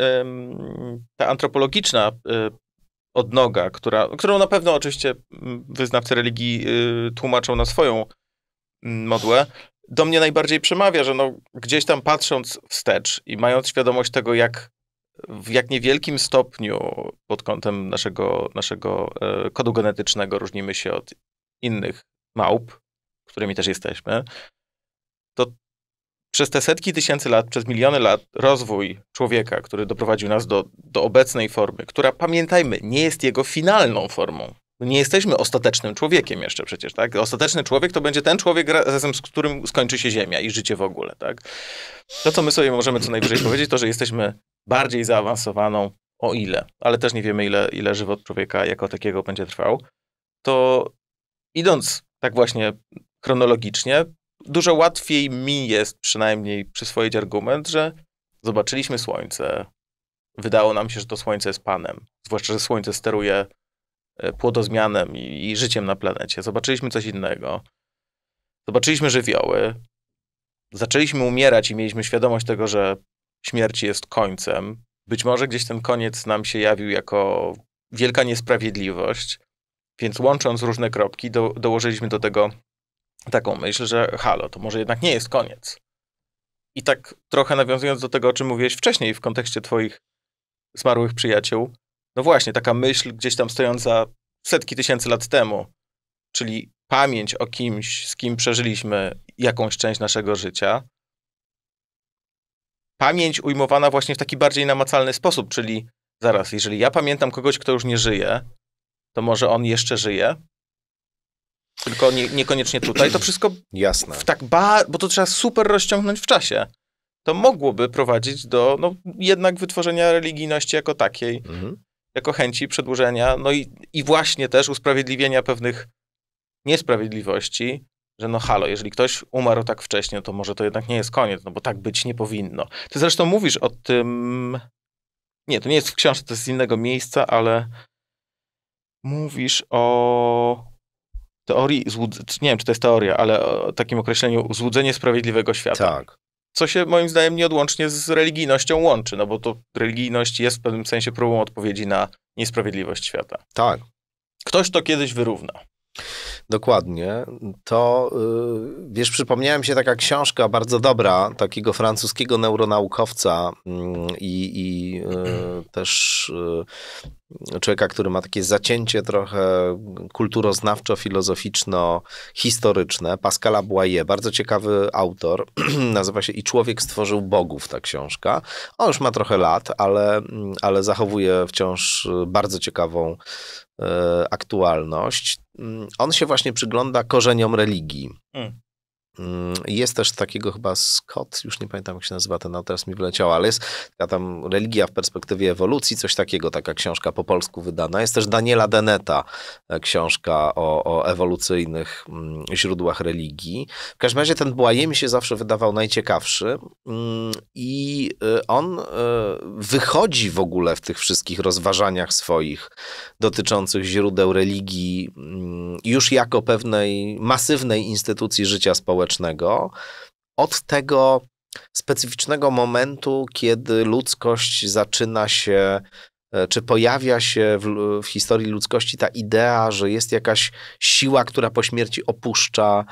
ta antropologiczna odnoga, którą na pewno oczywiście wyznawcy religii tłumaczą na swoją modłę, do mnie najbardziej przemawia, że no, gdzieś tam patrząc wstecz i mając świadomość tego, w jak niewielkim stopniu pod kątem naszego kodu genetycznego różnimy się od innych małp, którymi też jesteśmy, to przez te setki tysięcy lat, przez miliony lat rozwój człowieka, który doprowadził nas do obecnej formy, która, pamiętajmy, nie jest jego finalną formą. Nie jesteśmy ostatecznym człowiekiem jeszcze przecież, tak? Ostateczny człowiek to będzie ten człowiek, razem z którym skończy się Ziemia i życie w ogóle, tak? To, co my sobie możemy co najwyżej powiedzieć, to, że jesteśmy bardziej zaawansowaną, o ile, ale też nie wiemy, ile żywot człowieka jako takiego będzie trwał, to idąc tak właśnie chronologicznie, dużo łatwiej mi jest przynajmniej przyswoić argument, że zobaczyliśmy Słońce, wydało nam się, że to Słońce jest Panem, zwłaszcza, że Słońce steruje płodozmianem i życiem na planecie. Zobaczyliśmy coś innego. Zobaczyliśmy żywioły. Zaczęliśmy umierać i mieliśmy świadomość tego, że śmierć jest końcem. Być może gdzieś ten koniec nam się jawił jako wielka niesprawiedliwość, więc łącząc różne kropki, dołożyliśmy do tego taką myśl, że halo, to może jednak nie jest koniec. I tak trochę nawiązując do tego, o czym mówiłeś wcześniej w kontekście twoich zmarłych przyjaciół, no właśnie, taka myśl gdzieś tam stojąca setki tysięcy lat temu, czyli pamięć o kimś, z kim przeżyliśmy jakąś część naszego życia. Pamięć ujmowana właśnie w taki bardziej namacalny sposób, czyli zaraz, jeżeli ja pamiętam kogoś, kto już nie żyje, to może on jeszcze żyje? Tylko niekoniecznie tutaj. To wszystko jasne. Bo to trzeba super rozciągnąć w czasie. To mogłoby prowadzić do jednak wytworzenia religijności jako takiej, jako chęci przedłużenia, i właśnie też usprawiedliwienia pewnych niesprawiedliwości, że halo, jeżeli ktoś umarł tak wcześnie, to może to jednak nie jest koniec, bo tak być nie powinno. Ty zresztą mówisz o tym... Nie, to nie jest w książce, to jest z innego miejsca, ale mówisz o teorii... Nie wiem, czy to jest teoria, ale o takim określeniu złudzenie sprawiedliwego świata. Tak. Co się moim zdaniem nieodłącznie z religijnością łączy, bo to religijność jest w pewnym sensie próbą odpowiedzi na niesprawiedliwość świata. Tak. Ktoś to kiedyś wyrówna. Dokładnie. To, wiesz, przypomniała mi się taka książka bardzo dobra, takiego francuskiego neuronaukowca też człowieka, który ma takie zacięcie trochę kulturoznawczo-filozoficzno-historyczne, Pascala Boyer, bardzo ciekawy autor, nazywa się I człowiek stworzył bogów, ta książka. On już ma trochę lat, ale zachowuje wciąż bardzo ciekawą aktualność. On się właśnie przygląda korzeniom religii. Jest też takiego chyba Scott, już nie pamiętam jak się nazywa ten autor, teraz mi wyleciała, ale jest taka tam religia w perspektywie ewolucji, coś takiego, taka książka po polsku wydana. Jest też Daniela Denneta książka o ewolucyjnych źródłach religii. W każdym razie ten Boyer mi się zawsze wydawał najciekawszy i on wychodzi w ogóle w tych wszystkich rozważaniach swoich dotyczących źródeł religii już jako pewnej masywnej instytucji życia społecznego, od tego specyficznego momentu, kiedy ludzkość zaczyna się, czy pojawia się w historii ludzkości ta idea, że jest jakaś siła, która po śmierci opuszcza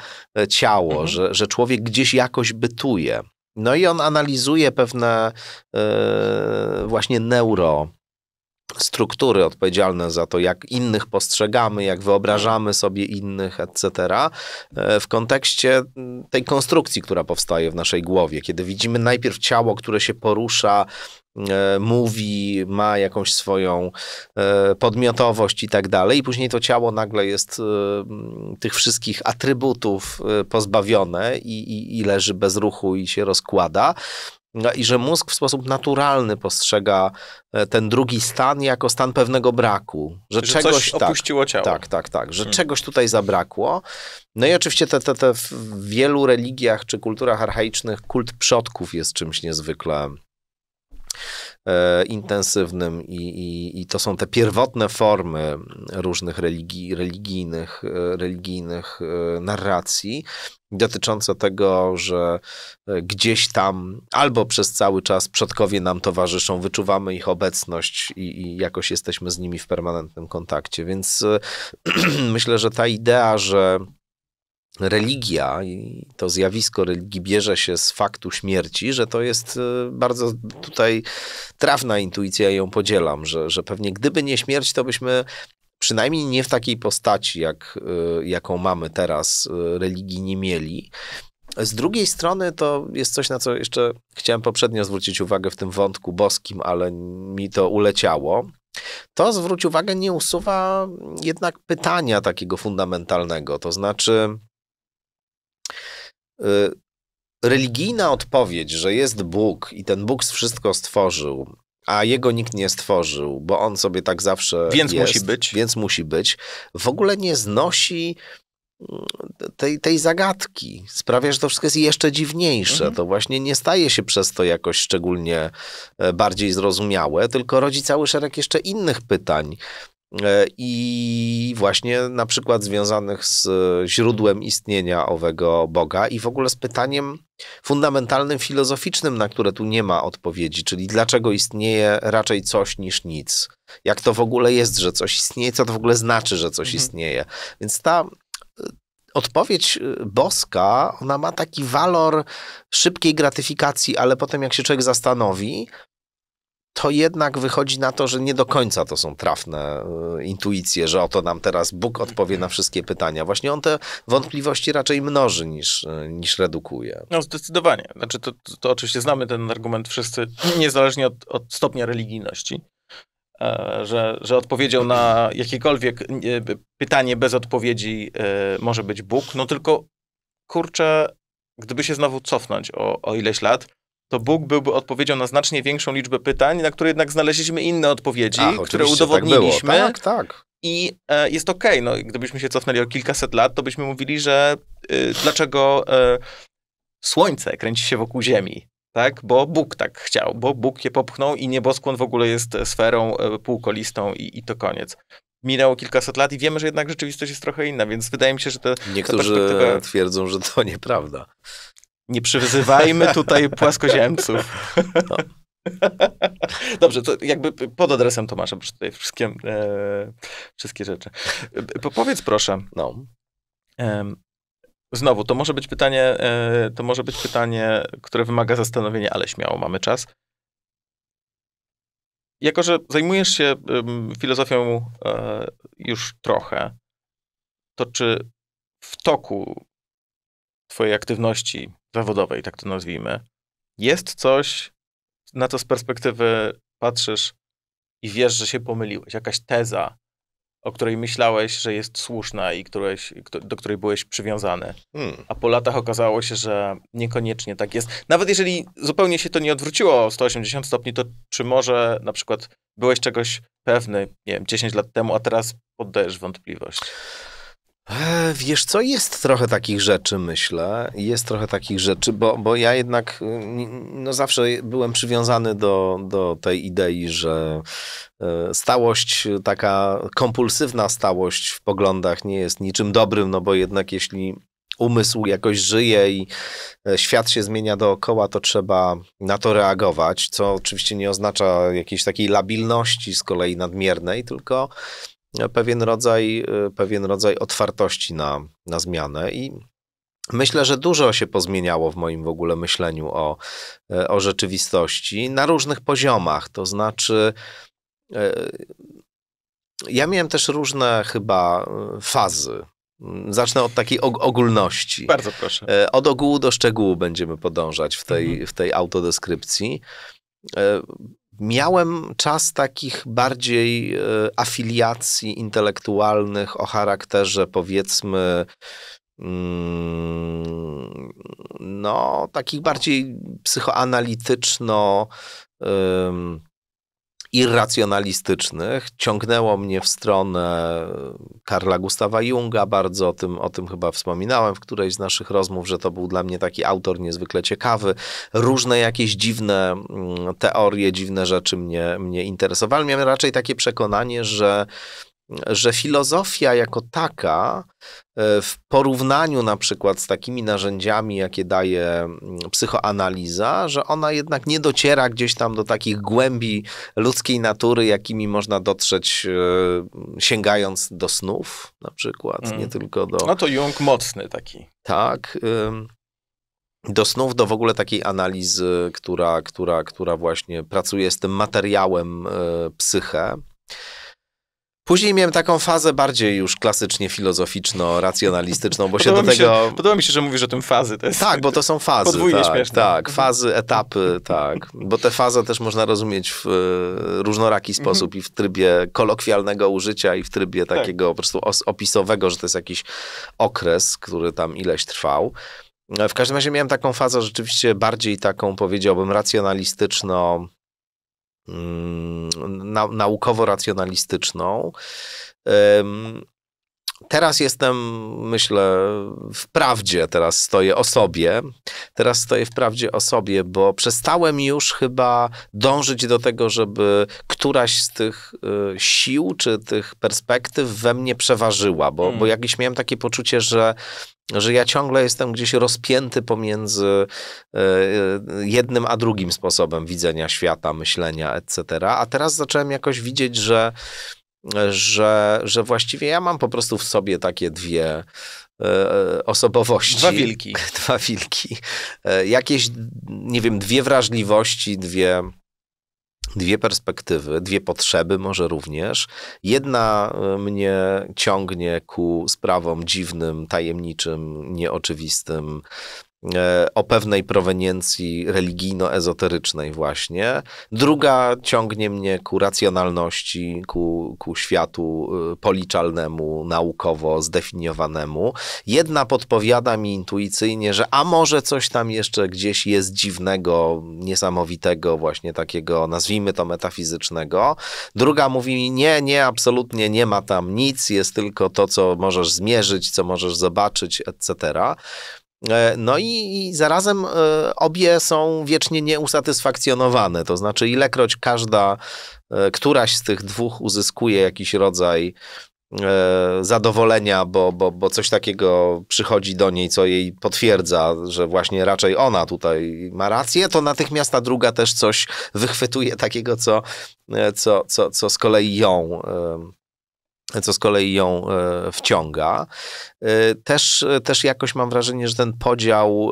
ciało, że człowiek gdzieś jakoś bytuje. No i on analizuje pewne właśnie struktury odpowiedzialne za to, jak innych postrzegamy, jak wyobrażamy sobie innych, etc. w kontekście tej konstrukcji, która powstaje w naszej głowie, kiedy widzimy najpierw ciało, które się porusza, mówi, ma jakąś swoją podmiotowość i tak dalej. I później to ciało nagle jest tych wszystkich atrybutów pozbawione i leży bez ruchu i się rozkłada. I że mózg w sposób naturalny postrzega ten drugi stan jako stan pewnego braku. Że czegoś coś opuściło ciało. Tak. Że czegoś tutaj zabrakło. No i oczywiście te w wielu religiach czy kulturach archaicznych kult przodków jest czymś niezwykle intensywnym i to są te pierwotne formy różnych religijnych narracji dotyczące tego, że gdzieś tam albo przez cały czas przodkowie nam towarzyszą, wyczuwamy ich obecność i jakoś jesteśmy z nimi w permanentnym kontakcie, więc myślę, że ta idea, że religia i to zjawisko religii bierze się z faktu śmierci, że to jest bardzo tutaj trafna intuicja, ja ją podzielam, że pewnie gdyby nie śmierć, to byśmy przynajmniej nie w takiej postaci, jaką mamy teraz, religii nie mieli. Z drugiej strony to jest coś, na co jeszcze chciałem poprzednio zwrócić uwagę w tym wątku boskim, ale mi to uleciało. To, zwróć uwagę, nie usuwa jednak pytania takiego fundamentalnego, to znaczy religijna odpowiedź, że jest Bóg i ten Bóg wszystko stworzył, a jego nikt nie stworzył, bo on sobie tak zawsze jest, więc musi być, w ogóle nie znosi tej zagadki. Sprawia, że to wszystko jest jeszcze dziwniejsze. To właśnie nie staje się przez to jakoś szczególnie bardziej zrozumiałe, tylko rodzi cały szereg jeszcze innych pytań i właśnie na przykład związanych z źródłem istnienia owego Boga i w ogóle z pytaniem fundamentalnym, filozoficznym, na które tu nie ma odpowiedzi, czyli dlaczego istnieje raczej coś niż nic. Jak to w ogóle jest, że coś istnieje? Co to w ogóle znaczy, że coś istnieje? Więc ta odpowiedź boska, ona ma taki walor szybkiej gratyfikacji, ale potem jak się człowiek zastanowi, to jednak wychodzi na to, że nie do końca to są trafne intuicje, że oto nam teraz Bóg odpowie na wszystkie pytania. Właśnie on te wątpliwości raczej mnoży niż redukuje. No zdecydowanie. Znaczy to oczywiście znamy ten argument wszyscy, niezależnie od stopnia religijności. Że odpowiedzią na jakiekolwiek pytanie bez odpowiedzi może być Bóg, no tylko, kurczę, gdyby się znowu cofnąć o ileś lat, to Bóg byłby odpowiedzią na znacznie większą liczbę pytań, na które jednak znaleźliśmy inne odpowiedzi, które udowodniliśmy. Tak, tak. I jest okej. No, gdybyśmy się cofnęli o kilkaset lat, to byśmy mówili, że dlaczego Słońce kręci się wokół Ziemi. Tak, bo Bóg tak chciał, bo Bóg je popchnął i nieboskłon w ogóle jest sferą półkolistą i to koniec. Minęło kilkaset lat i wiemy, że jednak rzeczywistość jest trochę inna, więc wydaje mi się, że niektórzy perspektywa... twierdzą, że to nieprawda. Nie przywyzywajmy tutaj płaskoziemców. No. Dobrze, to jakby pod adresem Tomasza, bo tutaj wszystkie rzeczy. Powiedz proszę. No. Znowu, to może być pytanie, które wymaga zastanowienia, ale śmiało, mamy czas. Jako że zajmujesz się filozofią już trochę, to czy w toku twojej aktywności zawodowej, tak to nazwijmy, jest coś, na co z perspektywy patrzysz i wiesz, że się pomyliłeś? Jakaś teza, o której myślałeś, że jest słuszna i do której byłeś przywiązany. A po latach okazało się, że niekoniecznie tak jest. Nawet jeżeli zupełnie się to nie odwróciło o 180 stopni, to czy może na przykład byłeś czegoś pewny, nie wiem, 10 lat temu, a teraz poddajesz wątpliwość? Wiesz co, jest trochę takich rzeczy, myślę. Jest trochę takich rzeczy, bo ja jednak no zawsze byłem przywiązany do tej idei, że stałość, taka kompulsywna stałość w poglądach nie jest niczym dobrym, no bo jednak jeśli umysł jakoś żyje i świat się zmienia dookoła, to trzeba na to reagować, co oczywiście nie oznacza jakiejś takiej labilności z kolei nadmiernej, tylko pewien rodzaj otwartości na zmianę i myślę, że dużo się pozmieniało w moim w ogóle myśleniu o rzeczywistości na różnych poziomach, to znaczy ja miałem też różne chyba fazy. Zacznę od takiej ogólności. Bardzo proszę. Od ogółu do szczegółu będziemy podążać w tej autodeskrypcji. Miałem czas takich bardziej afiliacji intelektualnych o charakterze, powiedzmy, no takich bardziej psychoanalityczno irracjonalistycznych. Ciągnęło mnie w stronę Karla Gustawa Junga, bardzo o tym chyba wspominałem w którejś z naszych rozmów, że to był dla mnie taki autor niezwykle ciekawy. Różne jakieś dziwne teorie, dziwne rzeczy mnie interesowały. Miałem raczej takie przekonanie, że filozofia jako taka w porównaniu na przykład z takimi narzędziami, jakie daje psychoanaliza, że ona jednak nie dociera gdzieś tam do takich głębi ludzkiej natury, jakimi można dotrzeć sięgając do snów na przykład, nie tylko do... No to Jung mocny taki. Tak. Do snów, do w ogóle takiej analizy, która właśnie pracuje z tym materiałem psyche. Później miałem taką fazę bardziej już klasycznie filozoficzno-racjonalistyczną, bo Podoba mi się, że mówisz o tym fazy. To jest tak, bo to są fazy. Podwójnie śmieszne. Tak, fazy, etapy, tak. Bo te fazy też można rozumieć w różnoraki sposób i w trybie kolokwialnego użycia i w trybie takiego po prostu opisowego, że to jest jakiś okres, który tam ileś trwał. W każdym razie miałem taką fazę rzeczywiście bardziej taką, powiedziałbym, racjonalistyczną, naukowo-racjonalistyczną. Teraz jestem, myślę, w prawdzie teraz stoję o sobie. Teraz stoję w prawdzie o sobie, bo przestałem już chyba dążyć do tego, żeby któraś z tych sił czy tych perspektyw we mnie przeważyła, bo jakieś miałem takie poczucie, że ja ciągle jestem gdzieś rozpięty pomiędzy jednym a drugim sposobem widzenia świata, myślenia, etc. A teraz zacząłem jakoś widzieć, że właściwie ja mam po prostu w sobie takie dwie osobowości. Dwa wilki. Dwa wilki. Jakieś, nie wiem, dwie wrażliwości, dwie perspektywy, dwie potrzeby może również. Jedna mnie ciągnie ku sprawom dziwnym, tajemniczym, nieoczywistym, o pewnej proweniencji religijno-ezoterycznej właśnie. Druga ciągnie mnie ku racjonalności, ku światu policzalnemu, naukowo zdefiniowanemu. Jedna podpowiada mi intuicyjnie, że a może coś tam jeszcze gdzieś jest dziwnego, niesamowitego, właśnie takiego, nazwijmy to metafizycznego. Druga mówi mi nie, absolutnie nie ma tam nic, jest tylko to, co możesz zmierzyć, co możesz zobaczyć, etc. No i zarazem obie są wiecznie nieusatysfakcjonowane, to znaczy ilekroć któraś z tych dwóch uzyskuje jakiś rodzaj zadowolenia, bo coś takiego przychodzi do niej, co jej potwierdza, że właśnie raczej ona tutaj ma rację, to natychmiast ta druga też coś wychwytuje takiego, co z kolei ją wciąga. Też jakoś mam wrażenie, że ten podział,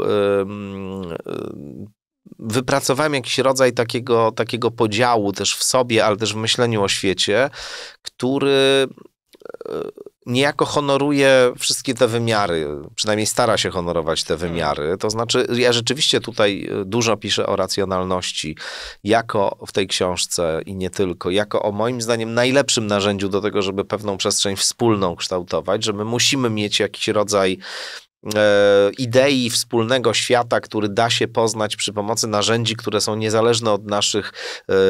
wypracowałem jakiś rodzaj takiego podziału też w sobie, ale też w myśleniu o świecie, który niejako honoruje wszystkie te wymiary, przynajmniej stara się honorować te wymiary. To znaczy, ja rzeczywiście tutaj dużo piszę o racjonalności, jako w tej książce i nie tylko, jako o moim zdaniem najlepszym narzędziu do tego, żeby pewną przestrzeń wspólną kształtować, że my musimy mieć jakiś rodzaj idei wspólnego świata, który da się poznać przy pomocy narzędzi, które są niezależne od naszych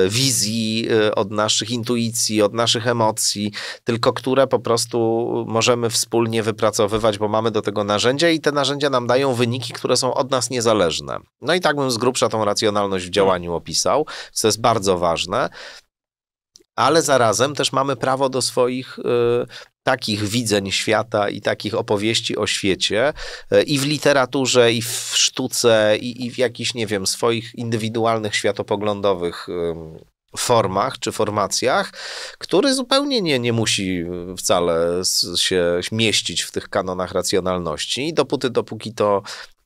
wizji, od naszych intuicji, od naszych emocji, tylko które po prostu możemy wspólnie wypracowywać, bo mamy do tego narzędzia i te narzędzia nam dają wyniki, które są od nas niezależne. No i tak bym z grubsza tą racjonalność w działaniu opisał, co jest bardzo ważne, ale zarazem też mamy prawo do swoich takich widzeń świata i takich opowieści o świecie i w literaturze, i w sztuce, i w jakichś, nie wiem, swoich indywidualnych światopoglądowych formach czy formacjach, który zupełnie nie musi wcale się mieścić w tych kanonach racjonalności. I dopóki to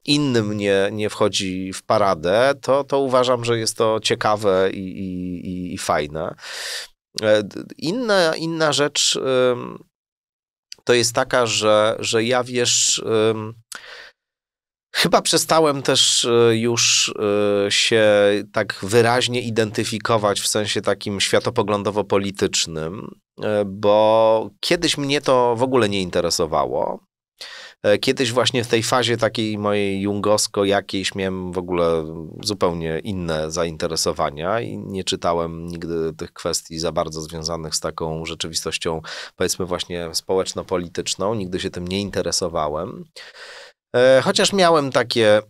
innym nie wchodzi w paradę, to uważam, że jest to ciekawe i fajne. Inna rzecz to jest taka, że ja, wiesz, chyba przestałem też już się tak wyraźnie identyfikować w sensie takim światopoglądowo-politycznym, bo kiedyś mnie to w ogóle nie interesowało. Kiedyś właśnie w tej fazie takiej mojej jungowsko-jakiejś miałem w ogóle zupełnie inne zainteresowania i nie czytałem nigdy tych kwestii za bardzo związanych z taką rzeczywistością, powiedzmy właśnie społeczno-polityczną. Nigdy się tym nie interesowałem. Chociaż miałem takie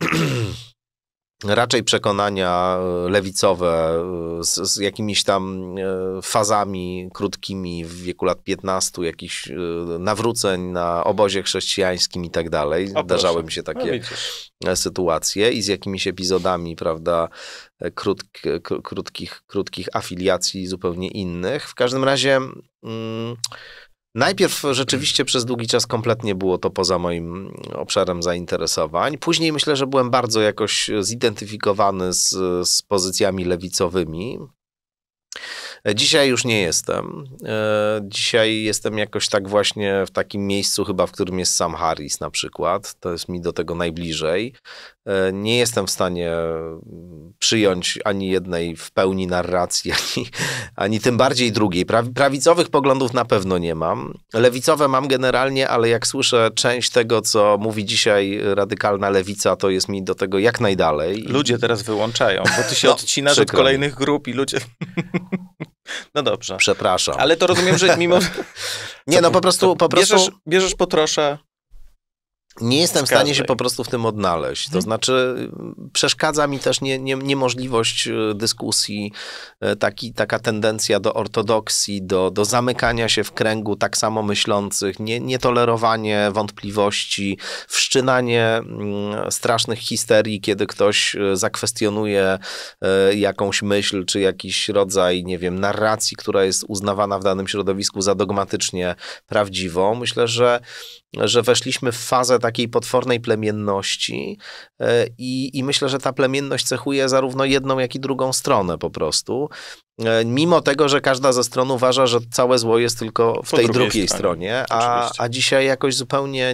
raczej przekonania lewicowe z jakimiś tam fazami krótkimi w wieku lat 15, jakichś nawróceń na obozie chrześcijańskim i tak dalej. Zdarzały mi się takie sytuacje i z jakimiś epizodami, prawda, krótkich afiliacji zupełnie innych. W każdym razie najpierw rzeczywiście przez długi czas kompletnie było to poza moim obszarem zainteresowań. Później myślę, że byłem bardzo jakoś zidentyfikowany z pozycjami lewicowymi. Dzisiaj już nie jestem. Dzisiaj jestem jakoś tak właśnie w takim miejscu chyba, w którym jest Sam Harris na przykład. To jest mi do tego najbliżej. Nie jestem w stanie przyjąć ani jednej w pełni narracji, ani tym bardziej drugiej. Prawicowych poglądów na pewno nie mam. Lewicowe mam generalnie, ale jak słyszę część tego, co mówi dzisiaj radykalna lewica, to jest mi do tego jak najdalej. Ludzie teraz wyłączają, bo ty się odcinasz od kolejnych grup i ludzie... No dobrze. Przepraszam. Ale to rozumiem, że mimo... Nie, no po prostu... Bierzesz po trosze... Nie jestem w stanie się po prostu w tym odnaleźć. To znaczy przeszkadza mi też niemożliwość dyskusji, taka tendencja do ortodoksji, do zamykania się w kręgu tak samo myślących, nietolerowanie wątpliwości, wszczynanie strasznych histerii, kiedy ktoś zakwestionuje jakąś myśl czy jakiś rodzaj, nie wiem, narracji, która jest uznawana w danym środowisku za dogmatycznie prawdziwą. Myślę, że weszliśmy w fazę takiej potwornej plemienności i myślę, że ta plemienność cechuje zarówno jedną, jak i drugą stronę po prostu. Mimo tego, że każda ze stron uważa, że całe zło jest tylko w tej drugiej stronie, a dzisiaj jakoś zupełnie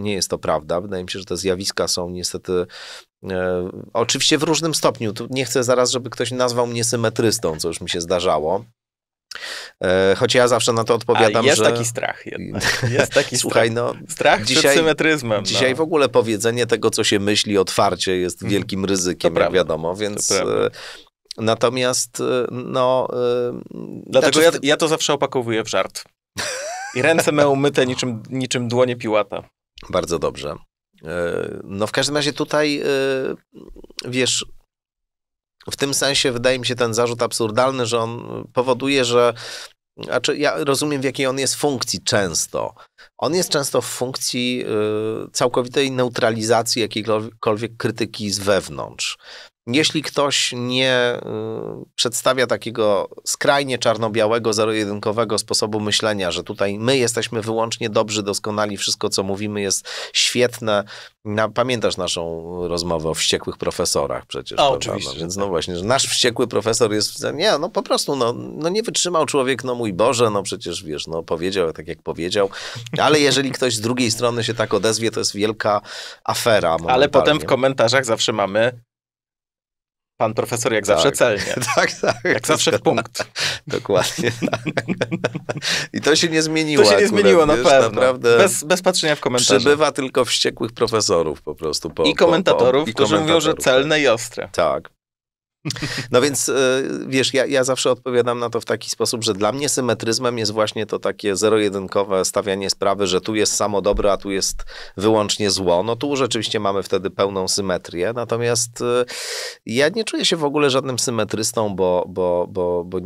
nie jest to prawda. Wydaje mi się, że te zjawiska są niestety... Oczywiście w różnym stopniu. Tu nie chcę zaraz, żeby ktoś nazwał mnie symetrystą, co już mi się zdarzało. Choć ja zawsze na to odpowiadam, jest że... taki strach jednak. Jest taki Słuchaj, strach. No, strach dzisiaj, przed symetryzmem. No. Dzisiaj w ogóle powiedzenie tego, co się myśli otwarcie jest wielkim ryzykiem, jak wiadomo, więc... Natomiast, no... Dlatego znaczy... ja to zawsze opakowuję w żart. I ręce me umyte niczym dłonie Piłata. Bardzo dobrze. No w każdym razie tutaj, wiesz... W tym sensie wydaje mi się ten zarzut absurdalny, że on powoduje, że... Znaczy ja rozumiem, w jakiej on jest funkcji często. On jest często w funkcji całkowitej neutralizacji jakiejkolwiek krytyki z wewnątrz. Jeśli ktoś nie przedstawia takiego skrajnie czarno-białego, zero-jedynkowego sposobu myślenia, że tutaj my jesteśmy wyłącznie dobrzy, doskonali, wszystko co mówimy jest świetne. Pamiętasz naszą rozmowę o wściekłych profesorach przecież. A, oczywiście. No, więc no właśnie, że nasz wściekły profesor jest, nie, no po prostu, no nie wytrzymał człowiek, no mój Boże, no przecież wiesz, no powiedział tak jak powiedział, ale jeżeli ktoś z drugiej strony się tak odezwie, to jest wielka afera. Ale potem w komentarzach zawsze mamy pan profesor jak zawsze celnie. Tak. Jak zawsze w punkt. Dokładnie. Tak. I to się nie zmieniło. To się nie zmieniło na pewno. Naprawdę bez patrzenia w komentarze. Przybywa tylko wściekłych profesorów po prostu. I komentatorów, którzy mówią, że celne i ostre. Tak. No więc, wiesz, ja zawsze odpowiadam na to w taki sposób, że dla mnie symetryzmem jest właśnie to takie zero-jedynkowe stawianie sprawy, że tu jest samo dobre, a tu jest wyłącznie zło. No tu rzeczywiście mamy wtedy pełną symetrię, natomiast ja nie czuję się w ogóle żadnym symetrystą, bo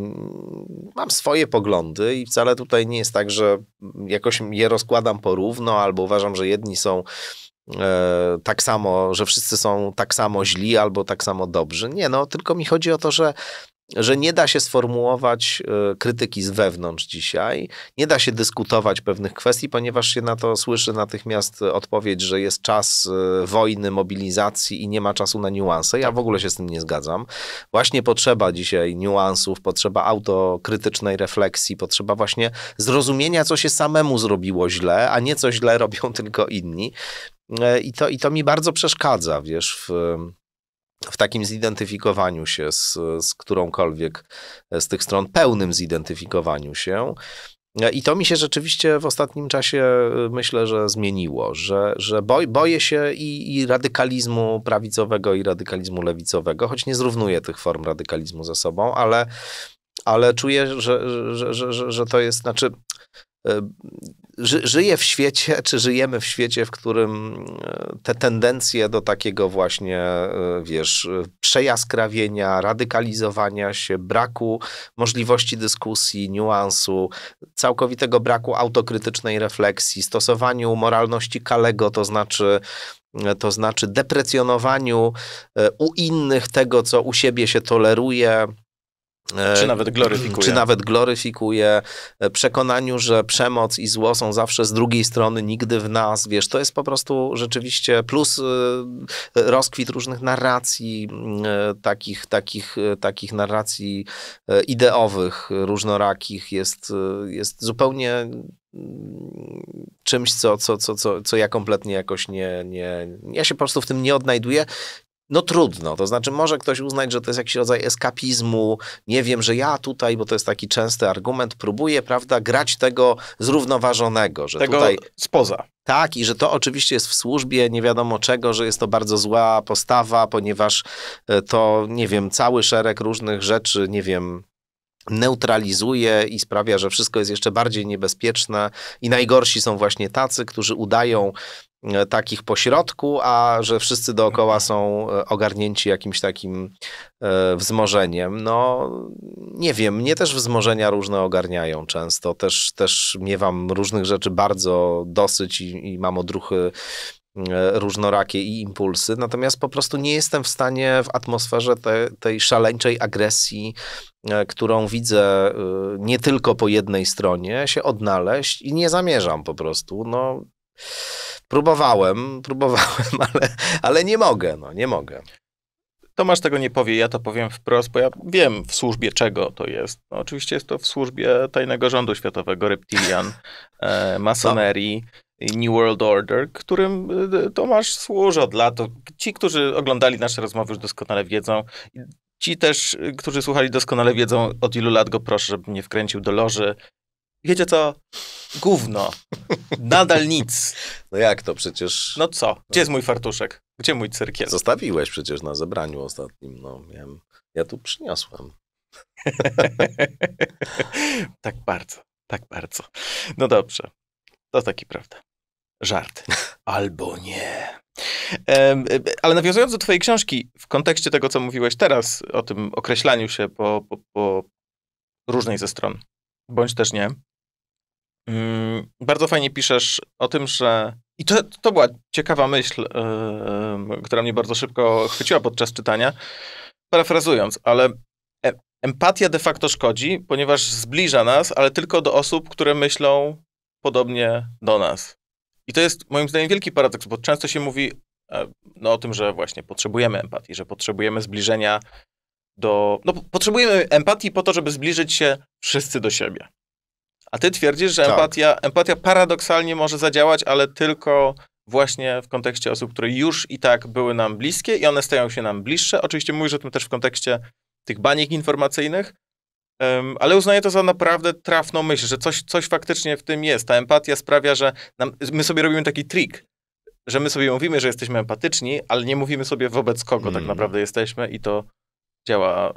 mam swoje poglądy i wcale tutaj nie jest tak, że jakoś je rozkładam porówno albo uważam, że jedni są... tak samo, że wszyscy są tak samo źli albo tak samo dobrzy. Nie, no tylko mi chodzi o to, że nie da się sformułować krytyki z wewnątrz dzisiaj, nie da się dyskutować pewnych kwestii, ponieważ się na to słyszy natychmiast odpowiedź, że jest czas wojny, mobilizacji i nie ma czasu na niuanse. Ja w ogóle się z tym nie zgadzam. Właśnie potrzeba dzisiaj niuansów, potrzeba autokrytycznej refleksji, potrzeba właśnie zrozumienia, co się samemu zrobiło źle, a nie co źle robią tylko inni. I to mi bardzo przeszkadza, wiesz, w takim zidentyfikowaniu się z którąkolwiek z tych stron, pełnym zidentyfikowaniu się. I to mi się rzeczywiście w ostatnim czasie, myślę, że zmieniło, że boję się i radykalizmu prawicowego, i radykalizmu lewicowego, choć nie zrównuję tych form radykalizmu ze sobą, ale czuję, że to jest, znaczy... Żyję w świecie, czy żyjemy w świecie, w którym te tendencje do takiego właśnie, wiesz, przejaskrawienia, radykalizowania się, braku możliwości dyskusji, niuansu, całkowitego braku autokrytycznej refleksji, stosowaniu moralności Kalego, to znaczy deprecjonowaniu u innych tego, co u siebie się toleruje, Czy nawet gloryfikuje przekonaniu, że przemoc i zło są zawsze z drugiej strony, nigdy w nas, wiesz, to jest po prostu rzeczywiście plus rozkwit różnych narracji, takich narracji ideowych, różnorakich, jest zupełnie czymś, co ja kompletnie jakoś nie... Ja się po prostu w tym nie odnajduję. No trudno, to znaczy może ktoś uznać, że to jest jakiś rodzaj eskapizmu, nie wiem, że ja tutaj, bo to jest taki częsty argument, próbuję, prawda, grać tego zrównoważonego, że tego tutaj... spoza. Tak, i że to oczywiście jest w służbie nie wiadomo czego, że jest to bardzo zła postawa, ponieważ to, nie wiem, cały szereg różnych rzeczy, nie wiem, neutralizuje i sprawia, że wszystko jest jeszcze bardziej niebezpieczne i najgorsi są właśnie tacy, którzy udają takich pośrodku, a że wszyscy dookoła są ogarnięci jakimś takim wzmożeniem. No nie wiem, mnie też wzmożenia różne ogarniają często. Też miewam różnych rzeczy bardzo dosyć i mam odruchy różnorakie i impulsy, natomiast po prostu nie jestem w stanie w atmosferze tej szaleńczej agresji, którą widzę nie tylko po jednej stronie, się odnaleźć i nie zamierzam po prostu. No, próbowałem, ale nie mogę, no nie mogę. Tomasz tego nie powie, ja to powiem wprost, bo ja wiem w służbie czego to jest. No, oczywiście jest to w służbie tajnego rządu światowego, reptilian, masonerii, New World Order, którym Tomasz służy od lat. Ci, którzy oglądali nasze rozmowy, już doskonale wiedzą. Ci też, którzy słuchali, doskonale wiedzą, od ilu lat go proszę, żeby mnie wkręcił do loży. Wiecie co? Gówno. Nadal nic. No jak to przecież? No co? Gdzie jest mój fartuszek? Gdzie mój cyrkiel? Zostawiłeś przecież na zebraniu ostatnim. No, miałem... Ja tu przyniosłem. Tak bardzo. Tak bardzo. No dobrze. To taki prawda. Żart. Albo nie. Ale nawiązując do twojej książki, w kontekście tego, co mówiłeś teraz, o tym określaniu się po różnej ze stron, bądź też nie, bardzo fajnie piszesz o tym, że... I to była ciekawa myśl, która mnie bardzo szybko chwyciła podczas czytania, parafrazując, ale empatia de facto szkodzi, ponieważ zbliża nas, ale tylko do osób, które myślą podobnie do nas. I to jest moim zdaniem wielki paradoks, bo często się mówi no, o tym, że właśnie potrzebujemy empatii, że potrzebujemy zbliżenia do... No, potrzebujemy empatii po to, żeby zbliżyć się wszyscy do siebie. A ty twierdzisz, że empatia paradoksalnie może zadziałać, ale tylko właśnie w kontekście osób, które już i tak były nam bliskie i one stają się nam bliższe. Oczywiście mówisz o tym też w kontekście tych baniek informacyjnych, ale uznaję to za naprawdę trafną myśl, że coś faktycznie w tym jest. Ta empatia sprawia, że my sobie robimy taki trik, że my sobie mówimy, że jesteśmy empatyczni, ale nie mówimy sobie wobec kogo tak naprawdę jesteśmy i to działa...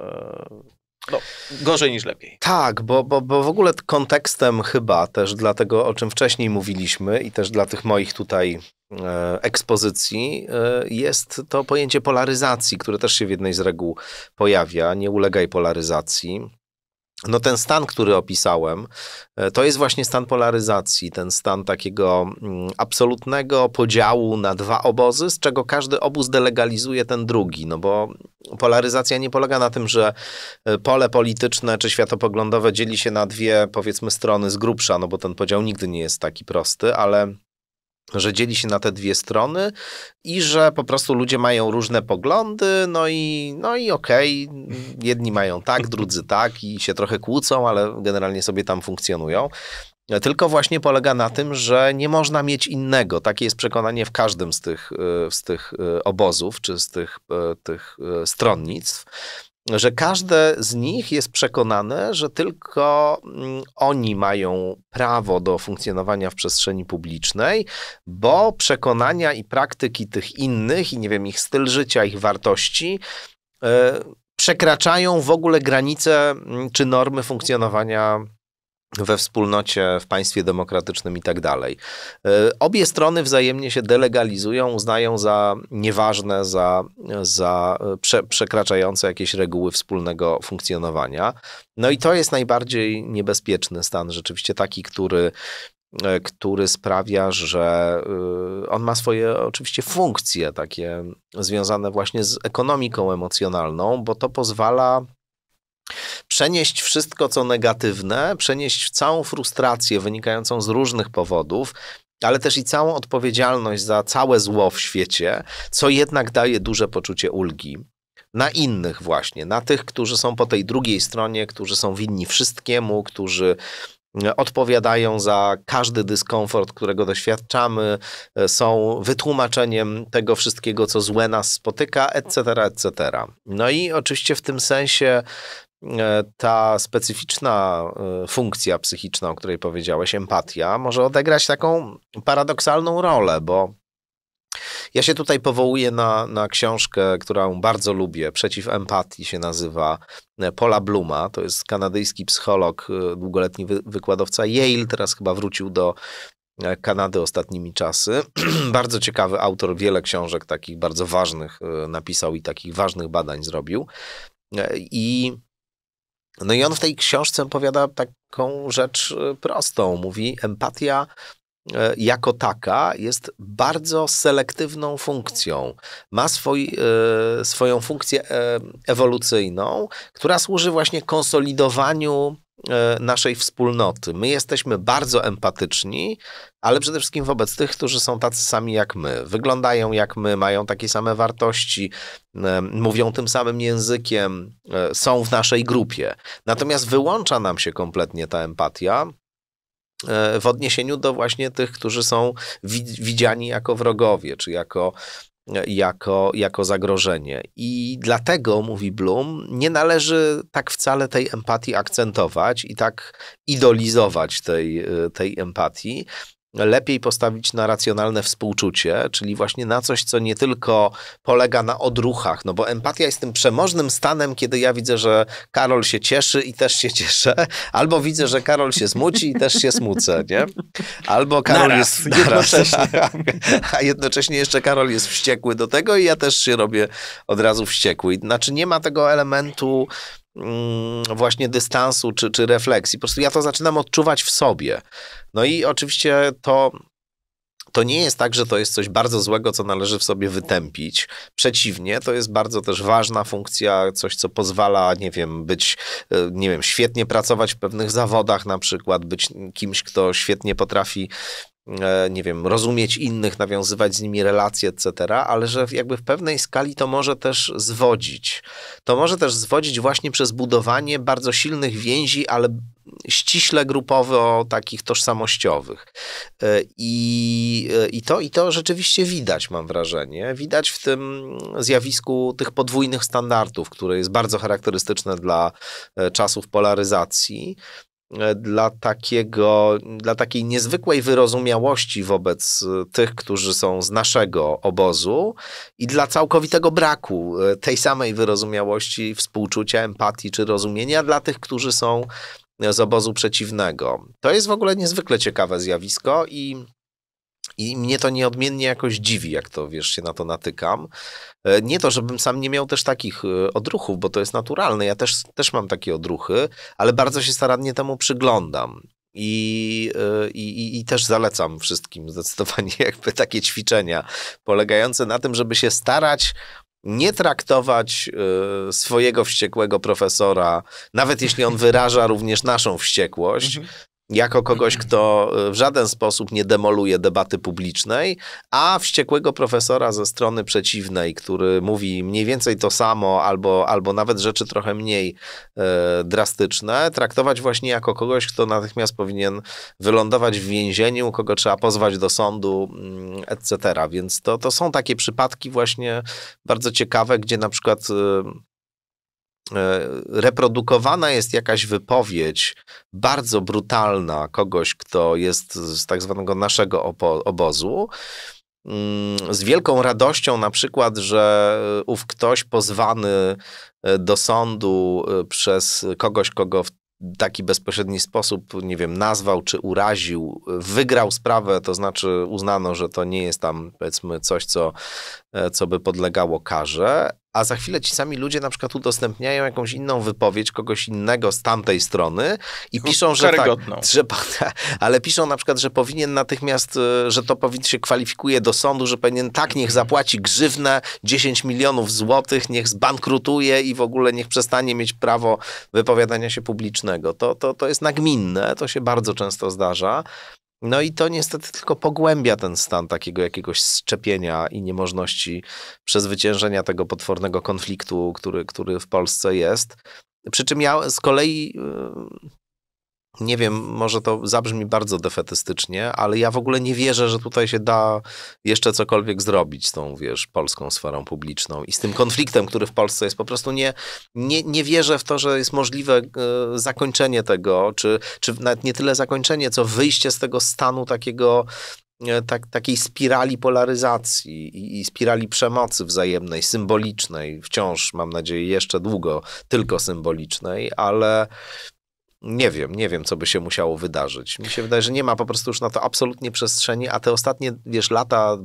No, gorzej niż lepiej. Tak, bo w ogóle kontekstem chyba też dla tego, o czym wcześniej mówiliśmy i też dla tych moich tutaj ekspozycji jest to pojęcie polaryzacji, które też się w jednej z reguł pojawia. Nie ulegaj polaryzacji. No ten stan, który opisałem, to jest właśnie stan polaryzacji, ten stan takiego absolutnego podziału na dwa obozy, z czego każdy obóz delegalizuje ten drugi, no bo polaryzacja nie polega na tym, że pole polityczne czy światopoglądowe dzieli się na dwie, powiedzmy, strony z grubsza, no bo ten podział nigdy nie jest taki prosty, ale... że dzieli się na te dwie strony i że po prostu ludzie mają różne poglądy, no i okej, jedni mają tak, drudzy tak i się trochę kłócą, ale generalnie sobie tam funkcjonują. Tylko właśnie polega na tym, że nie można mieć innego. Takie jest przekonanie w każdym z tych obozów czy z tych stronnictw, że każde z nich jest przekonane, że tylko oni mają prawo do funkcjonowania w przestrzeni publicznej, bo przekonania i praktyki tych innych i nie wiem, ich styl życia, ich wartości przekraczają w ogóle granice czy normy funkcjonowania we wspólnocie, w państwie demokratycznym i tak dalej. Obie strony wzajemnie się delegalizują, uznają za nieważne, za przekraczające jakieś reguły wspólnego funkcjonowania. No i to jest najbardziej niebezpieczny stan, rzeczywiście taki, który sprawia, że on ma swoje oczywiście funkcje takie związane właśnie z ekonomiką emocjonalną, bo to pozwala przenieść wszystko, co negatywne, przenieść całą frustrację wynikającą z różnych powodów, ale też i całą odpowiedzialność za całe zło w świecie, co jednak daje duże poczucie ulgi. Na innych właśnie, na tych, którzy są po tej drugiej stronie, którzy są winni wszystkiemu, którzy odpowiadają za każdy dyskomfort, którego doświadczamy, są wytłumaczeniem tego wszystkiego, co złe nas spotyka, etc., etc. No i oczywiście w tym sensie ta specyficzna funkcja psychiczna, o której powiedziałeś, empatia, może odegrać taką paradoksalną rolę, bo ja się tutaj powołuję na książkę, którą bardzo lubię, Przeciw empatii się nazywa, Paula Blooma, to jest kanadyjski psycholog, długoletni wykładowca Yale, teraz chyba wrócił do Kanady ostatnimi czasy. Bardzo ciekawy autor, wiele książek takich bardzo ważnych napisał i takich ważnych badań zrobił. No i on w tej książce opowiada taką rzecz prostą, mówi: empatia jako taka jest bardzo selektywną funkcją. Ma swoją funkcję ewolucyjną, która służy właśnie konsolidowaniu naszej wspólnoty. My jesteśmy bardzo empatyczni, ale przede wszystkim wobec tych, którzy są tacy sami jak my. Wyglądają jak my, mają takie same wartości, mówią tym samym językiem, są w naszej grupie. Natomiast wyłącza nam się kompletnie ta empatia w odniesieniu do właśnie tych, którzy są widziani jako wrogowie, czy jako zagrożenie. I dlatego, mówi Bloom, nie należy tak wcale tej empatii akcentować i tak idolizować tej empatii. Lepiej postawić na racjonalne współczucie, czyli właśnie na coś, co nie tylko polega na odruchach, no bo empatia jest tym przemożnym stanem, kiedy ja widzę, że Karol się cieszy i też się cieszę, albo widzę, że Karol się smuci i też się smucę, nie? Albo Karol jest jednocześnie. A jednocześnie jeszcze Karol jest wściekły do tego i ja też się robię od razu wściekły. Znaczy nie ma tego elementu właśnie dystansu czy refleksji. Po prostu ja to zaczynam odczuwać w sobie. No i oczywiście to nie jest tak, że to jest coś bardzo złego, co należy w sobie wytępić. Przeciwnie, to jest bardzo też ważna funkcja, coś, co pozwala, nie wiem, świetnie pracować w pewnych zawodach na przykład, być kimś, kto świetnie potrafi, nie wiem, rozumieć innych, nawiązywać z nimi relacje, etc., ale że jakby w pewnej skali to może też zwodzić. To może też zwodzić właśnie przez budowanie bardzo silnych więzi, ale ściśle grupowo takich tożsamościowych. I to rzeczywiście widać, mam wrażenie. Widać w tym zjawisku tych podwójnych standardów, które jest bardzo charakterystyczne dla czasów polaryzacji, dla takiej niezwykłej wyrozumiałości wobec tych, którzy są z naszego obozu i dla całkowitego braku tej samej wyrozumiałości, współczucia, empatii czy rozumienia dla tych, którzy są z obozu przeciwnego. To jest w ogóle niezwykle ciekawe zjawisko i mnie to nieodmiennie jakoś dziwi, jak to, wiesz, się na to natykam. Nie to, żebym sam nie miał też takich odruchów, bo to jest naturalne. Ja też mam takie odruchy, ale bardzo się starannie temu przyglądam. I też zalecam wszystkim zdecydowanie jakby takie ćwiczenia polegające na tym, żeby się starać nie traktować swojego wściekłego profesora, nawet jeśli on wyraża również naszą wściekłość, jako kogoś, kto w żaden sposób nie demoluje debaty publicznej, a wściekłego profesora ze strony przeciwnej, który mówi mniej więcej to samo, albo nawet rzeczy trochę mniej drastyczne, traktować właśnie jako kogoś, kto natychmiast powinien wylądować w więzieniu, kogo trzeba pozwać do sądu, etc. Więc to są takie przypadki właśnie bardzo ciekawe, gdzie na przykład reprodukowana jest jakaś wypowiedź bardzo brutalna kogoś, kto jest z tak zwanego naszego obozu, z wielką radością na przykład, że ów ktoś pozwany do sądu przez kogoś, kogo w taki bezpośredni sposób, nie wiem, nazwał czy uraził, wygrał sprawę, to znaczy uznano, że to nie jest tam, powiedzmy, coś, co by podlegało karze, a za chwilę ci sami ludzie na przykład udostępniają jakąś inną wypowiedź kogoś innego z tamtej strony i piszą, że tak, trzeba, ale piszą na przykład, że powinien natychmiast, że to powinien się kwalifikuje do sądu, że powinien tak, niech zapłaci grzywnę 10 milionów złotych, niech zbankrutuje i w ogóle niech przestanie mieć prawo wypowiadania się publicznego. To jest nagminne, to się bardzo często zdarza. No i to niestety tylko pogłębia ten stan takiego jakiegoś szczepienia i niemożności przezwyciężenia tego potwornego konfliktu, który w Polsce jest. Przy czym ja z kolei, nie wiem, może to zabrzmi bardzo defetystycznie, ale ja w ogóle nie wierzę, że tutaj się da jeszcze cokolwiek zrobić z tą, wiesz, polską sferą publiczną i z tym konfliktem, który w Polsce jest. Po prostu nie wierzę w to, że jest możliwe zakończenie tego, czy nawet nie tyle zakończenie, co wyjście z tego stanu takiego, takiej spirali polaryzacji i spirali przemocy wzajemnej, symbolicznej, wciąż, mam nadzieję, jeszcze długo tylko symbolicznej, ale... Nie wiem, co by się musiało wydarzyć. Mi się wydaje, że nie ma po prostu już na to absolutnie przestrzeni, a te ostatnie, wiesz, lata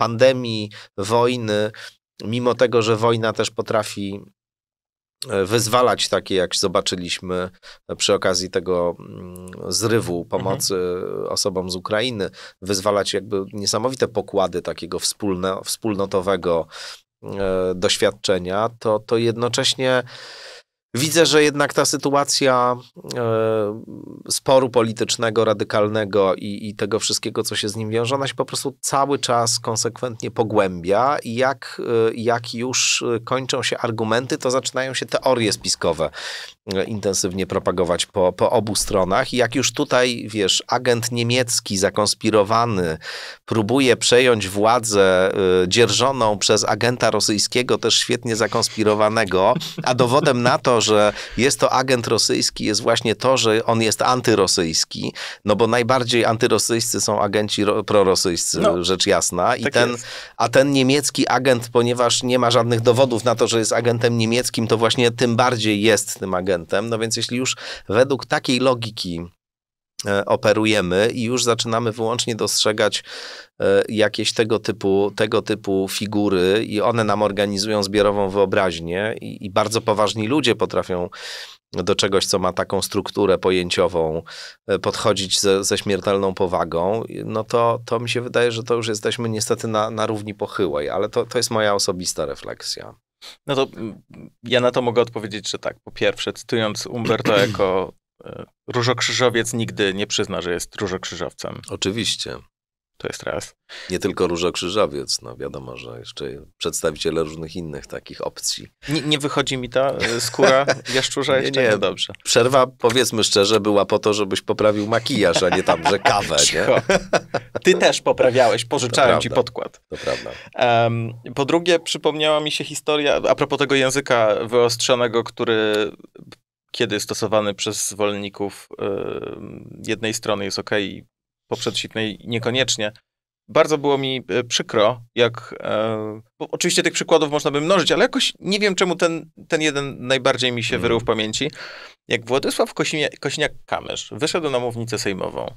pandemii, wojny, mimo tego, że wojna też potrafi wyzwalać takie, jak zobaczyliśmy przy okazji tego zrywu pomocy osobom z Ukrainy, wyzwalać jakby niesamowite pokłady takiego wspólnotowego doświadczenia, to jednocześnie widzę, że jednak ta sytuacja sporu politycznego, radykalnego i tego wszystkiego, co się z nim wiąże, ona się po prostu cały czas konsekwentnie pogłębia i jak już kończą się argumenty, to zaczynają się teorie spiskowe intensywnie propagować po obu stronach i jak już tutaj, wiesz, agent niemiecki zakonspirowany próbuje przejąć władzę dzierżoną przez agenta rosyjskiego, też świetnie zakonspirowanego, a dowodem na to, że jest to agent rosyjski, jest właśnie to, że on jest antyrosyjski, no bo najbardziej antyrosyjscy są agenci prorosyjscy, no, rzecz jasna. I tak ten niemiecki agent, ponieważ nie ma żadnych dowodów na to, że jest agentem niemieckim, to właśnie tym bardziej jest tym agentem. No więc jeśli już według takiej logiki operujemy i już zaczynamy wyłącznie dostrzegać jakieś tego typu figury i one nam organizują zbiorową wyobraźnię i bardzo poważni ludzie potrafią do czegoś, co ma taką strukturę pojęciową, podchodzić ze śmiertelną powagą, no to mi się wydaje, że to już jesteśmy niestety na równi pochyłej, ale to jest moja osobista refleksja. No to ja na to mogę odpowiedzieć, że tak. Po pierwsze, cytując Umberto Eco, różokrzyżowiec nigdy nie przyzna, że jest różokrzyżowcem. Oczywiście. To jest raz. Nie tylko różokrzyżowiec, no wiadomo, że jeszcze przedstawiciele różnych innych takich opcji. Nie wychodzi mi ta skóra jaszczurza jeszcze nie dobrze. Przerwa, powiedzmy szczerze, była po to, żebyś poprawił makijaż, a nie tam, że kawę, nie? Ty też poprawiałeś, pożyczałem ci podkład. To prawda. Po drugie, przypomniała mi się historia, a propos tego języka wyostrzonego, który... kiedy stosowany przez zwolenników jednej strony jest okej, po przeciwnej niekoniecznie. Bardzo było mi przykro, jak... Bo oczywiście tych przykładów można by mnożyć, ale jakoś nie wiem, czemu ten jeden najbardziej mi się wyrył w pamięci. Jak Władysław Kosiniak-Kamysz wyszedł na mównicę sejmową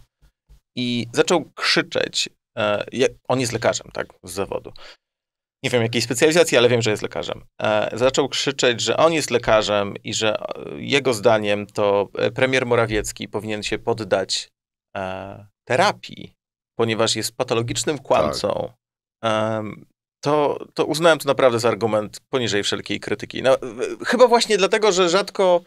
i zaczął krzyczeć... on jest lekarzem, tak, z zawodu. Nie wiem jakiej specjalizacji, ale wiem, że jest lekarzem. Zaczął krzyczeć, że on jest lekarzem i że jego zdaniem to premier Morawiecki powinien się poddać terapii, ponieważ jest patologicznym kłamcą. Tak. To uznałem to naprawdę za argument poniżej wszelkiej krytyki. No, chyba właśnie dlatego, że rzadko,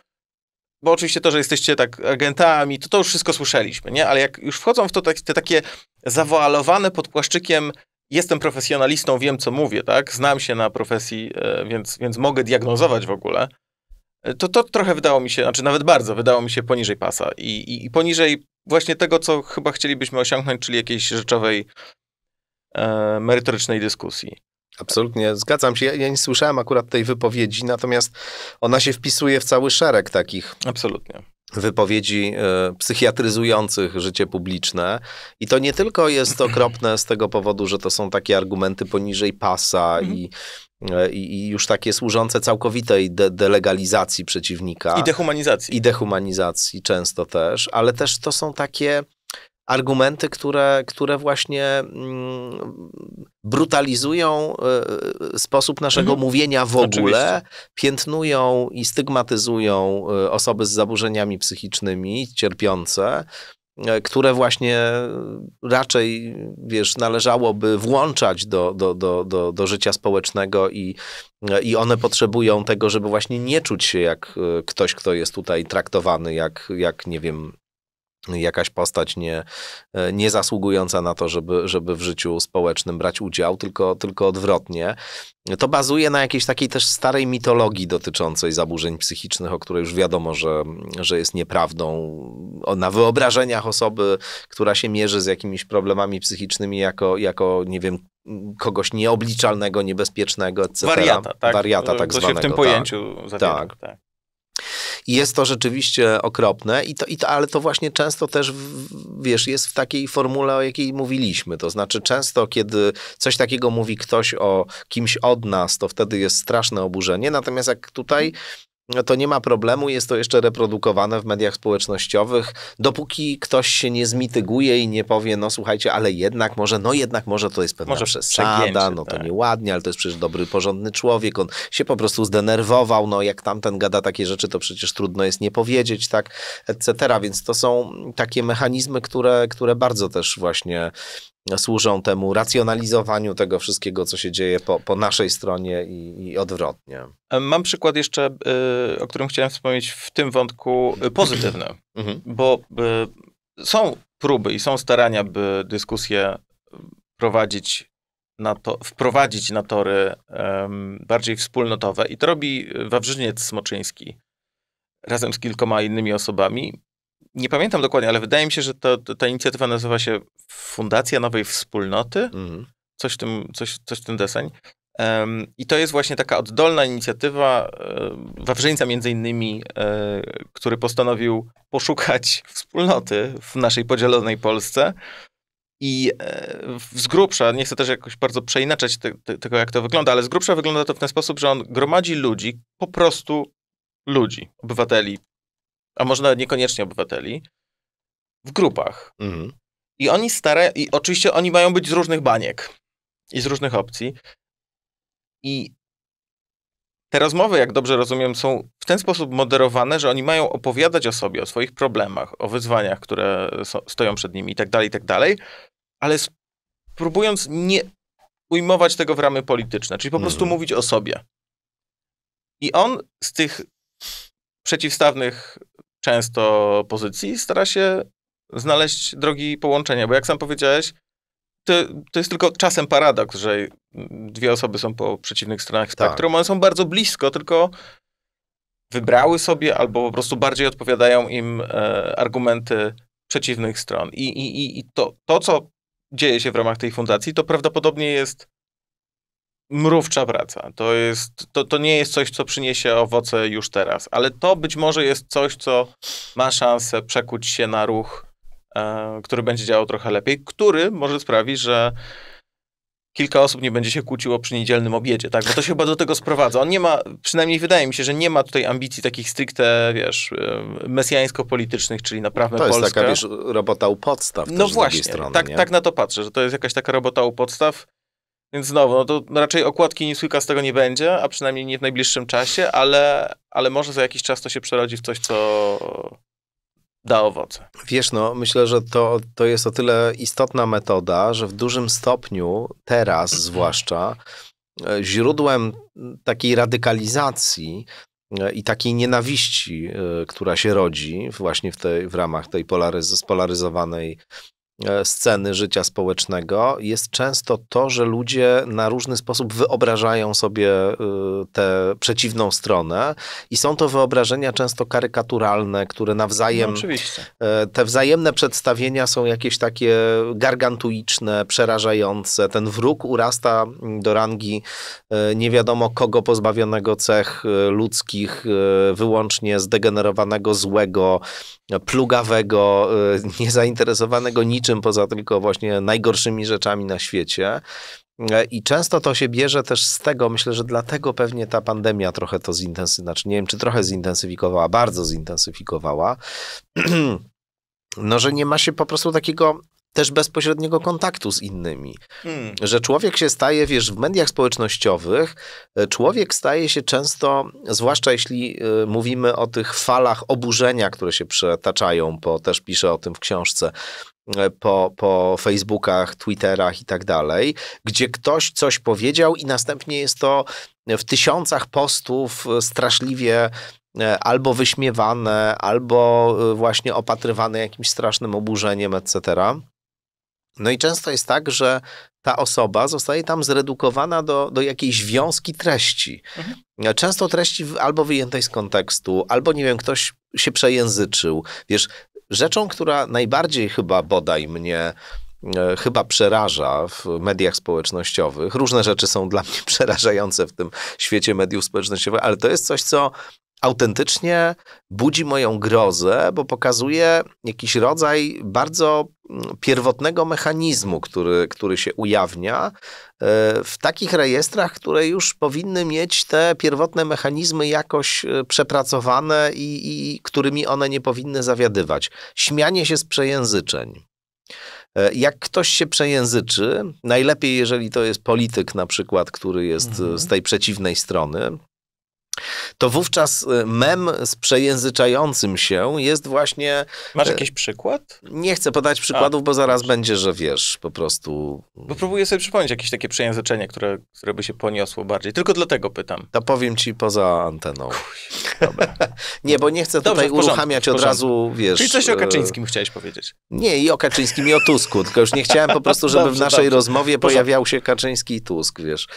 bo oczywiście to, że jesteście tak agentami, to już wszystko słyszeliśmy, nie? Ale jak już wchodzą w to te takie zawoalowane pod płaszczykiem jestem profesjonalistą, wiem co mówię, tak? Znam się na profesji, więc mogę diagnozować w ogóle. To trochę wydało mi się, znaczy nawet bardzo, wydało mi się poniżej pasa i poniżej właśnie tego, co chyba chcielibyśmy osiągnąć, czyli jakiejś rzeczowej, merytorycznej dyskusji. Absolutnie, zgadzam się. Ja nie słyszałem akurat tej wypowiedzi, natomiast ona się wpisuje w cały szereg takich... Absolutnie. Wypowiedzi psychiatryzujących życie publiczne. I to nie tylko jest okropne z tego powodu, że to są takie argumenty poniżej pasa i już takie służące całkowitej delegalizacji przeciwnika. I dehumanizacji. Często też, ale też to są takie argumenty, które właśnie brutalizują sposób naszego mówienia w ogóle, piętnują i stygmatyzują osoby z zaburzeniami psychicznymi cierpiące, które właśnie raczej, wiesz, należałoby włączać do życia społecznego i one potrzebują tego, żeby właśnie nie czuć się jak ktoś, kto jest tutaj traktowany jak nie wiem, jakaś postać nie zasługująca na to, żeby w życiu społecznym brać udział, tylko odwrotnie. To bazuje na jakiejś takiej też starej mitologii dotyczącej zaburzeń psychicznych, o której już wiadomo, że jest nieprawdą. Na wyobrażeniach osoby, która się mierzy z jakimiś problemami psychicznymi jako nie wiem, kogoś nieobliczalnego, niebezpiecznego, etc. Wariata, tak? Wariata tak zwanego. To się w tym pojęciu zawiera. Tak. I jest to rzeczywiście okropne, ale to właśnie często też, wiesz, jest w takiej formule, o jakiej mówiliśmy. To znaczy często, kiedy coś takiego mówi ktoś o kimś od nas, to wtedy jest straszne oburzenie. Natomiast jak tutaj, to nie ma problemu, jest to jeszcze reprodukowane w mediach społecznościowych, dopóki ktoś się nie zmityguje i nie powie, no słuchajcie, ale jednak może to jest pewna przesada, no to nieładnie, ale to jest przecież dobry, porządny człowiek, on się po prostu zdenerwował, no jak tamten gada takie rzeczy, to przecież trudno jest nie powiedzieć, tak, etc. Więc to są takie mechanizmy, które bardzo też właśnie służą temu racjonalizowaniu tego wszystkiego, co się dzieje po naszej stronie i odwrotnie. Mam przykład jeszcze, o którym chciałem wspomnieć w tym wątku pozytywny, bo są próby i są starania, by dyskusję wprowadzić na tory bardziej wspólnotowe i to robi Wawrzyniec Smoczyński razem z kilkoma innymi osobami. Nie pamiętam dokładnie, ale wydaje mi się, że ta inicjatywa nazywa się Fundacja Nowej Wspólnoty. Coś w tym deseń. I to jest właśnie taka oddolna inicjatywa Wawrzyńca między innymi, który postanowił poszukać wspólnoty w naszej podzielonej Polsce. I z grubsza, nie chcę też jakoś bardzo przeinaczać tego, jak to wygląda, ale z grubsza wygląda to w ten sposób, że on gromadzi ludzi, po prostu ludzi, obywateli, a może nawet niekoniecznie obywateli, w grupach. I oni i oczywiście oni mają być z różnych baniek i z różnych opcji. I te rozmowy, jak dobrze rozumiem, są w ten sposób moderowane, że oni mają opowiadać o sobie, o swoich problemach, o wyzwaniach, które stoją przed nimi i tak dalej, ale próbując nie ujmować tego w ramy polityczne, czyli po prostu mówić o sobie. I on z tych przeciwstawnych często pozycji stara się znaleźć drogi połączenia, bo jak sam powiedziałeś, to jest tylko czasem paradoks, że dwie osoby są po przeciwnych stronach spektrum, one są bardzo blisko, tylko wybrały sobie albo po prostu bardziej odpowiadają im argumenty przeciwnych stron. I to, co dzieje się w ramach tej fundacji, to prawdopodobnie jest mrówcza praca. To nie jest coś, co przyniesie owoce już teraz, ale to być może jest coś, co ma szansę przekuć się na ruch, który będzie działał trochę lepiej, który może sprawi, że kilka osób nie będzie się kłóciło przy niedzielnym obiedzie, tak? Bo to się chyba do tego sprowadza. On nie ma, przynajmniej wydaje mi się, że nie ma tutaj ambicji takich stricte, wiesz, mesjańsko-politycznych, czyli naprawdę Polskę. To jest taka, wiesz, robota u podstaw. No właśnie, tak na to patrzę, że to jest jakaś taka robota u podstaw. Więc znowu, no to raczej okładki Newsweeka z tego nie będzie, a przynajmniej nie w najbliższym czasie, ale może za jakiś czas to się przerodzi w coś, co da owoce. Wiesz, no myślę, że to jest o tyle istotna metoda, że w dużym stopniu teraz zwłaszcza źródłem takiej radykalizacji i takiej nienawiści, która się rodzi właśnie w ramach tej spolaryzowanej sceny życia społecznego jest często to, że ludzie na różny sposób wyobrażają sobie tę przeciwną stronę i są to wyobrażenia często karykaturalne, które nawzajem... No, oczywiście. Te wzajemne przedstawienia są jakieś takie gargantuiczne, przerażające. Ten wróg urasta do rangi nie wiadomo kogo pozbawionego cech ludzkich, wyłącznie zdegenerowanego, złego, plugawego, niezainteresowanego niczym poza tylko właśnie najgorszymi rzeczami na świecie. I często to się bierze też z tego, myślę, że dlatego pewnie ta pandemia trochę to zintensyfikowała, znaczy nie wiem, czy trochę zintensyfikowała, bardzo zintensyfikowała no, że nie ma się po prostu takiego też bezpośredniego kontaktu z innymi. Że człowiek się staje, wiesz, w mediach społecznościowych, człowiek staje się często, zwłaszcza jeśli mówimy o tych falach oburzenia, które się przetaczają, bo też piszę o tym w książce, po Facebookach, Twitterach i tak dalej, gdzie ktoś coś powiedział i następnie jest to w tysiącach postów straszliwie albo wyśmiewane, albo właśnie opatrywane jakimś strasznym oburzeniem, etc. No i często jest tak, że ta osoba zostaje tam zredukowana do jakiejś wiązki treści. Często treści albo wyjętej z kontekstu, albo nie wiem, ktoś się przejęzyczył. Wiesz, rzeczą, która najbardziej chyba bodaj mnie chyba przeraża w mediach społecznościowych, różne rzeczy są dla mnie przerażające w tym świecie mediów społecznościowych, ale to jest coś, co autentycznie budzi moją grozę, bo pokazuje jakiś rodzaj bardzo pierwotnego mechanizmu, który się ujawnia w takich rejestrach, które już powinny mieć te pierwotne mechanizmy jakoś przepracowane i którymi one nie powinny zawiadywać. Śmianie się z przejęzyczeń. Jak ktoś się przejęzyczy, najlepiej jeżeli to jest polityk na przykład, który jest z tej przeciwnej strony, to wówczas mem z przejęzyczającym się jest właśnie... Masz jakiś przykład? Nie chcę podać przykładów, bo zaraz będzie, że wiesz, po prostu... Bo próbuję sobie przypomnieć jakieś takie przejęzyczenie, które by się poniosło bardziej. Tylko dlatego pytam. To powiem ci poza anteną. Dobra. Nie, bo nie chcę tutaj uruchamiać od razu, wiesz... Czyli coś o Kaczyńskim chciałeś powiedzieć. Nie, i o Kaczyńskim, i o Tusku, tylko już nie chciałem po prostu, żeby w naszej rozmowie pojawiał się Kaczyński i Tusk, wiesz.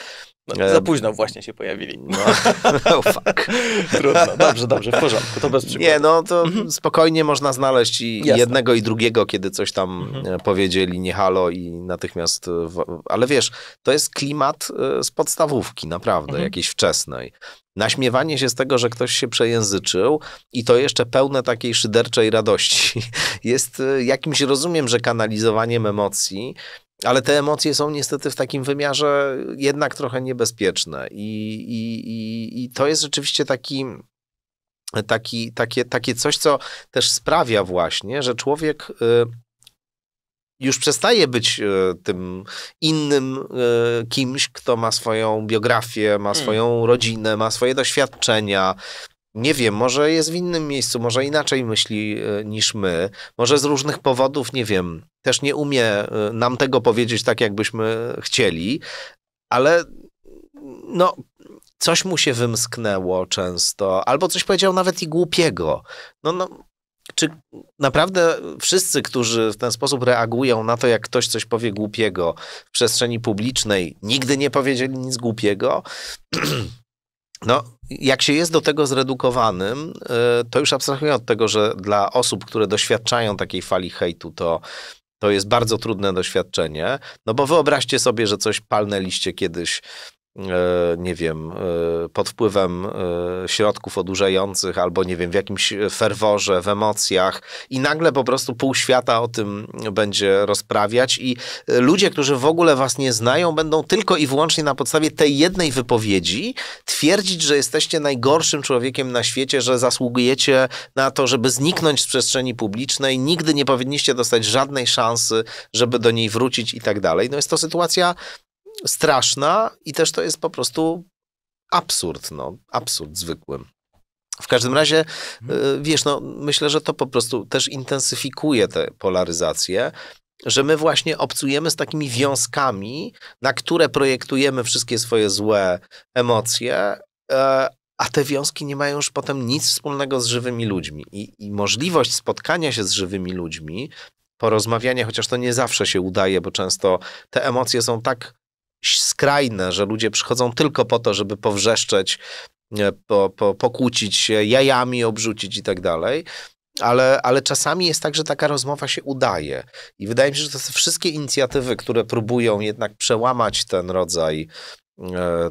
No, za późno właśnie się pojawili. No fuck. Trudno. Dobrze, w porządku, to bez przykładu. Nie, no to spokojnie można znaleźć i jednego i drugiego, kiedy coś tam powiedzieli, nie halo i natychmiast... Ale wiesz, to jest klimat z podstawówki, naprawdę, jakiejś wczesnej. Naśmiewanie się z tego, że ktoś się przejęzyczył i to jeszcze pełne takiej szyderczej radości. Jest jakimś, rozumiem, że kanalizowaniem emocji, ale te emocje są niestety w takim wymiarze jednak trochę niebezpieczne. I to jest rzeczywiście takie coś, co też sprawia właśnie, że człowiek już przestaje być tym innym kimś, kto ma swoją biografię, ma swoją rodzinę, ma swoje doświadczenia. Nie wiem, może jest w innym miejscu, może inaczej myśli niż my, może z różnych powodów, nie wiem, też nie umie nam tego powiedzieć tak, jakbyśmy chcieli, ale no, coś mu się wymsknęło często, albo coś powiedział nawet i głupiego. No, czy naprawdę wszyscy, którzy w ten sposób reagują na to, jak ktoś coś powie głupiego w przestrzeni publicznej, nigdy nie powiedzieli nic głupiego? No, jak się jest do tego zredukowanym, to już abstrahuję od tego, że dla osób, które doświadczają takiej fali hejtu, to jest bardzo trudne doświadczenie. No bo wyobraźcie sobie, że coś palnęliście kiedyś, nie wiem, pod wpływem środków odurzających albo, nie wiem, w jakimś ferworze, w emocjach i nagle po prostu pół świata o tym będzie rozprawiać i ludzie, którzy w ogóle was nie znają, będą tylko i wyłącznie na podstawie tej jednej wypowiedzi twierdzić, że jesteście najgorszym człowiekiem na świecie, że zasługujecie na to, żeby zniknąć z przestrzeni publicznej, nigdy nie powinniście dostać żadnej szansy, żeby do niej wrócić i tak dalej. No jest to sytuacja straszna i też to jest po prostu absurd, no. Absurd zwykły. W każdym razie, wiesz, no, myślę, że to po prostu też intensyfikuje tę polaryzację, że my właśnie obcujemy z takimi wiązkami, na które projektujemy wszystkie swoje złe emocje, a te wiązki nie mają już potem nic wspólnego z żywymi ludźmi. I możliwość spotkania się z żywymi ludźmi, porozmawiania, chociaż to nie zawsze się udaje, bo często te emocje są tak skrajne, że ludzie przychodzą tylko po to, żeby powrzeszczeć, pokłócić się, jajami obrzucić i tak dalej, ale czasami jest tak, że taka rozmowa się udaje. I wydaje mi się, że to są wszystkie inicjatywy, które próbują jednak przełamać ten rodzaj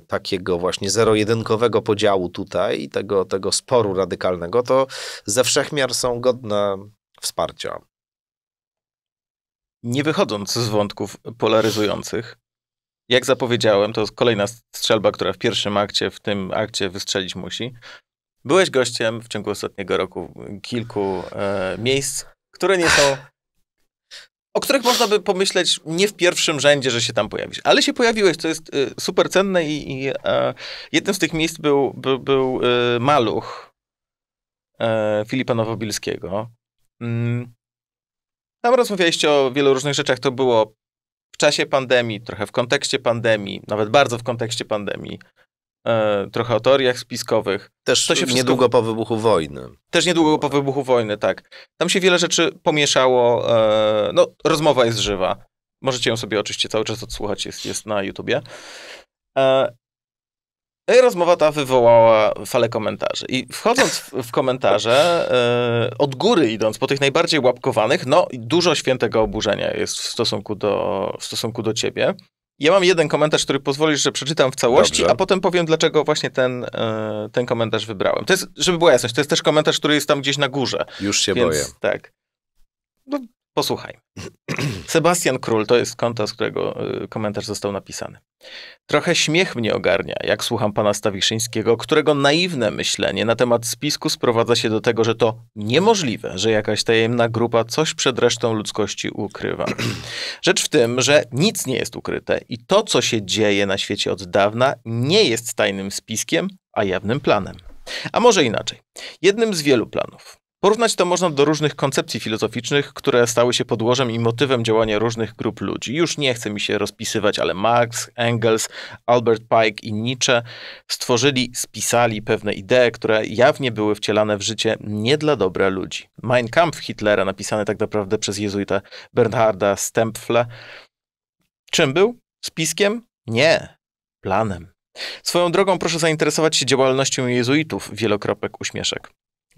takiego właśnie zero-jedynkowego podziału tutaj i tego sporu radykalnego, to ze wszechmiar są godne wsparcia. Nie wychodząc z wątków polaryzujących, jak zapowiedziałem, to jest kolejna strzelba, która w tym akcie wystrzelić musi. Byłeś gościem w ciągu ostatniego roku kilku miejsc, które nie są... o których można by pomyśleć nie w pierwszym rzędzie, że się tam pojawisz. Ale się pojawiłeś, to jest super cenne i jednym z tych miejsc był Maluch Filipa Nowobilskiego. Tam rozmawialiście o wielu różnych rzeczach. To było w czasie pandemii, trochę w kontekście pandemii, nawet bardzo w kontekście pandemii. Trochę o teoriach spiskowych. Też to się wszystko... niedługo po wybuchu wojny. Też niedługo po wybuchu wojny, tak. Tam się wiele rzeczy pomieszało. No, rozmowa jest żywa. Możecie ją sobie oczywiście cały czas odsłuchać, jest na YouTubie. Rozmowa ta wywołała falę komentarzy. I wchodząc w komentarze, od góry idąc po tych najbardziej łapkowanych, no dużo świętego oburzenia jest w stosunku do ciebie. Ja mam jeden komentarz, który pozwolisz, że przeczytam w całości, dobrze, a potem powiem, dlaczego właśnie ten komentarz wybrałem. To jest, żeby była jasność, to jest też komentarz, który jest tam gdzieś na górze. Już się boję. Tak. No, posłuchaj. Sebastian Król, to jest konto, z którego komentarz został napisany. Trochę śmiech mnie ogarnia, jak słucham pana Stawiszyńskiego, którego naiwne myślenie na temat spisku sprowadza się do tego, że to niemożliwe, że jakaś tajemna grupa coś przed resztą ludzkości ukrywa. Rzecz w tym, że nic nie jest ukryte i to, co się dzieje na świecie od dawna, nie jest tajnym spiskiem, a jawnym planem. A może inaczej. Jednym z wielu planów. Porównać to można do różnych koncepcji filozoficznych, które stały się podłożem i motywem działania różnych grup ludzi. Już nie chce mi się rozpisywać, ale Marx, Engels, Albert Pike i Nietzsche spisali pewne idee, które jawnie były wcielane w życie nie dla dobra ludzi. Mein Kampf Hitlera, napisany tak naprawdę przez jezuitę Bernharda Stempfle. Czym był? Spiskiem? Nie. Planem. Swoją drogą proszę zainteresować się działalnością jezuitów, ..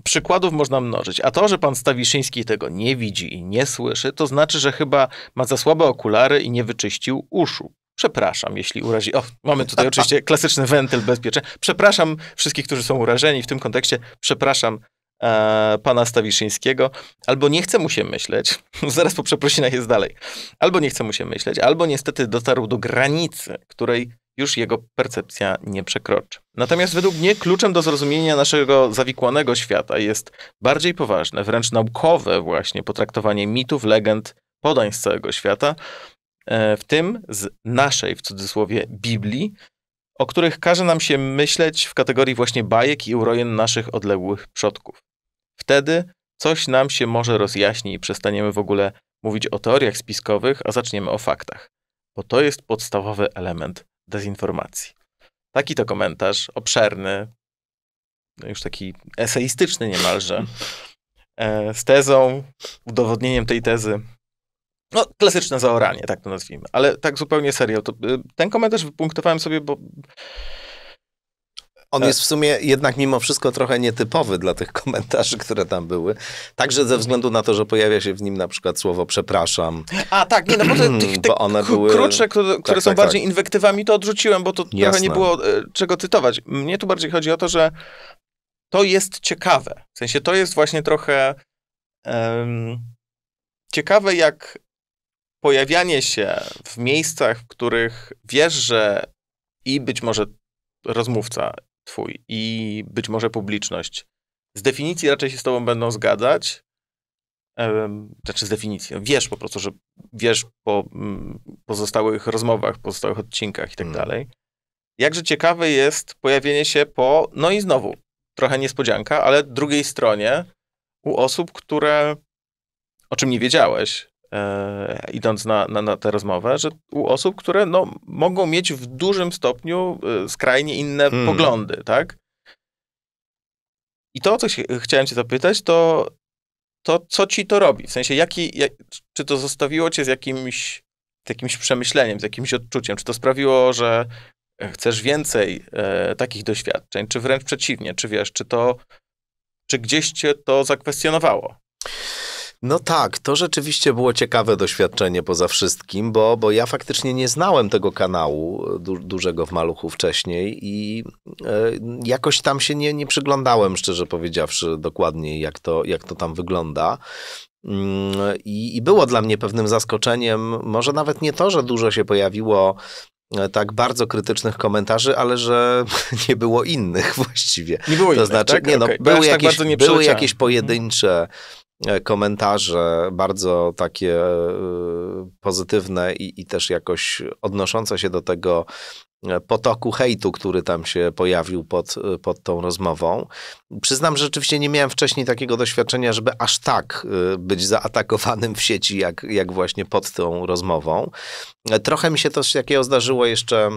Przykładów można mnożyć, a to, że pan Stawiszyński tego nie widzi i nie słyszy, to znaczy, że chyba ma za słabe okulary i nie wyczyścił uszu. Przepraszam, jeśli urazi... O, mamy tutaj oczywiście klasyczny wentyl bezpieczeństwa. Przepraszam wszystkich, którzy są urażeni w tym kontekście. Przepraszam pana Stawiszyńskiego. Albo nie chce mu się myśleć, zaraz po przeprosinach jest dalej, albo nie chce mu się myśleć, albo niestety dotarł do granicy, której już jego percepcja nie przekroczy. Natomiast według mnie kluczem do zrozumienia naszego zawikłanego świata jest bardziej poważne, wręcz naukowe właśnie potraktowanie mitów, legend, podań z całego świata, w tym z naszej, w cudzysłowie, Biblii, o których każe nam się myśleć w kategorii właśnie bajek i urojen naszych odległych przodków. Wtedy coś nam się może rozjaśni i przestaniemy w ogóle mówić o teoriach spiskowych, a zaczniemy o faktach, bo to jest podstawowy element dezinformacji. Taki to komentarz, obszerny, już taki eseistyczny niemalże, z tezą, udowodnieniem tej tezy. No, klasyczne zaoranie, tak to nazwijmy. Ale tak zupełnie serio. To, ten komentarz wypunktowałem sobie, bo... On jest w sumie jednak mimo wszystko trochę nietypowy dla tych komentarzy, które tam były. Także ze względu na to, że pojawia się w nim na przykład słowo przepraszam. A tak, nie, no bo one były... krótsze, które są bardziej inwektywami, to odrzuciłem, bo to trochę nie było czego cytować. Mnie tu bardziej chodzi o to, że to jest ciekawe. W sensie to jest właśnie trochę ciekawe, jak pojawianie się w miejscach, w których wiesz, że i być może rozmówca twój i być może publiczność z definicji raczej się z tobą będą zgadzać. Znaczy z definicji. Wiesz po prostu, że wiesz po pozostałych rozmowach, pozostałych odcinkach i tak dalej. Jakże ciekawe jest pojawienie się po, no i znowu, trochę niespodzianka, ale drugiej stronie u osób, które, o czym nie wiedziałeś, idąc na tę rozmowę, że u osób, które no, mogą mieć w dużym stopniu skrajnie inne poglądy, tak? I to, o co chciałem cię zapytać, to co ci to robi? W sensie, czy to zostawiło cię z jakimś przemyśleniem, z jakimś odczuciem? Czy to sprawiło, że chcesz więcej takich doświadczeń? Czy wręcz przeciwnie? Czy wiesz, czy gdzieś cię to zakwestionowało? No tak, to rzeczywiście było ciekawe doświadczenie poza wszystkim, bo ja faktycznie nie znałem tego kanału dużego w Maluchu wcześniej i jakoś tam się nie przyglądałem, szczerze powiedziawszy, dokładnie jak to tam wygląda. I było dla mnie pewnym zaskoczeniem, może nawet nie to, że dużo się pojawiło tak bardzo krytycznych komentarzy, ale że nie było innych właściwie. Nie było innych, tak? Były jakieś pojedyncze komentarze bardzo takie pozytywne i też jakoś odnoszące się do tego potoku hejtu, który tam się pojawił pod tą rozmową. Przyznam, że rzeczywiście nie miałem wcześniej takiego doświadczenia, żeby aż tak być zaatakowanym w sieci, jak właśnie pod tą rozmową. Trochę mi się to takiego zdarzyło jeszcze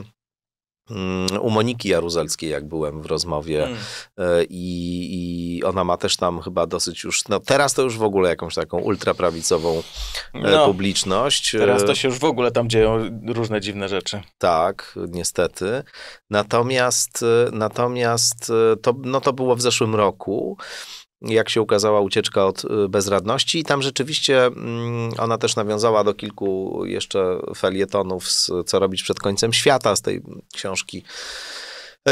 u Moniki Jaruzelskiej, jak byłem w rozmowie i ona ma też tam chyba dosyć już, no teraz to już w ogóle jakąś taką ultraprawicową publiczność. Teraz to się już w ogóle tam dzieją różne dziwne rzeczy. Tak, niestety. Natomiast to było w zeszłym roku, jak się ukazała Ucieczka od bezradności i tam rzeczywiście ona też nawiązała do kilku jeszcze felietonów z Co robić przed końcem świata, z tej książki,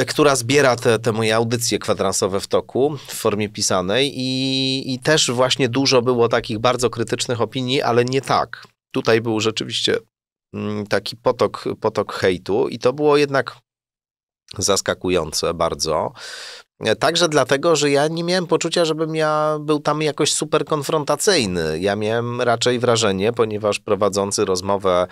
która zbiera te moje audycje kwadransowe w toku, w formie pisanej i też właśnie dużo było takich bardzo krytycznych opinii, ale nie tak. Tutaj był rzeczywiście taki potok hejtu i to było jednak zaskakujące bardzo. Także dlatego, że ja nie miałem poczucia, żebym ja był tam jakoś super konfrontacyjny. Ja miałem raczej wrażenie, ponieważ prowadzący rozmowę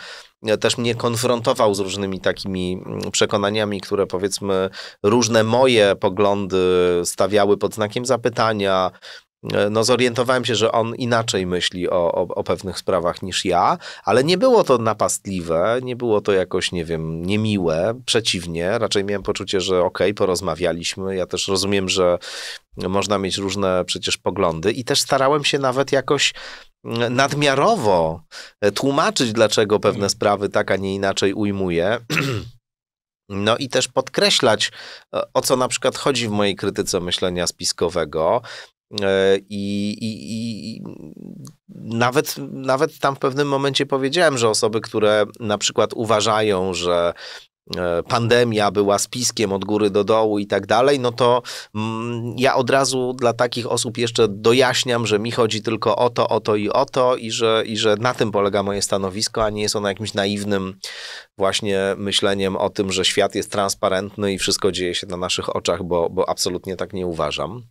też mnie konfrontował z różnymi takimi przekonaniami, które powiedzmy różne moje poglądy stawiały pod znakiem zapytania. No zorientowałem się, że on inaczej myśli o pewnych sprawach niż ja, ale nie było to napastliwe, nie było to jakoś, nie wiem, niemiłe, przeciwnie, raczej miałem poczucie, że okej, porozmawialiśmy, ja też rozumiem, że można mieć różne przecież poglądy i też starałem się nawet jakoś nadmiarowo tłumaczyć, dlaczego pewne sprawy tak, a nie inaczej ujmuję. No i też podkreślać, o co na przykład chodzi w mojej krytyce myślenia spiskowego. I nawet tam w pewnym momencie powiedziałem, że osoby, które na przykład uważają, że pandemia była spiskiem od góry do dołu i tak dalej, no to ja od razu dla takich osób jeszcze dojaśniam, że mi chodzi tylko o to i o to i że na tym polega moje stanowisko, a nie jest ono jakimś naiwnym właśnie myśleniem o tym, że świat jest transparentny i wszystko dzieje się na naszych oczach, bo absolutnie tak nie uważam.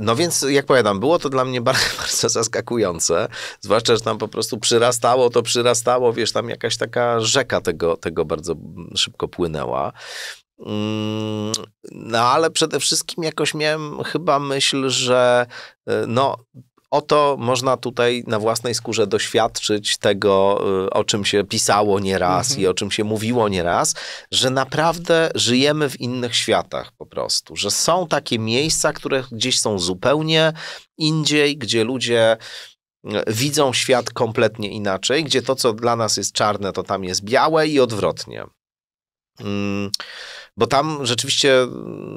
No więc, jak powiadam, było to dla mnie bardzo, bardzo zaskakujące, zwłaszcza, że tam po prostu przyrastało, wiesz, tam jakaś taka rzeka tego bardzo szybko płynęła. No ale przede wszystkim jakoś miałem chyba myśl, że no oto można tutaj na własnej skórze doświadczyć tego, o czym się pisało nieraz i o czym się mówiło nieraz, że naprawdę żyjemy w innych światach po prostu, że są takie miejsca, które gdzieś są zupełnie indziej, gdzie ludzie widzą świat kompletnie inaczej, gdzie to, co dla nas jest czarne, to tam jest białe i odwrotnie. Bo tam rzeczywiście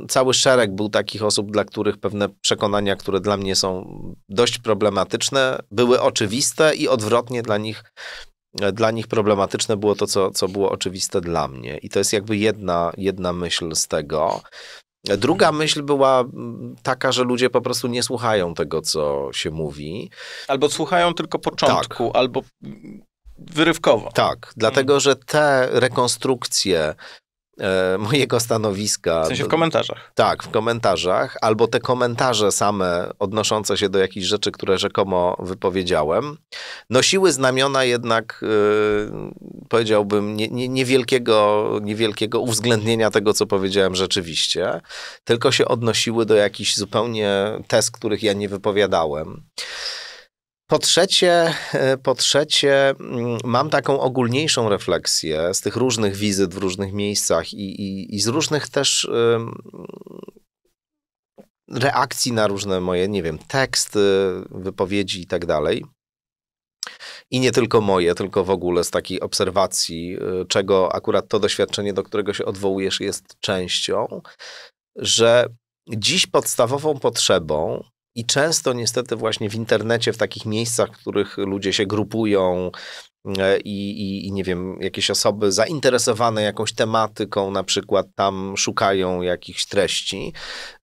cały szereg był takich osób, dla których pewne przekonania, które dla mnie są dość problematyczne, były oczywiste i odwrotnie dla nich problematyczne było to, co było oczywiste dla mnie. I to jest jakby jedna myśl z tego. Druga myśl była taka, że ludzie po prostu nie słuchają tego, co się mówi. Albo słuchają tylko początku, tak. Albo... wyrywkowo. Tak, dlatego, że te rekonstrukcje mojego stanowiska... W sensie w komentarzach. Tak, w komentarzach, albo te komentarze same odnoszące się do jakichś rzeczy, które rzekomo wypowiedziałem, nosiły znamiona jednak, powiedziałbym, niewielkiego uwzględnienia tego, co powiedziałem rzeczywiście, tylko się odnosiły do jakichś zupełnie tez, których ja nie wypowiadałem. Po trzecie, mam taką ogólniejszą refleksję z tych różnych wizyt w różnych miejscach i z różnych też reakcji na różne moje, nie wiem, teksty, wypowiedzi i tak dalej. I nie tylko moje, tylko w ogóle z takiej obserwacji, czego akurat to doświadczenie, do którego się odwołujesz, jest częścią, że dziś podstawową potrzebą i często niestety właśnie w internecie, w takich miejscach, w których ludzie się grupują i nie wiem, jakieś osoby zainteresowane jakąś tematyką na przykład tam szukają jakichś treści,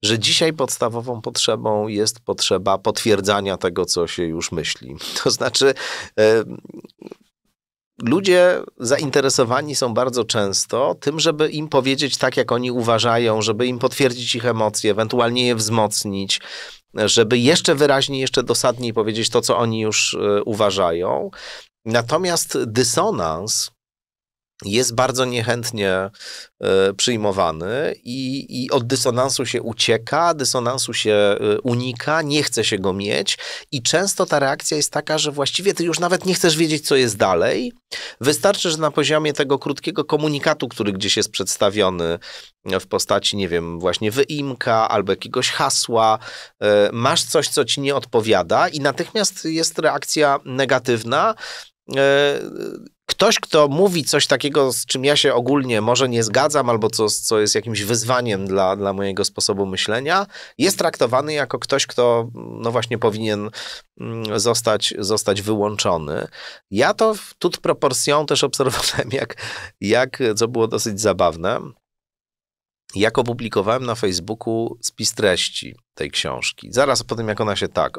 że dzisiaj podstawową potrzebą jest potrzeba potwierdzania tego, co się już myśli. To znaczy... ludzie zainteresowani są bardzo często tym, żeby im powiedzieć tak, jak oni uważają, żeby im potwierdzić ich emocje, ewentualnie je wzmocnić, żeby jeszcze wyraźniej, jeszcze dosadniej powiedzieć to, co oni już uważają. Natomiast dysonans jest bardzo niechętnie przyjmowany i od dysonansu się ucieka, dysonansu się unika, nie chce się go mieć i często ta reakcja jest taka, że właściwie ty już nawet nie chcesz wiedzieć, co jest dalej. Wystarczy, że na poziomie tego krótkiego komunikatu, który gdzieś jest przedstawiony w postaci, nie wiem, właśnie wyimka albo jakiegoś hasła, masz coś, co ci nie odpowiada i natychmiast jest reakcja negatywna. Ktoś, kto mówi coś takiego, z czym ja się ogólnie może nie zgadzam, albo co jest jakimś wyzwaniem dla mojego sposobu myślenia, jest traktowany jako ktoś, kto no właśnie powinien zostać wyłączony. Ja to w toute proportion też obserwowałem, co było dosyć zabawne, jak opublikowałem na Facebooku spis treści tej książki. Zaraz po tym, jak ona się tak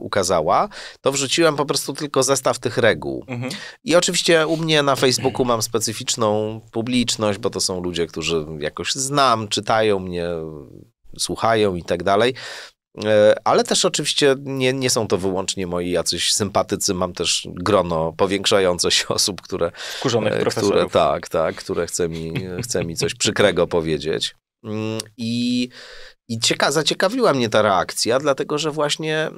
ukazała, to wrzuciłem po prostu tylko zestaw tych reguł. Mhm. I oczywiście u mnie na Facebooku mam specyficzną publiczność, bo to są ludzie, którzy jakoś znam, czytają mnie, słuchają i tak dalej. Ale też oczywiście nie są to wyłącznie moi jacyś sympatycy. Mam też grono powiększające się osób, które... Wkurzonych profesorów. Które chce mi coś przykrego powiedzieć. I zaciekawiła mnie ta reakcja, dlatego że właśnie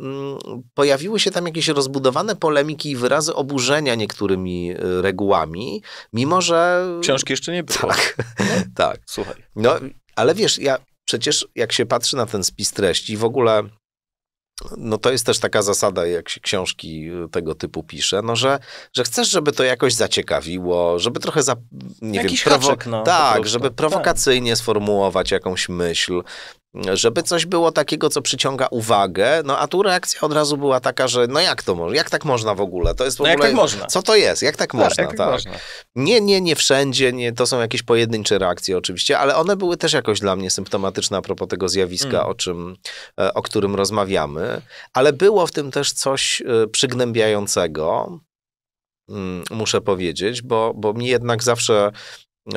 pojawiły się tam jakieś rozbudowane polemiki i wyrazy oburzenia niektórymi regułami, mimo że... Książki jeszcze nie było. Tak, tak. Słuchaj. No, ale wiesz, przecież jak się patrzy na ten spis treści, w ogóle no to jest też taka zasada, jak się książki tego typu pisze, no że chcesz, żeby to jakoś zaciekawiło, żeby trochę, żeby prowokacyjnie sformułować jakąś myśl, żeby coś było takiego, co przyciąga uwagę, no a tu reakcja od razu była taka, że no jak to może, jak tak można w ogóle, to jest w ogóle, jak tak można? Co to jest, jak tak można, tak? Można. Nie wszędzie, to są jakieś pojedyncze reakcje oczywiście, ale one były też jakoś dla mnie symptomatyczne a propos tego zjawiska, o którym rozmawiamy, ale było w tym też coś przygnębiającego, muszę powiedzieć, bo mi jednak zawsze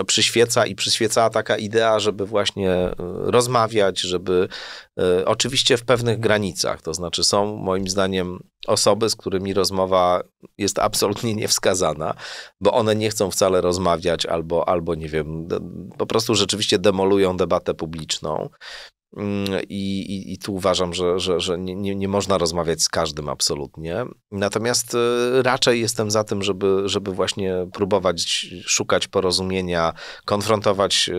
przyświeca i przyświecała taka idea, żeby właśnie rozmawiać, żeby oczywiście w pewnych granicach, to znaczy są moim zdaniem osoby, z którymi rozmowa jest absolutnie niewskazana, bo one nie chcą wcale rozmawiać albo nie wiem, po prostu rzeczywiście demolują debatę publiczną. I tu uważam, że nie można rozmawiać z każdym absolutnie. Natomiast raczej jestem za tym, żeby właśnie próbować szukać porozumienia, konfrontować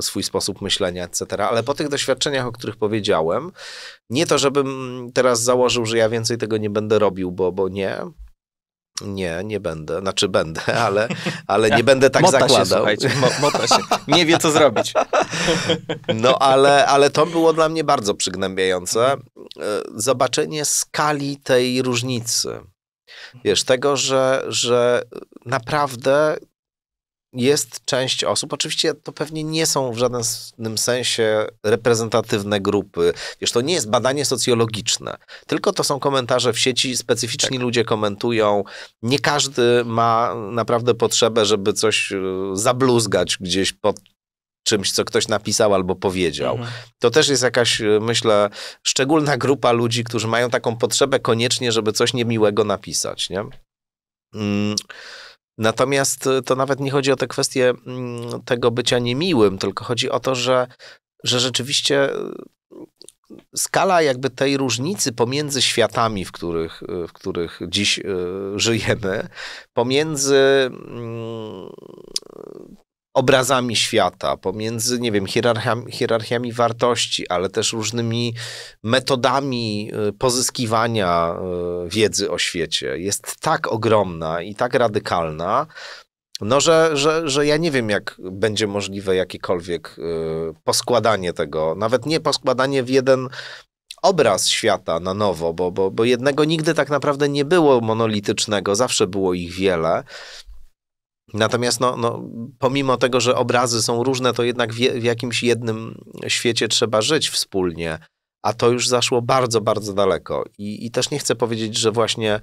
swój sposób myślenia, etc. Ale po tych doświadczeniach, o których powiedziałem, nie to, żebym teraz założył, że ja więcej tego nie będę robił, bo nie... Nie będę. Znaczy będę, ale nie będę tak zakładał. Mota się. Nie wie, co zrobić. No, ale to było dla mnie bardzo przygnębiające. Zobaczenie skali tej różnicy. Wiesz, tego, że naprawdę jest część osób, oczywiście to pewnie nie są w żadnym sensie reprezentatywne grupy. Wiesz, to nie jest badanie socjologiczne, tylko to są komentarze w sieci, specyficzni ludzie komentują. Nie każdy ma naprawdę potrzebę, żeby coś zabluzgać gdzieś pod czymś, co ktoś napisał albo powiedział. To też jest jakaś, myślę, szczególna grupa ludzi, którzy mają taką potrzebę koniecznie, żeby coś niemiłego napisać, nie? Natomiast to nawet nie chodzi o tę kwestię tego bycia niemiłym, tylko chodzi o to, że rzeczywiście skala jakby tej różnicy pomiędzy światami, w których dziś żyjemy, pomiędzy obrazami świata, pomiędzy, nie wiem, hierarchiami wartości, ale też różnymi metodami pozyskiwania wiedzy o świecie jest tak ogromna i tak radykalna, no, że ja nie wiem, jak będzie możliwe jakiekolwiek poskładanie tego, nawet nie poskładanie w jeden obraz świata na nowo, bo jednego nigdy tak naprawdę nie było monolitycznego, zawsze było ich wiele. Natomiast pomimo tego, że obrazy są różne, to jednak w jakimś jednym świecie trzeba żyć wspólnie. A to już zaszło bardzo, bardzo daleko. I też nie chcę powiedzieć, że właśnie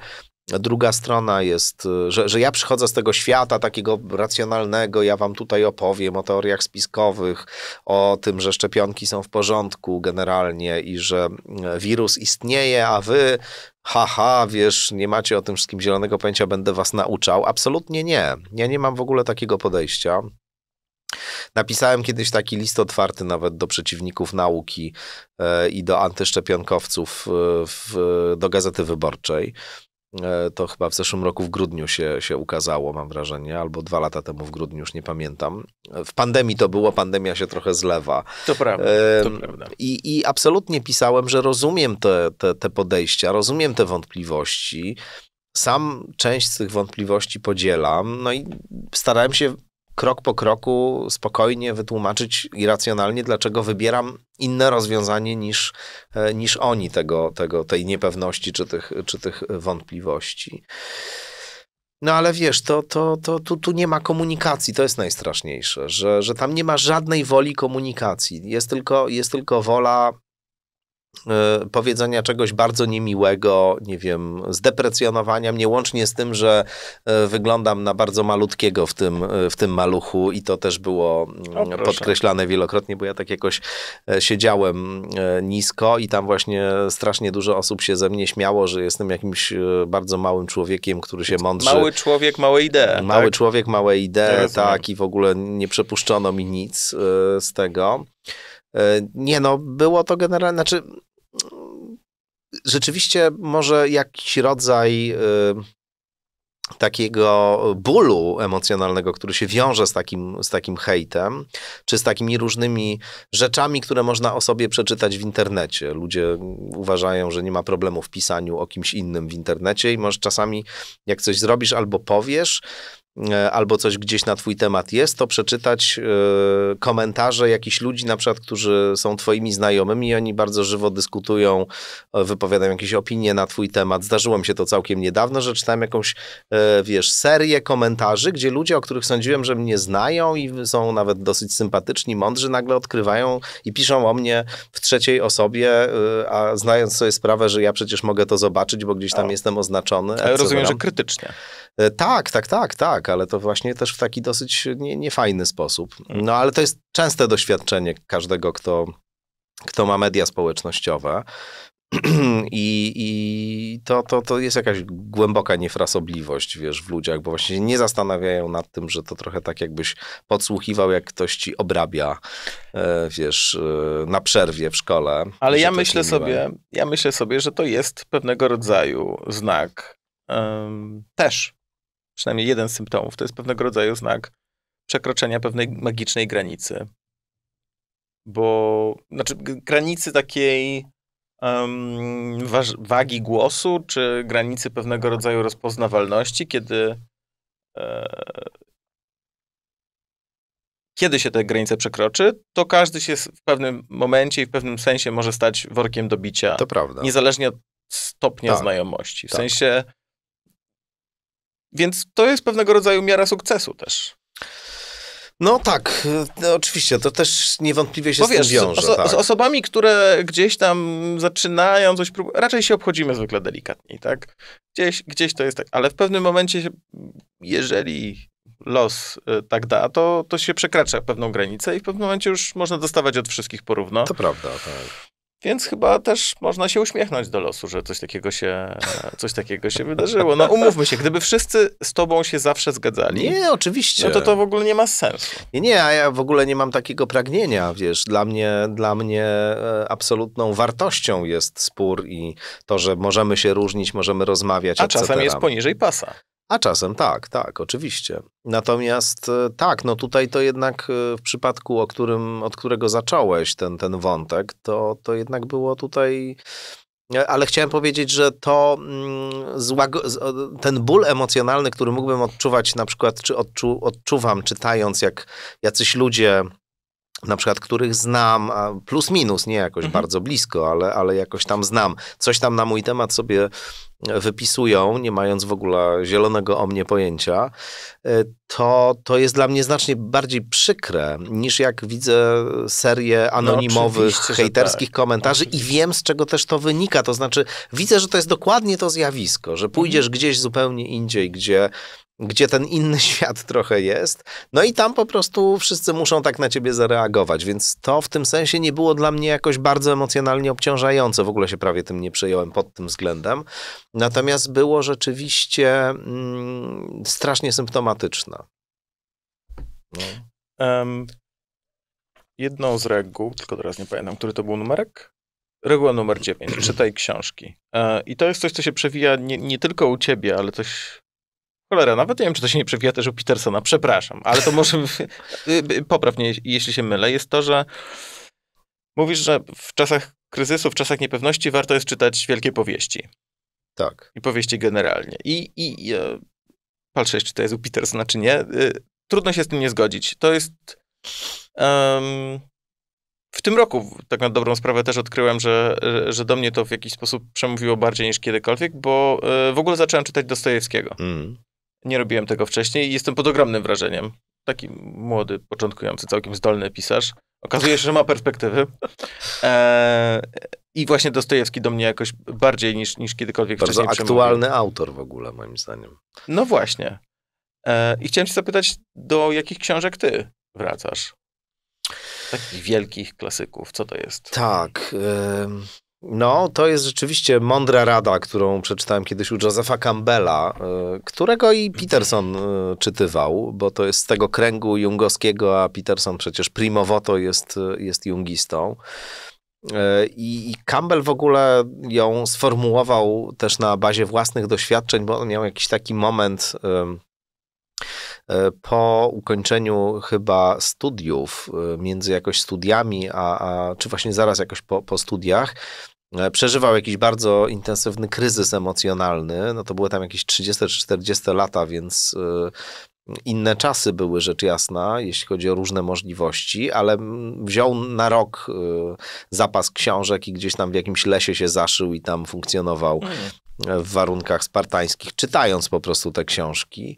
druga strona jest, że ja przychodzę z tego świata takiego racjonalnego, ja wam tutaj opowiem o teoriach spiskowych, o tym, że szczepionki są w porządku generalnie i że wirus istnieje, a wy, haha, wiesz, nie macie o tym wszystkim zielonego pojęcia, będę was nauczał. Absolutnie nie. Ja nie mam w ogóle takiego podejścia. Napisałem kiedyś taki list otwarty nawet do przeciwników nauki i do antyszczepionkowców do Gazety Wyborczej. To chyba w zeszłym roku w grudniu się ukazało, mam wrażenie, albo 2 lata temu w grudniu, już nie pamiętam. W pandemii to było, pandemia się trochę zlewa. To prawda, to prawda. I absolutnie pisałem, że rozumiem te podejścia, rozumiem te wątpliwości. Sam część z tych wątpliwości podzielam, no i starałem się krok po kroku spokojnie wytłumaczyć i racjonalnie, dlaczego wybieram inne rozwiązanie niż oni tej niepewności czy tych wątpliwości. No ale wiesz, tu nie ma komunikacji, to jest najstraszniejsze, że tam nie ma żadnej woli komunikacji, jest tylko wola powiedzenia czegoś bardzo niemiłego, nie wiem, zdeprecjonowania mnie, łącznie z tym, że wyglądam na bardzo malutkiego w tym maluchu i to też było podkreślane wielokrotnie, bo ja tak jakoś siedziałem nisko i tam właśnie strasznie dużo osób się ze mnie śmiało, że jestem jakimś bardzo małym człowiekiem, który się mądrzy. Mały człowiek, małe idee. Mały tak? człowiek, małe idee, tak, i w ogóle nie przepuszczono mi nic z tego. Nie no, było to generalnie, znaczy rzeczywiście może jakiś rodzaj takiego bólu emocjonalnego, który się wiąże z takim hejtem, czy z takimi różnymi rzeczami, które można o sobie przeczytać w internecie. Ludzie uważają, że nie ma problemu w pisaniu o kimś innym w internecie i może czasami jak coś zrobisz albo powiesz, albo coś gdzieś na twój temat jest, to przeczytać komentarze jakichś ludzi, na przykład, którzy są twoimi znajomymi i oni bardzo żywo dyskutują, wypowiadają jakieś opinie na twój temat. Zdarzyło mi się to całkiem niedawno, że czytałem jakąś, wiesz, serię komentarzy, gdzie ludzie, o których sądziłem, że mnie znają i są nawet dosyć sympatyczni, mądrzy, nagle odkrywają i piszą o mnie w trzeciej osobie, a znając sobie sprawę, że ja przecież mogę to zobaczyć, bo gdzieś tam jestem oznaczony. Ale rozumiem, że krytycznie. Tak. Ale to właśnie też w taki dosyć niefajny sposób. No ale to jest częste doświadczenie każdego, kto ma media społecznościowe. I to jest jakaś głęboka niefrasobliwość, wiesz, w ludziach, bo właśnie nie zastanawiają nad tym, że to trochę tak jakbyś podsłuchiwał, jak ktoś ci obrabia, wiesz, na przerwie w szkole. Ale ja myślę sobie, że to jest pewnego rodzaju znak też. Przynajmniej jeden z symptomów, to jest pewnego rodzaju znak przekroczenia pewnej magicznej granicy. Bo, znaczy granicy takiej wagi głosu, czy granicy pewnego rodzaju rozpoznawalności, kiedy się te granice przekroczy, to każdy się w pewnym momencie i w pewnym sensie może stać workiem do bicia. To prawda. Niezależnie od stopnia znajomości. W sensie... Więc to jest pewnego rodzaju miara sukcesu też. No tak, oczywiście, to też niewątpliwie się z tym wiąże. Z osobami, które gdzieś tam zaczynają coś próbować, raczej się obchodzimy zwykle delikatniej, tak? Gdzieś to jest tak, ale w pewnym momencie, jeżeli los tak da, to się przekracza pewną granicę i w pewnym momencie już można dostawać od wszystkich porówno. To prawda, tak. Więc chyba też można się uśmiechnąć do losu, że coś takiego się wydarzyło. No umówmy się, gdyby wszyscy z tobą się zawsze zgadzali... Nie, oczywiście. No to w ogóle nie ma sensu. Nie, a ja w ogóle nie mam takiego pragnienia, wiesz. Dla mnie absolutną wartością jest spór i to, że możemy się różnić, możemy rozmawiać, etc. A czasem jest poniżej pasa. A czasem tak, oczywiście. Natomiast tak, no tutaj to jednak w przypadku, od którego zacząłeś ten wątek, to jednak było tutaj... Ale chciałem powiedzieć, że to ten ból emocjonalny, który mógłbym odczuwać na przykład, czy odczuwam czytając, jak jacyś ludzie na przykład, których znam, plus minus, nie jakoś bardzo blisko, ale jakoś tam znam. Coś tam na mój temat sobie wypisują, nie mając w ogóle zielonego o mnie pojęcia, to jest dla mnie znacznie bardziej przykre, niż jak widzę serię anonimowych, hejterskich komentarzy i wiem, z czego też to wynika. To znaczy, widzę, że to jest dokładnie to zjawisko, że pójdziesz gdzieś zupełnie indziej, gdzie ten inny świat trochę jest, no i tam po prostu wszyscy muszą tak na ciebie zareagować, więc to w tym sensie nie było dla mnie jakoś bardzo emocjonalnie obciążające, w ogóle się prawie tym nie przejąłem pod tym względem, natomiast było rzeczywiście strasznie symptomatyczne. No. Jedną z reguł, tylko teraz nie pamiętam, który to był numerek? Reguła numer 9, czytaj książki. I to jest coś, co się przewija nie tylko u ciebie, ale coś... Cholera, nawet nie wiem, czy to się nie przewija też u Petersona, przepraszam, ale to może popraw mnie, jeśli się mylę, jest to, że mówisz, że w czasach kryzysu, w czasach niepewności warto jest czytać wielkie powieści. Tak. I powieści generalnie. I patrzę, czy to jest u Petersona, czy nie. Trudno się z tym nie zgodzić. To jest... w tym roku, tak na dobrą sprawę, też odkryłem, że do mnie to w jakiś sposób przemówiło bardziej niż kiedykolwiek, bo w ogóle zacząłem czytać Dostojewskiego. Nie robiłem tego wcześniej i jestem pod ogromnym wrażeniem. Taki młody, początkujący, całkiem zdolny pisarz. Okazuje się, że ma perspektywy. I właśnie Dostojewski do mnie jakoś bardziej niż kiedykolwiek bardzo wcześniej przemówił. Bardzo aktualny autor w ogóle, moim zdaniem. No właśnie. I chciałem cię zapytać, do jakich książek ty wracasz? Takich wielkich klasyków. Co to jest? Tak. No, to jest rzeczywiście mądra rada, którą przeczytałem kiedyś u Josepha Campbella, którego i Peterson czytywał, bo to jest z tego kręgu jungowskiego, a Peterson przecież primo voto jest jungistą. I Campbell w ogóle ją sformułował też na bazie własnych doświadczeń, bo on miał jakiś taki moment... Po ukończeniu chyba studiów, między jakoś studiami, czy właśnie zaraz jakoś po studiach, przeżywał jakiś bardzo intensywny kryzys emocjonalny. No to były tam jakieś 30 czy 40 lata, więc inne czasy były, rzecz jasna, jeśli chodzi o różne możliwości, ale wziął na rok zapas książek i gdzieś tam w jakimś lesie się zaszył i tam funkcjonował w warunkach spartańskich, czytając po prostu te książki.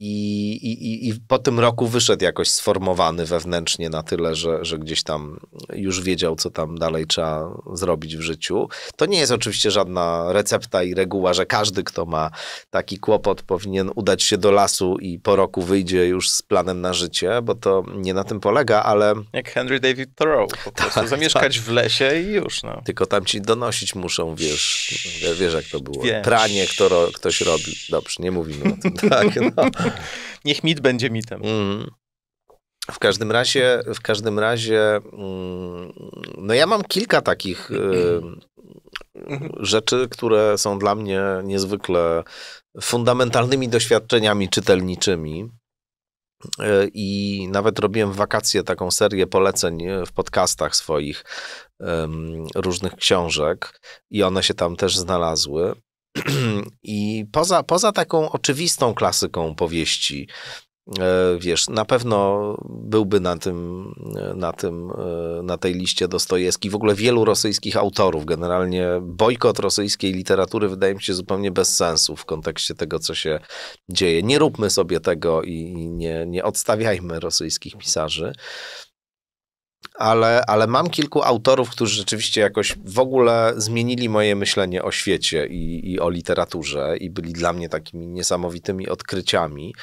I po tym roku wyszedł jakoś sformowany wewnętrznie na tyle, że gdzieś tam już wiedział, co tam dalej trzeba zrobić w życiu. To nie jest oczywiście żadna recepta i reguła, że każdy, kto ma taki kłopot, powinien udać się do lasu i po roku wyjdzie już z planem na życie, bo to nie na tym polega, ale... Jak Henry David Thoreau, po prostu zamieszkać w lesie i już, no. Tylko tam ci donosić muszą, wiesz jak to było. Wiem. Pranie ktoś robi. Dobrze, nie mówimy o tym, tak. No. Niech mit będzie mitem. W każdym razie, no ja mam kilka takich rzeczy, które są dla mnie niezwykle fundamentalnymi doświadczeniami czytelniczymi. I nawet robiłem w wakacje taką serię poleceń w podcastach swoich różnych książek i one się tam też znalazły. I poza taką oczywistą klasyką powieści, wiesz, na pewno byłby na tej liście Dostojewski, w ogóle wielu rosyjskich autorów. Generalnie bojkot rosyjskiej literatury wydaje mi się zupełnie bez sensu w kontekście tego, co się dzieje. Nie róbmy sobie tego i nie odstawiajmy rosyjskich pisarzy. Ale mam kilku autorów, którzy rzeczywiście jakoś w ogóle zmienili moje myślenie o świecie i o literaturze i byli dla mnie takimi niesamowitymi odkryciami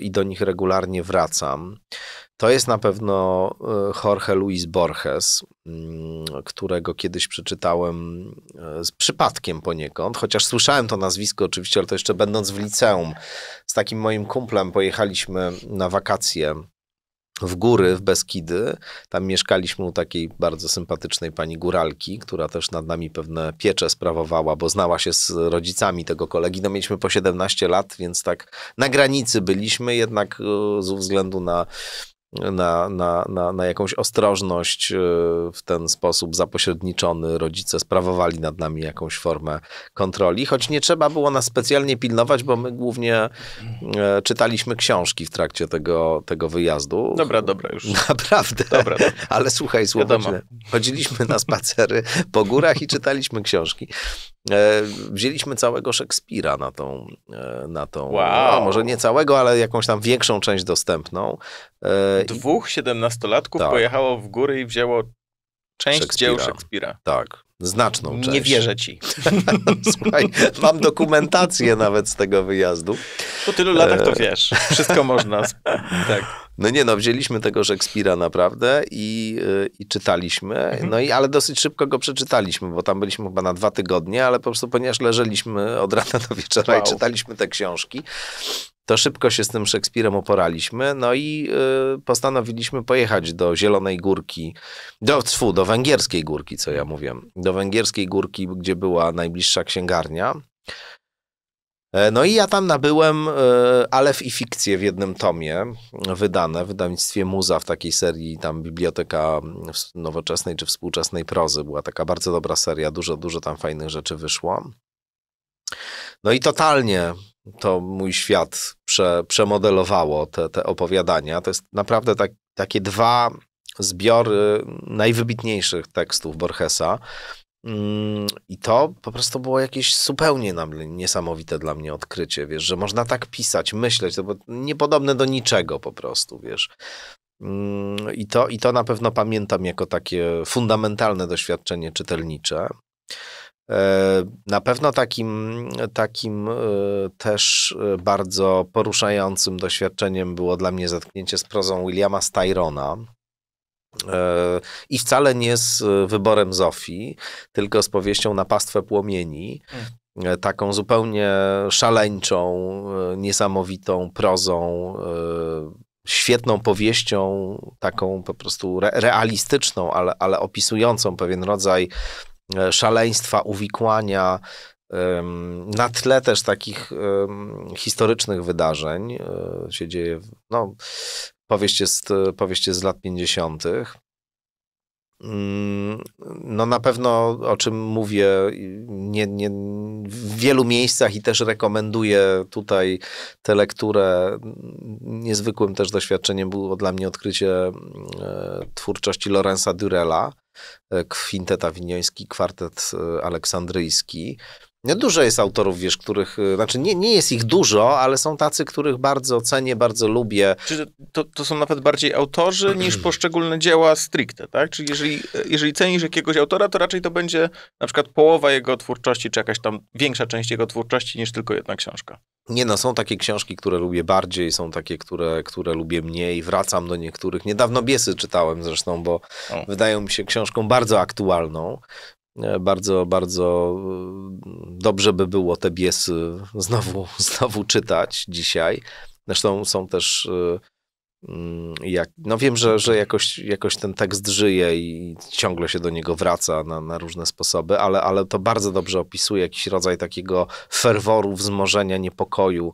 i do nich regularnie wracam. To jest na pewno Jorge Luis Borges, którego kiedyś przeczytałem z przypadkiem poniekąd, chociaż słyszałem to nazwisko oczywiście, ale to jeszcze będąc w liceum. Z takim moim kumplem pojechaliśmy na wakacje w góry, w Beskidy. Tam mieszkaliśmy u takiej bardzo sympatycznej pani góralki, która też nad nami pewne piecze sprawowała, bo znała się z rodzicami tego kolegi. No mieliśmy po 17 lat, więc tak na granicy byliśmy, jednak ze względu na na jakąś ostrożność w ten sposób zapośredniczony. Rodzice sprawowali nad nami jakąś formę kontroli, choć nie trzeba było nas specjalnie pilnować, bo my głównie czytaliśmy książki w trakcie tego wyjazdu. Dobra, już. Naprawdę. Dobra. Ale słuchaj, słowoczne. Chodziliśmy na spacery po górach i czytaliśmy książki. Wzięliśmy całego Szekspira na tą wow. Może nie całego, ale jakąś tam większą część dostępną. Dwóch 17-latków pojechało w góry i wzięło część dzieł Szekspira. Tak, znaczną część. Nie wierzę ci. Słuchaj, mam dokumentację nawet z tego wyjazdu. Po tylu latach to wiesz, wszystko można. Tak. No nie, no wzięliśmy tego Szekspira naprawdę i czytaliśmy, no i ale dosyć szybko go przeczytaliśmy, bo tam byliśmy chyba na 2 tygodnie, ale po prostu ponieważ leżeliśmy od rana do wieczora wow. i czytaliśmy te książki, to szybko się z tym Szekspirem oporaliśmy, no i postanowiliśmy pojechać do Zielonej Górki, do Węgierskiej Górki, co ja mówię, do Węgierskiej Górki, gdzie była najbliższa księgarnia. No i ja tam nabyłem Alef i fikcję w jednym tomie, wydane w wydawnictwie Muza w takiej serii, tam biblioteka nowoczesnej czy współczesnej prozy. Była taka bardzo dobra seria, dużo tam fajnych rzeczy wyszło. No i totalnie to mój świat przemodelowało te opowiadania. To jest naprawdę takie 2 zbiory najwybitniejszych tekstów Borgesa. I to po prostu było jakieś zupełnie niesamowite dla mnie odkrycie, wiesz, że można tak pisać, myśleć, to było niepodobne do niczego po prostu, wiesz. I to na pewno pamiętam jako takie fundamentalne doświadczenie czytelnicze. Na pewno takim też bardzo poruszającym doświadczeniem było dla mnie zetknięcie z prozą Williama Styrona. I wcale nie z Wyborem Zofii, tylko z powieścią Na pastwę płomieni, taką zupełnie szaleńczą, niesamowitą prozą, świetną powieścią, taką po prostu realistyczną, ale opisującą pewien rodzaj szaleństwa, uwikłania, na tle też takich historycznych wydarzeń się dzieje, no, powieść jest z lat 50. No na pewno, o czym mówię, nie, w wielu miejscach i też rekomenduję tutaj tę lekturę. Niezwykłym też doświadczeniem było dla mnie odkrycie twórczości Lorenza Durella, kwintet awinioński, kwartet aleksandryjski. Dużo jest autorów, wiesz, których, znaczy nie jest ich dużo, ale są tacy, których bardzo cenię, bardzo lubię. Czyli to są nawet bardziej autorzy niż poszczególne dzieła stricte, tak? Czyli jeżeli cenisz jakiegoś autora, to raczej to będzie na przykład połowa jego twórczości, czy jakaś tam większa część jego twórczości niż tylko jedna książka. Nie no, są takie książki, które lubię bardziej, są takie, które lubię mniej, wracam do niektórych. Niedawno Biesy czytałem zresztą, bo wydają mi się książką bardzo aktualną. Bardzo, bardzo dobrze by było te Biesy znowu czytać dzisiaj. Zresztą są też, no wiem, że jakoś ten tekst żyje i ciągle się do niego wraca na różne sposoby, ale to bardzo dobrze opisuje jakiś rodzaj takiego ferworu, wzmożenia, niepokoju.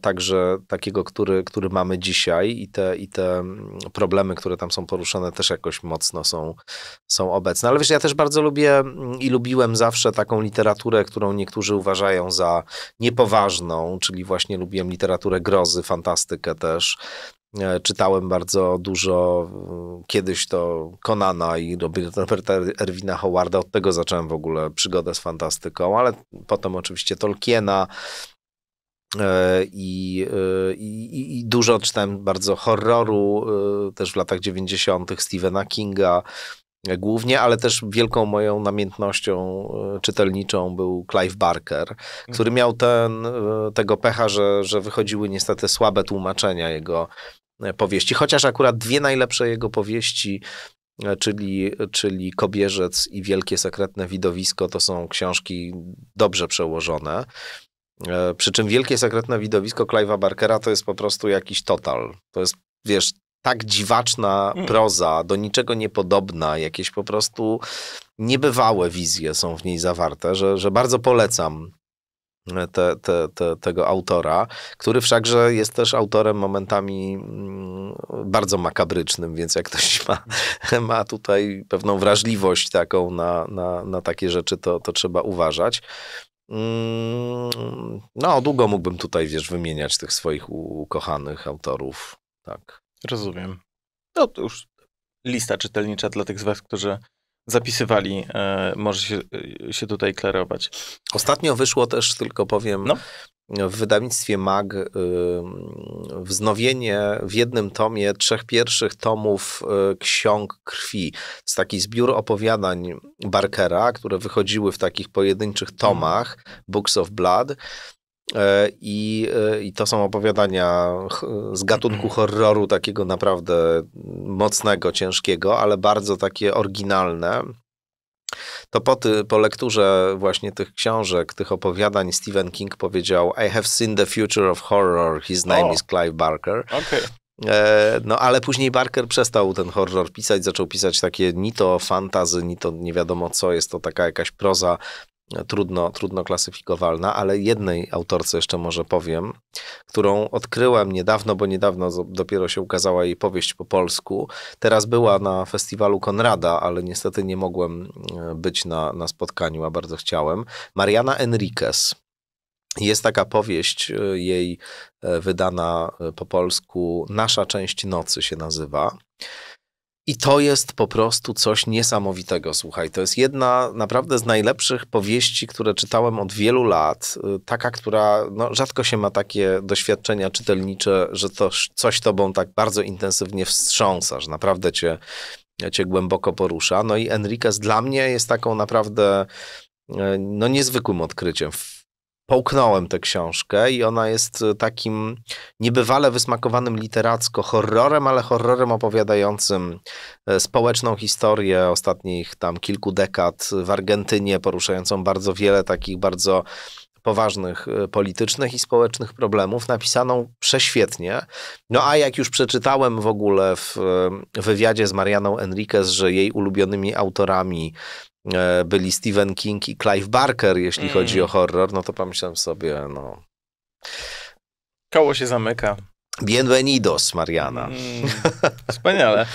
Także takiego, który mamy dzisiaj i te problemy, które tam są poruszone, też jakoś mocno są obecne. Ale wiesz, ja też bardzo lubię i lubiłem zawsze taką literaturę, którą niektórzy uważają za niepoważną, czyli właśnie lubiłem literaturę grozy, fantastykę też. Czytałem bardzo dużo kiedyś to Conana i Roberta Erwina Howarda, od tego zacząłem w ogóle przygodę z fantastyką, ale potem oczywiście Tolkiena, I dużo czytałem bardzo horroru, też w latach 90. Stephena Kinga głównie, ale też wielką moją namiętnością czytelniczą był Clive Barker, który miał tego pecha, że wychodziły niestety słabe tłumaczenia jego powieści, chociaż akurat 2 najlepsze jego powieści, czyli Kobierzec i Wielkie sekretne widowisko, to są książki dobrze przełożone. Przy czym Wielkie sekretne widowisko Clive'a Barkera to jest po prostu jakiś total. To jest, wiesz, tak dziwaczna proza, do niczego niepodobna, jakieś po prostu niebywałe wizje są w niej zawarte, że bardzo polecam tego autora, który wszakże jest też autorem momentami bardzo makabrycznym, więc jak ktoś ma tutaj pewną wrażliwość taką na takie rzeczy, to trzeba uważać. No, długo mógłbym tutaj, wiesz, wymieniać tych swoich ukochanych autorów. Tak. Rozumiem. No to już lista czytelnicza dla tych z was, którzy zapisywali, może się tutaj klerować. Ostatnio wyszło też, tylko powiem, no, w wydawnictwie MAG wznowienie w jednym tomie 3 pierwszych tomów Ksiąg Krwi. To jest taki zbiór opowiadań Barkera, które wychodziły w takich pojedynczych tomach, Books of Blood. I to są opowiadania z gatunku horroru, takiego naprawdę mocnego, ciężkiego, ale bardzo takie oryginalne. To po lekturze właśnie tych książek, tych opowiadań, Stephen King powiedział: I have seen the future of horror, his name is Clive Barker. Okay. No ale później Barker przestał ten horror pisać, zaczął pisać takie ni to fantasy, ni to nie wiadomo co, jest to taka jakaś proza trudno klasyfikowalna, ale jednej autorce jeszcze może powiem, którą odkryłem niedawno, bo niedawno dopiero się ukazała jej powieść po polsku. Teraz była na festiwalu Konrada, ale niestety nie mogłem być na spotkaniu, a bardzo chciałem. Mariana Enriquez. Jest taka powieść jej wydana po polsku, Nasza część nocy się nazywa. I to jest po prostu coś niesamowitego, słuchaj. To jest jedna naprawdę z najlepszych powieści, które czytałem od wielu lat. Taka, która, no, rzadko się ma takie doświadczenia czytelnicze, że to coś tobą tak bardzo intensywnie wstrząsa, że naprawdę cię głęboko porusza. No i Enriquez dla mnie jest taką naprawdę, no, niezwykłym odkryciem. Połknąłem tę książkę i ona jest takim niebywale wysmakowanym literacko horrorem, ale horrorem opowiadającym społeczną historię ostatnich tam kilku dekad w Argentynie, poruszającą bardzo wiele takich bardzo poważnych politycznych i społecznych problemów, napisaną prześwietnie. No a jak już przeczytałem w ogóle w wywiadzie z Marianą Enriquez, że jej ulubionymi autorami byli Stephen King i Clive Barker, jeśli chodzi o horror, no to pomyślałem sobie, no... Koło się zamyka. Bienvenidos, Mariana. Wspaniale.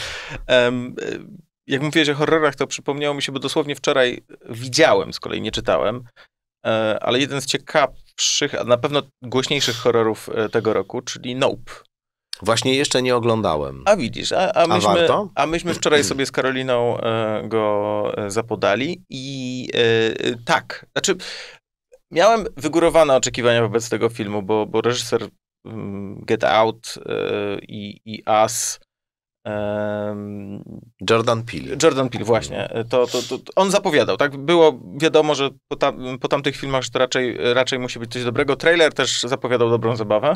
Jak mówiłeś o horrorach, to przypomniało mi się, bo dosłownie wczoraj widziałem, z kolei nie czytałem, ale jeden z ciekawszych, a na pewno głośniejszych horrorów tego roku, czyli Nope. Właśnie jeszcze nie oglądałem. A widzisz, myśmy wczoraj sobie z Karoliną go zapodali i tak, znaczy miałem wygórowane oczekiwania wobec tego filmu, bo reżyser Get Out i Us, Jordan Peele właśnie, to on zapowiadał, tak, było wiadomo, że po tamtych filmach to raczej musi być coś dobrego. Trailer też zapowiadał dobrą zabawę.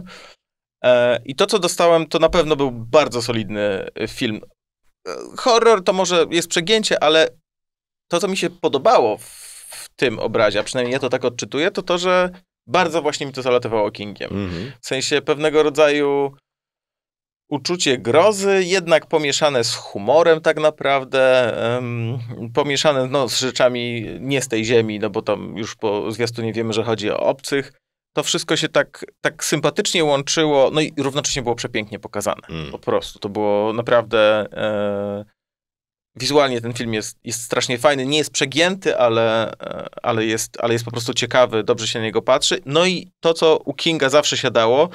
I to, co dostałem, to na pewno był bardzo solidny film. Horror to może jest przegięcie, ale to, co mi się podobało w tym obrazie, a przynajmniej ja to tak odczytuję, to to, że bardzo właśnie mi to zalatywało Kingiem. W sensie pewnego rodzaju uczucie grozy, jednak pomieszane z humorem tak naprawdę, pomieszane, no, z rzeczami nie z tej ziemi, no bo tam już po zwiastunie wiemy, że chodzi o obcych. To wszystko się tak sympatycznie łączyło, no i równocześnie było przepięknie pokazane. Po prostu. To było naprawdę... wizualnie ten film jest strasznie fajny, nie jest przegięty, ale jest po prostu ciekawy, dobrze się na niego patrzy. No i to, co u Kinga zawsze się dało,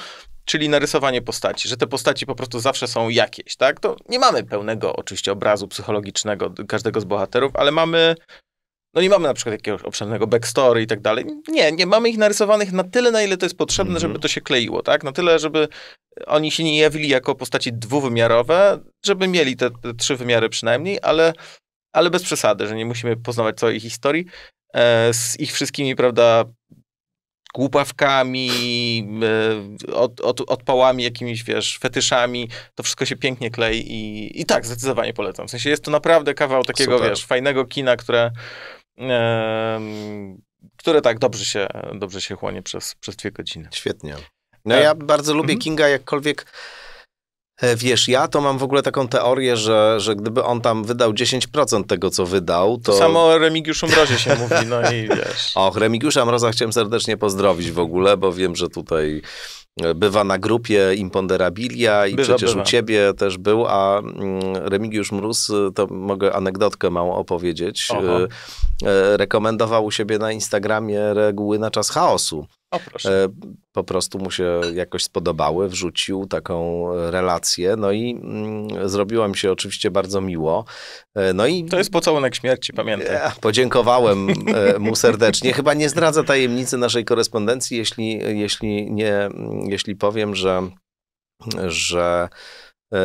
czyli narysowanie postaci, że te postaci po prostu zawsze są jakieś, tak? To nie mamy pełnego oczywiście obrazu psychologicznego każdego z bohaterów, ale mamy... No nie mamy na przykład jakiegoś obszernego backstory i tak dalej. Nie mamy ich narysowanych na tyle, na ile to jest potrzebne, żeby to się kleiło, tak? Na tyle, żeby oni się nie jawili jako postaci dwuwymiarowe, żeby mieli te 3 wymiary przynajmniej, ale bez przesady, że nie musimy poznawać całej historii z ich wszystkimi, prawda, głupawkami, odpałami jakimiś, wiesz, fetyszami. To wszystko się pięknie klei i tak, zdecydowanie polecam. W sensie jest to naprawdę kawał takiego, super, wiesz, fajnego kina, które tak dobrze się chłonie przez 2 godziny. Świetnie. No ja bardzo lubię Kinga, jakkolwiek wiesz, ja to mam w ogóle taką teorię, że gdyby on tam wydał 10% tego, co wydał, to... Samo o Remigiuszu Mrozie się mówi, no i wiesz. Och, Remigiusza Mroza chciałem serdecznie pozdrowić w ogóle, bo wiem, że tutaj... Bywa na grupie Imponderabilia i bywa. U ciebie też był, a Remigiusz Mróz, to mogę anegdotkę małą opowiedzieć, rekomendował u siebie na Instagramie Reguły na czas chaosu. O, proszę. Po prostu mu się jakoś spodobały, wrzucił taką relację, no i zrobiło mi się oczywiście bardzo miło. No i to jest pocałunek śmierci, pamiętaj. Podziękowałem mu serdecznie. Chyba nie zdradzę tajemnicy naszej korespondencji, jeśli powiem, że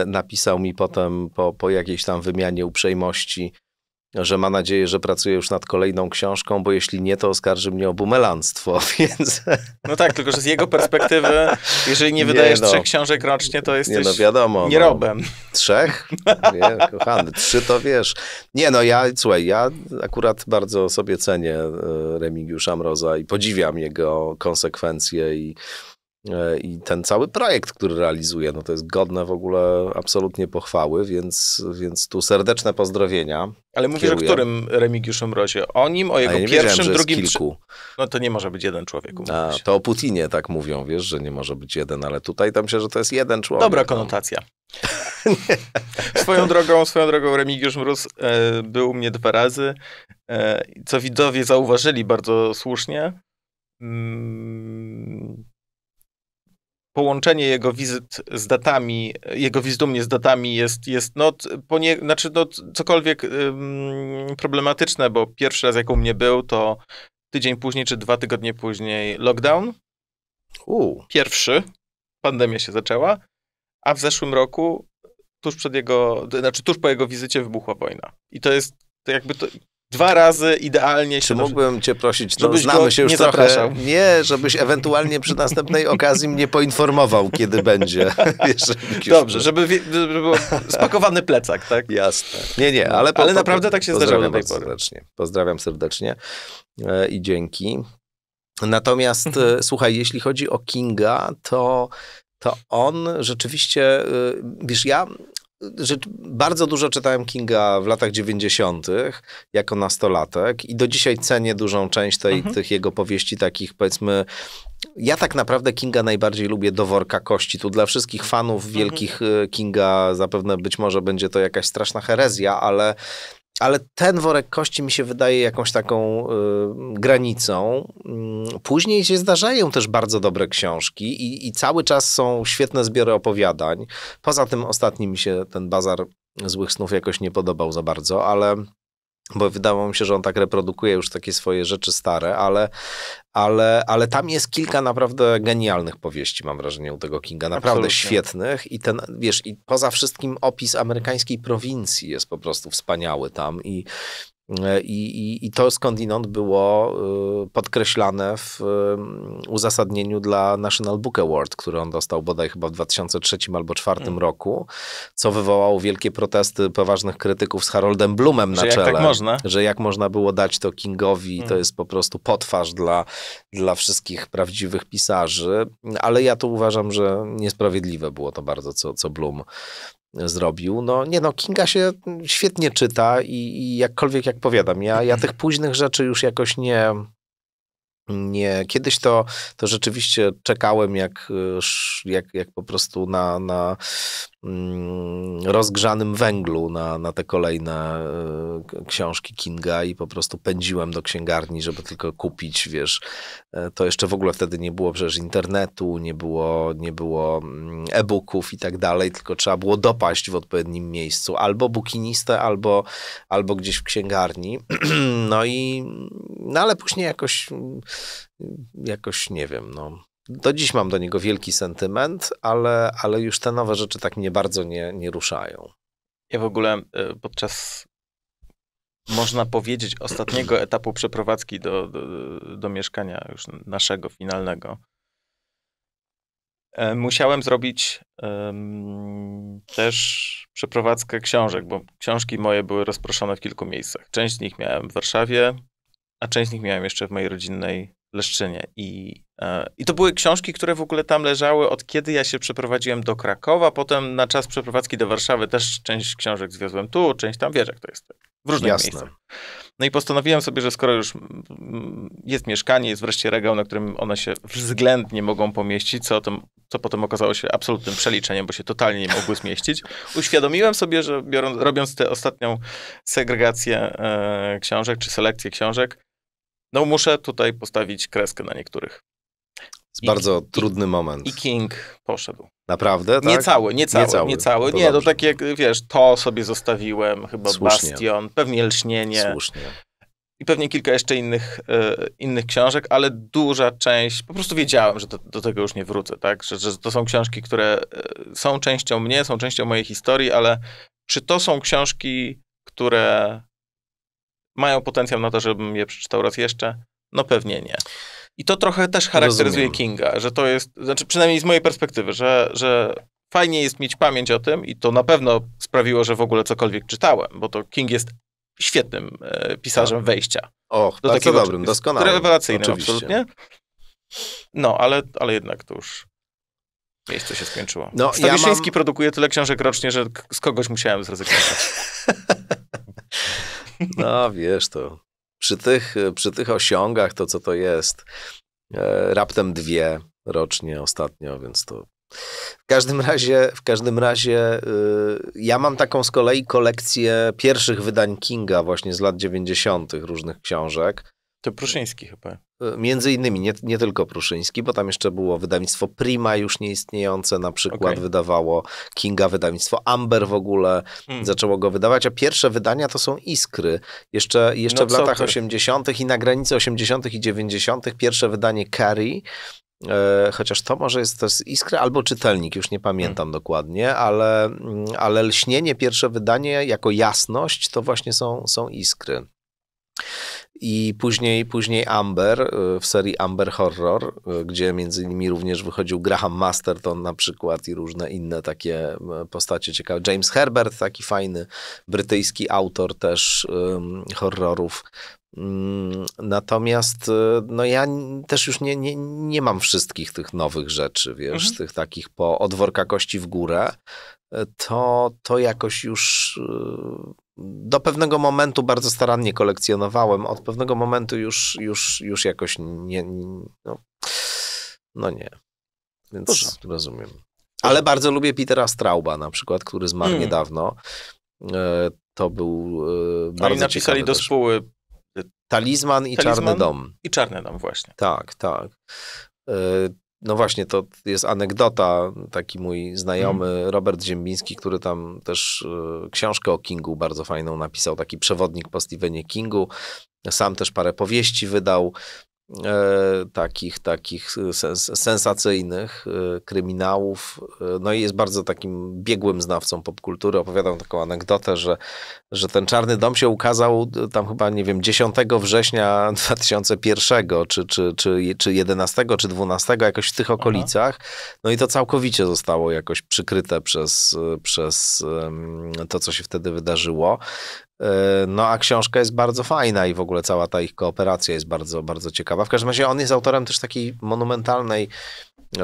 napisał mi potem po jakiejś tam wymianie uprzejmości, że ma nadzieję, że pracuje już nad kolejną książką, bo jeśli nie, to oskarży mnie o bumelanstwo, więc... No tak, tylko że z jego perspektywy, jeżeli nie wydajesz trzech książek rocznie, to jesteś nierobem. Trzech? Nie, kochany, trzy to wiesz. Nie, no ja, słuchaj, ja akurat bardzo sobie cenię Remigiusza Mroza i podziwiam jego konsekwencje i ten cały projekt, który realizuje, no to jest godne w ogóle absolutnie pochwały, więc tu serdeczne pozdrowienia. Ale mówisz o którym Remigiuszu Mrozie? O nim, o jego pierwszym, drugim... Kilku. No to nie może być jeden człowiek. To o Putinie tak mówią, wiesz, że nie może być jeden, ale tutaj tam się, że to jest jeden człowiek. Dobra konotacja. Swoją drogą Remigiusz Mróz był u mnie 2 razy, co widzowie zauważyli bardzo słusznie. Połączenie jego wizyt z datami, jego wizyt u mnie z datami jest cokolwiek problematyczne, bo pierwszy raz jak u mnie był, to tydzień później czy 2 tygodnie później lockdown. Pierwszy. Pandemia się zaczęła. A w zeszłym roku, tuż po jego wizycie wybuchła wojna. I to jest jakby... 2 razy idealnie. Czy mógłbym cię prosić, no znamy się już trochę, zapraszał. Nie, żebyś ewentualnie przy następnej okazji mnie poinformował, kiedy będzie. Dobrze, żeby był spakowany plecak, tak? Jasne. Nie, ale naprawdę tak się zdarza do tej pory. Pozdrawiam serdecznie i dzięki. Natomiast słuchaj, jeśli chodzi o Kinga, to on rzeczywiście, wiesz, bardzo dużo czytałem Kinga w latach 90. jako nastolatek i do dzisiaj cenię dużą część tych jego powieści takich, powiedzmy, ja tak naprawdę Kinga najbardziej lubię do worka kości. Tu dla wszystkich fanów wielkich Kinga zapewne być może będzie to jakaś straszna herezja, ale ten worek kości mi się wydaje jakąś taką granicą. Później się zdarzają też bardzo dobre książki i cały czas są świetne zbiory opowiadań. Poza tym ostatni mi się ten bazar złych snów jakoś nie podobał za bardzo, bo wydawało mi się, że on tak reprodukuje już takie swoje rzeczy stare, ale tam jest kilka naprawdę genialnych powieści, mam wrażenie, u tego Kinga. Naprawdę absolutnie. Świetnych. I ten, wiesz, i poza wszystkim opis amerykańskiej prowincji jest po prostu wspaniały tam. I to skądinąd było podkreślane w uzasadnieniu dla National Book Award, który on dostał bodaj chyba w 2003 albo 2004 roku, co wywołało wielkie protesty poważnych krytyków z Haroldem Bloomem na czele. Że jak można było dać to Kingowi, to jest po prostu potwarz dla wszystkich prawdziwych pisarzy. Ale ja tu uważam, że niesprawiedliwe było to bardzo, co Bloom zrobił. Kinga się świetnie czyta i jakkolwiek, jak powiadam, ja tych późnych rzeczy już jakoś nie. Kiedyś to rzeczywiście czekałem jak po prostu na rozgrzanym węglu na te kolejne książki Kinga i po prostu pędziłem do księgarni, żeby tylko kupić, wiesz. To jeszcze w ogóle wtedy nie było przecież internetu, nie było e-booków i tak dalej, tylko trzeba było dopaść w odpowiednim miejscu. Albo bukinistę, albo gdzieś w księgarni. Ale później jakoś nie wiem, Do dziś mam do niego wielki sentyment, ale już te nowe rzeczy tak mnie bardzo nie ruszają. Ja w ogóle podczas, można powiedzieć, ostatniego etapu przeprowadzki do mieszkania już naszego, finalnego, musiałem zrobić też przeprowadzkę książek, bo książki moje były rozproszone w kilku miejscach. Część z nich miałem w Warszawie, a część z nich miałem jeszcze w mojej rodzinnej Leszczynie. I to były książki, które w ogóle tam leżały od kiedy ja się przeprowadziłem do Krakowa, potem na czas przeprowadzki do Warszawy też część książek zwiozłem tu, część tam, wiesz jak to jest, w różnych miejscach. No i postanowiłem sobie, że skoro już jest mieszkanie, jest wreszcie regał, na którym one się względnie mogą pomieścić, co potem okazało się absolutnym przeliczeniem, bo się totalnie nie mogły zmieścić, uświadomiłem sobie, że robiąc tę ostatnią segregację książek, czy selekcję książek, no muszę tutaj postawić kreskę na niektórych. Bardzo trudny moment. I King poszedł. Naprawdę, tak? Niecały. Nie, to tak jak, wiesz, to sobie zostawiłem, chyba Słusznie. Bastion, pewnie Lśnienie. Słusznie. I pewnie kilka jeszcze innych książek, ale duża część, po prostu wiedziałem, że do tego już nie wrócę, tak? Że to są książki, które są częścią mnie, są częścią mojej historii, ale czy to są książki, które mają potencjał na to, żebym je przeczytał raz jeszcze? No pewnie nie. I to trochę też charakteryzuje Kinga, że to jest, znaczy przynajmniej z mojej perspektywy, że fajnie jest mieć pamięć o tym i to na pewno sprawiło, że w ogóle cokolwiek czytałem, bo to King jest świetnym pisarzem wejścia. Och, do takiego dobrym, doskonałym. Rewelacyjnym, absolutnie. No, ale jednak to już miejsce się skończyło. No, Stawiszyński produkuje tyle książek rocznie, że z kogoś musiałem zrezygnować. No, wiesz to. Przy tych osiągach, to co to jest, raptem 2 rocznie ostatnio, więc to... W każdym razie ja mam taką z kolei kolekcję pierwszych wydań Kinga właśnie z lat 90. różnych książek. To Pruszyński chyba. Między innymi, nie tylko Pruszyński, bo tam jeszcze było wydawnictwo Prima już nieistniejące, na przykład wydawało Kinga, wydawnictwo Amber w ogóle zaczęło go wydawać, a pierwsze wydania to są Iskry. Jeszcze w latach 80. i na granicy 80. i 90. pierwsze wydanie Carrie, chociaż to może jest też Iskra albo Czytelnik, już nie pamiętam dokładnie, ale Lśnienie, pierwsze wydanie jako Jasność, to właśnie są Iskry. I później Amber, w serii Amber Horror, gdzie między innymi również wychodził Graham Masterton na przykład i różne inne takie postacie ciekawe. James Herbert, taki fajny brytyjski autor też horrorów. Natomiast no ja też już nie mam wszystkich tych nowych rzeczy, wiesz, tych takich po od worka kości w górę. To jakoś już... Do pewnego momentu bardzo starannie kolekcjonowałem, od pewnego momentu już jakoś nie. Więc rozumiem. Ale bardzo lubię Petera Strauba na przykład, który zmarł niedawno. To był bardzo oni napisali do spóły Talizman i Czarny Dom. I Czarny Dom właśnie. Tak, tak. No właśnie, to jest anegdota, taki mój znajomy Robert Ziembiński, który tam też książkę o Kingu bardzo fajną napisał, taki przewodnik po Stephenie Kingu, sam też parę powieści wydał, takich sensacyjnych kryminałów, no i jest bardzo takim biegłym znawcą popkultury, opowiadam taką anegdotę, że ten Czarny Dom się ukazał tam chyba, nie wiem, 10 września 2001, czy 11, czy 12, jakoś w tych okolicach, no i to całkowicie zostało jakoś przykryte przez to, co się wtedy wydarzyło. No a książka jest bardzo fajna i w ogóle cała ta ich kooperacja jest bardzo, bardzo ciekawa. W każdym razie on jest autorem też takiej monumentalnej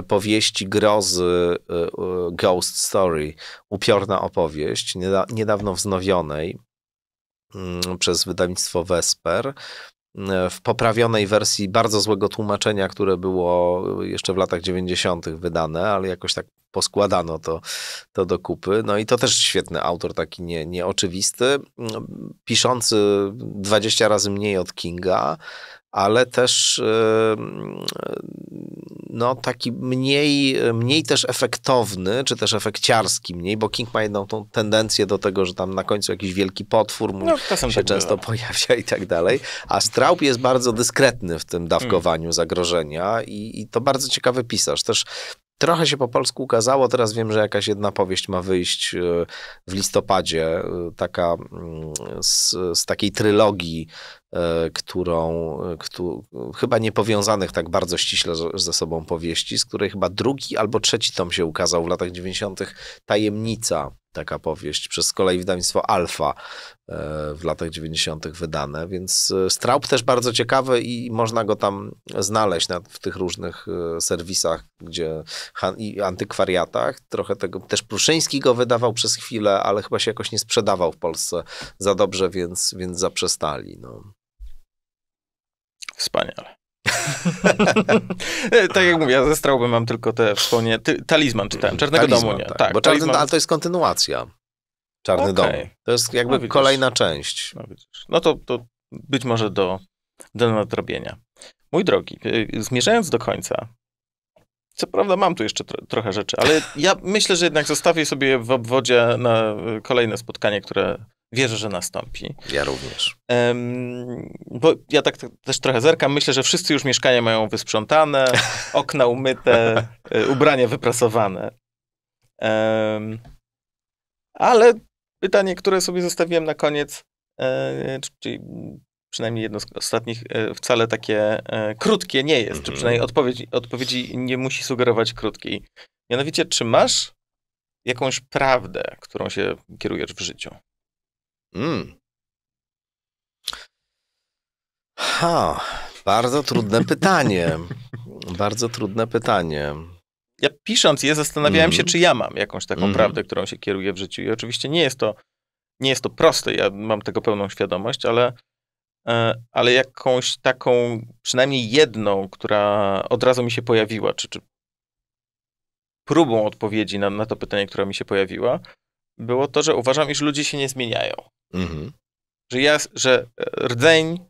powieści grozy Ghost Story, Upiorna opowieść, niedawno wznowionej przez wydawnictwo Vesper, w poprawionej wersji bardzo złego tłumaczenia, które było jeszcze w latach 90. wydane, ale jakoś tak poskładano to do kupy. No i to też świetny autor, taki nieoczywisty, piszący 20 razy mniej od Kinga, ale też no taki mniej też efektowny, czy też efekciarski mniej, bo King ma jedną tą tendencję do tego, że tam na końcu jakiś wielki potwór się często pojawia i tak dalej, a Straub jest bardzo dyskretny w tym dawkowaniu zagrożenia i to bardzo ciekawy pisarz. Też trochę się po polsku ukazało, teraz wiem, że jakaś jedna powieść ma wyjść w listopadzie, taka z takiej trylogii chyba niepowiązanych tak bardzo ściśle ze sobą powieści, z której chyba drugi albo trzeci tom się ukazał w latach 90. Tajemnica, taka powieść, przez z kolei wydawnictwo Alfa w latach 90. wydane, więc Straub też bardzo ciekawy i można go tam znaleźć w tych różnych serwisach gdzie i antykwariatach. Trochę tego, też Pruszyński go wydawał przez chwilę, ale chyba się jakoś nie sprzedawał w Polsce za dobrze, więc zaprzestali. No. Wspaniale. Tak jak mówię, ja ze Straubem mam tylko te wspomnienie. Talizman czytałem, Czarnego Domu nie. Tak, bo Talizman... Ale to jest kontynuacja. Czarny Dom. To jest jakby kolejna część. No to być może do nadrobienia. Mój drogi, zmierzając do końca, co prawda mam tu jeszcze trochę rzeczy, ale ja myślę, że jednak zostawię sobie w obwodzie na kolejne spotkanie, które wierzę, że nastąpi. Ja również. Bo ja tak też trochę zerkam. Myślę, że wszyscy już mieszkania mają wysprzątane, okna umyte, ubrania wyprasowane. Ale pytanie, które sobie zostawiłem na koniec, czyli przynajmniej jedno z ostatnich, wcale takie krótkie nie jest. Czy przynajmniej odpowiedzi nie musi sugerować krótkiej. Mianowicie, czy masz jakąś prawdę, którą się kierujesz w życiu? Bardzo trudne pytanie. Bardzo trudne pytanie. Ja pisząc je zastanawiałem się, czy ja mam jakąś taką prawdę, którą się kieruję w życiu. I oczywiście nie jest to proste, ja mam tego pełną świadomość, ale jakąś taką, przynajmniej jedną, która od razu mi się pojawiła, czy próbą odpowiedzi na to pytanie, która mi się pojawiła, było to, że uważam, iż ludzie się nie zmieniają. Że rdzeń,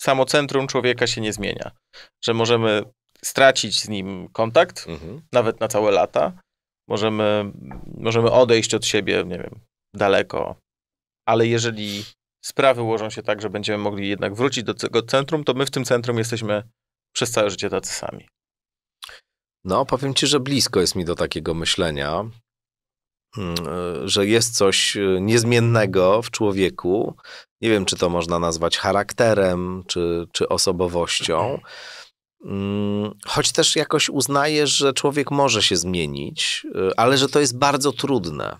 samocentrum człowieka się nie zmienia. Że możemy stracić z nim kontakt, nawet na całe lata. Możemy odejść od siebie, nie wiem, daleko. Ale jeżeli sprawy ułożą się tak, że będziemy mogli jednak wrócić do tego centrum, to my w tym centrum jesteśmy przez całe życie tacy sami. No, powiem ci, że blisko jest mi do takiego myślenia, że jest coś niezmiennego w człowieku. Nie wiem, czy to można nazwać charakterem, czy osobowością. Choć też jakoś uznaję, że człowiek może się zmienić, ale że to jest bardzo trudne.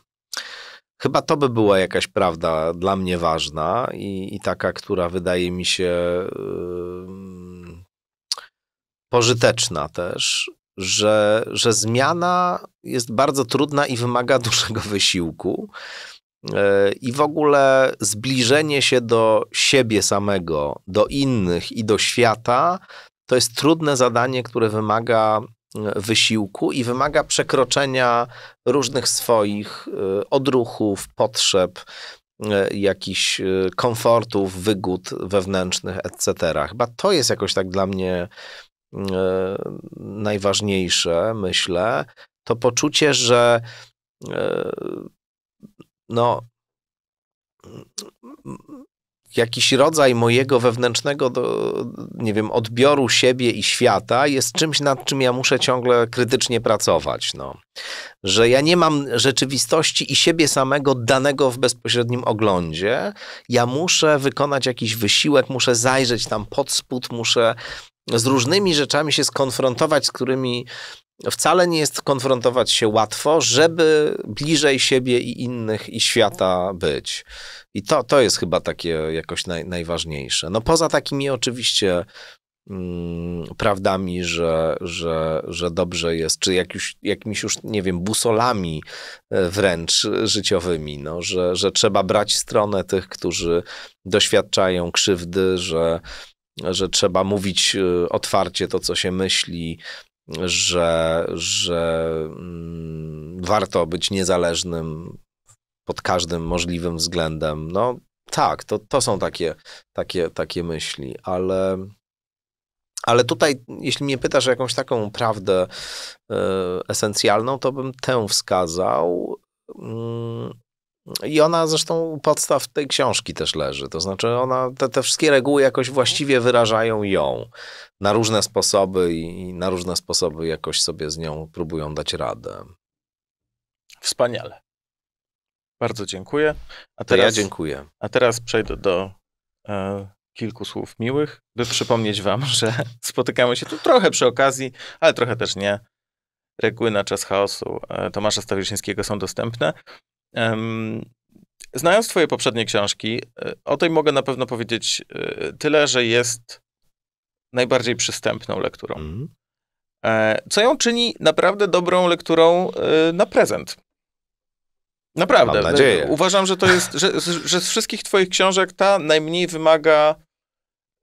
Chyba to by była jakaś prawda dla mnie ważna i taka, która wydaje mi się pożyteczna też. Że zmiana jest bardzo trudna i wymaga dużego wysiłku i w ogóle zbliżenie się do siebie samego, do innych i do świata to jest trudne zadanie, które wymaga wysiłku i wymaga przekroczenia różnych swoich odruchów, potrzeb, jakichś komfortów, wygód wewnętrznych, etc. Chyba to jest jakoś tak dla mnie najważniejsze, myślę, to poczucie, że no jakiś rodzaj mojego wewnętrznego, nie wiem, odbioru siebie i świata jest czymś, nad czym ja muszę ciągle krytycznie pracować. No. Że ja nie mam rzeczywistości i siebie samego danego w bezpośrednim oglądzie. Ja muszę wykonać jakiś wysiłek, muszę zajrzeć tam pod spód, muszę z różnymi rzeczami się skonfrontować, z którymi wcale nie jest konfrontować się łatwo, żeby bliżej siebie i innych i świata być. I to jest chyba takie jakoś najważniejsze. No poza takimi oczywiście prawdami, że dobrze jest, czy jakimiś już, nie wiem, busolami wręcz życiowymi, no, że trzeba brać stronę tych, którzy doświadczają krzywdy, że trzeba mówić otwarcie to, co się myśli, że warto być niezależnym pod każdym możliwym względem. No tak, to są takie myśli, ale tutaj, jeśli mnie pytasz o jakąś taką prawdę esencjalną, to bym tę wskazał. I ona zresztą u podstaw tej książki też leży. To znaczy ona, te wszystkie reguły jakoś właściwie wyrażają ją na różne sposoby i na różne sposoby jakoś sobie z nią próbują dać radę. Wspaniale. Bardzo dziękuję. A teraz, to ja dziękuję. A teraz przejdę do kilku słów miłych, by przypomnieć wam, że spotykamy się tu trochę przy okazji, ale trochę też nie. Reguły na czas chaosu Tomasza Stawiszyńskiego są dostępne. Znając twoje poprzednie książki, o tej mogę na pewno powiedzieć tyle, że jest najbardziej przystępną lekturą. Co ją czyni naprawdę dobrą lekturą na prezent. Naprawdę. Mam nadzieję. Uważam, że to jest, że z wszystkich twoich książek ta najmniej wymaga,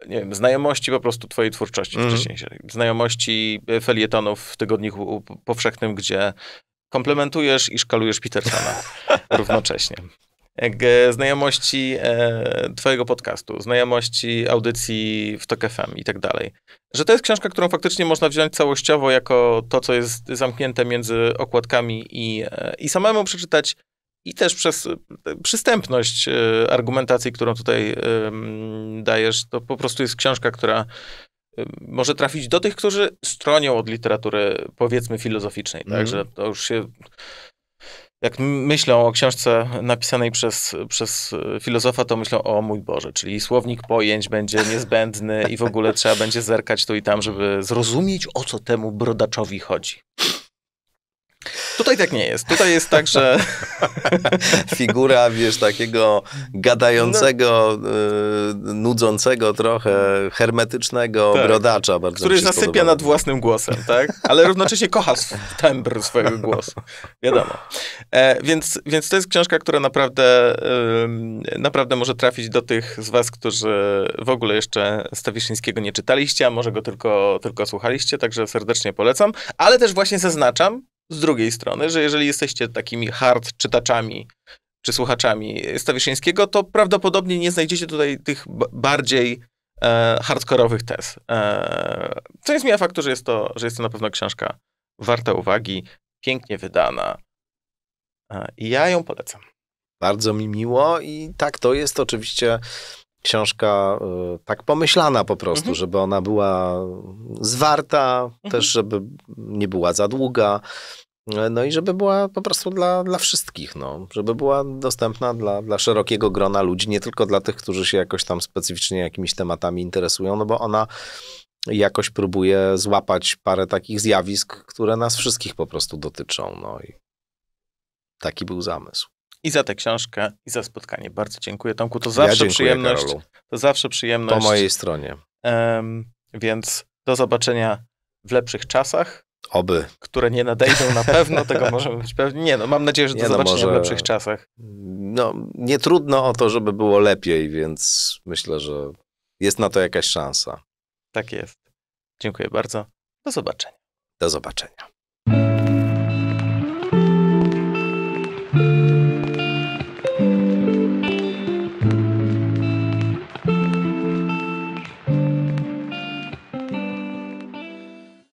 nie wiem, znajomości po prostu twojej twórczości wcześniejszej. Znajomości felietonów w Tygodniku Powszechnym, gdzie komplementujesz i szkalujesz Petersona równocześnie. Znajomości twojego podcastu, znajomości audycji w Tok FM i tak dalej. Że to jest książka, którą faktycznie można wziąć całościowo jako to, co jest zamknięte między okładkami i samemu przeczytać i też przez przystępność argumentacji, którą tutaj dajesz, to po prostu jest książka, która może trafić do tych, którzy stronią od literatury, powiedzmy, filozoficznej. Także to już się... Jak myślą o książce napisanej przez filozofa, to myślą, o mój Boże, czyli słownik pojęć będzie niezbędny i w ogóle trzeba będzie zerkać tu i tam, żeby zrozumieć, o co temu brodaczowi chodzi. Tutaj tak nie jest. Tutaj jest tak, że... Figura, wiesz, takiego gadającego, nudzącego trochę, hermetycznego brodacza. Bardzo który zasypia nad własnym głosem, tak? Ale równocześnie kocha tembr swojego głosu. Wiadomo. Więc to jest książka, która naprawdę może trafić do tych z was, którzy w ogóle jeszcze Stawiszyńskiego nie czytaliście, a może go tylko słuchaliście, także serdecznie polecam. Ale też właśnie zaznaczam, z drugiej strony, że jeżeli jesteście takimi hard czytaczami czy słuchaczami Stawiszyńskiego, to prawdopodobnie nie znajdziecie tutaj tych bardziej hardkorowych tez. Co nie zmienia faktu, że jest to na pewno książka warta uwagi, pięknie wydana. I ja ją polecam. Bardzo mi miło i tak, to jest oczywiście książka tak pomyślana po prostu, żeby ona była zwarta, też żeby nie była za długa, no i żeby była po prostu dla wszystkich, no. Żeby była dostępna dla szerokiego grona ludzi, nie tylko dla tych, którzy się jakoś tam specyficznie jakimiś tematami interesują, no bo ona jakoś próbuje złapać parę takich zjawisk, które nas wszystkich po prostu dotyczą, no i taki był zamysł. I za tę książkę, i za spotkanie. Bardzo dziękuję, Tomku. To zawsze dziękuję, przyjemność. Karolu. To zawsze przyjemność. Po mojej stronie. Więc do zobaczenia w lepszych czasach. Oby. Które nie nadejdą na pewno, tego możemy być pewni. Nie, no mam nadzieję, że do zobaczenia może... w lepszych czasach. No, nie trudno o to, żeby było lepiej, więc myślę, że jest na to jakaś szansa. Tak jest. Dziękuję bardzo. Do zobaczenia. Do zobaczenia.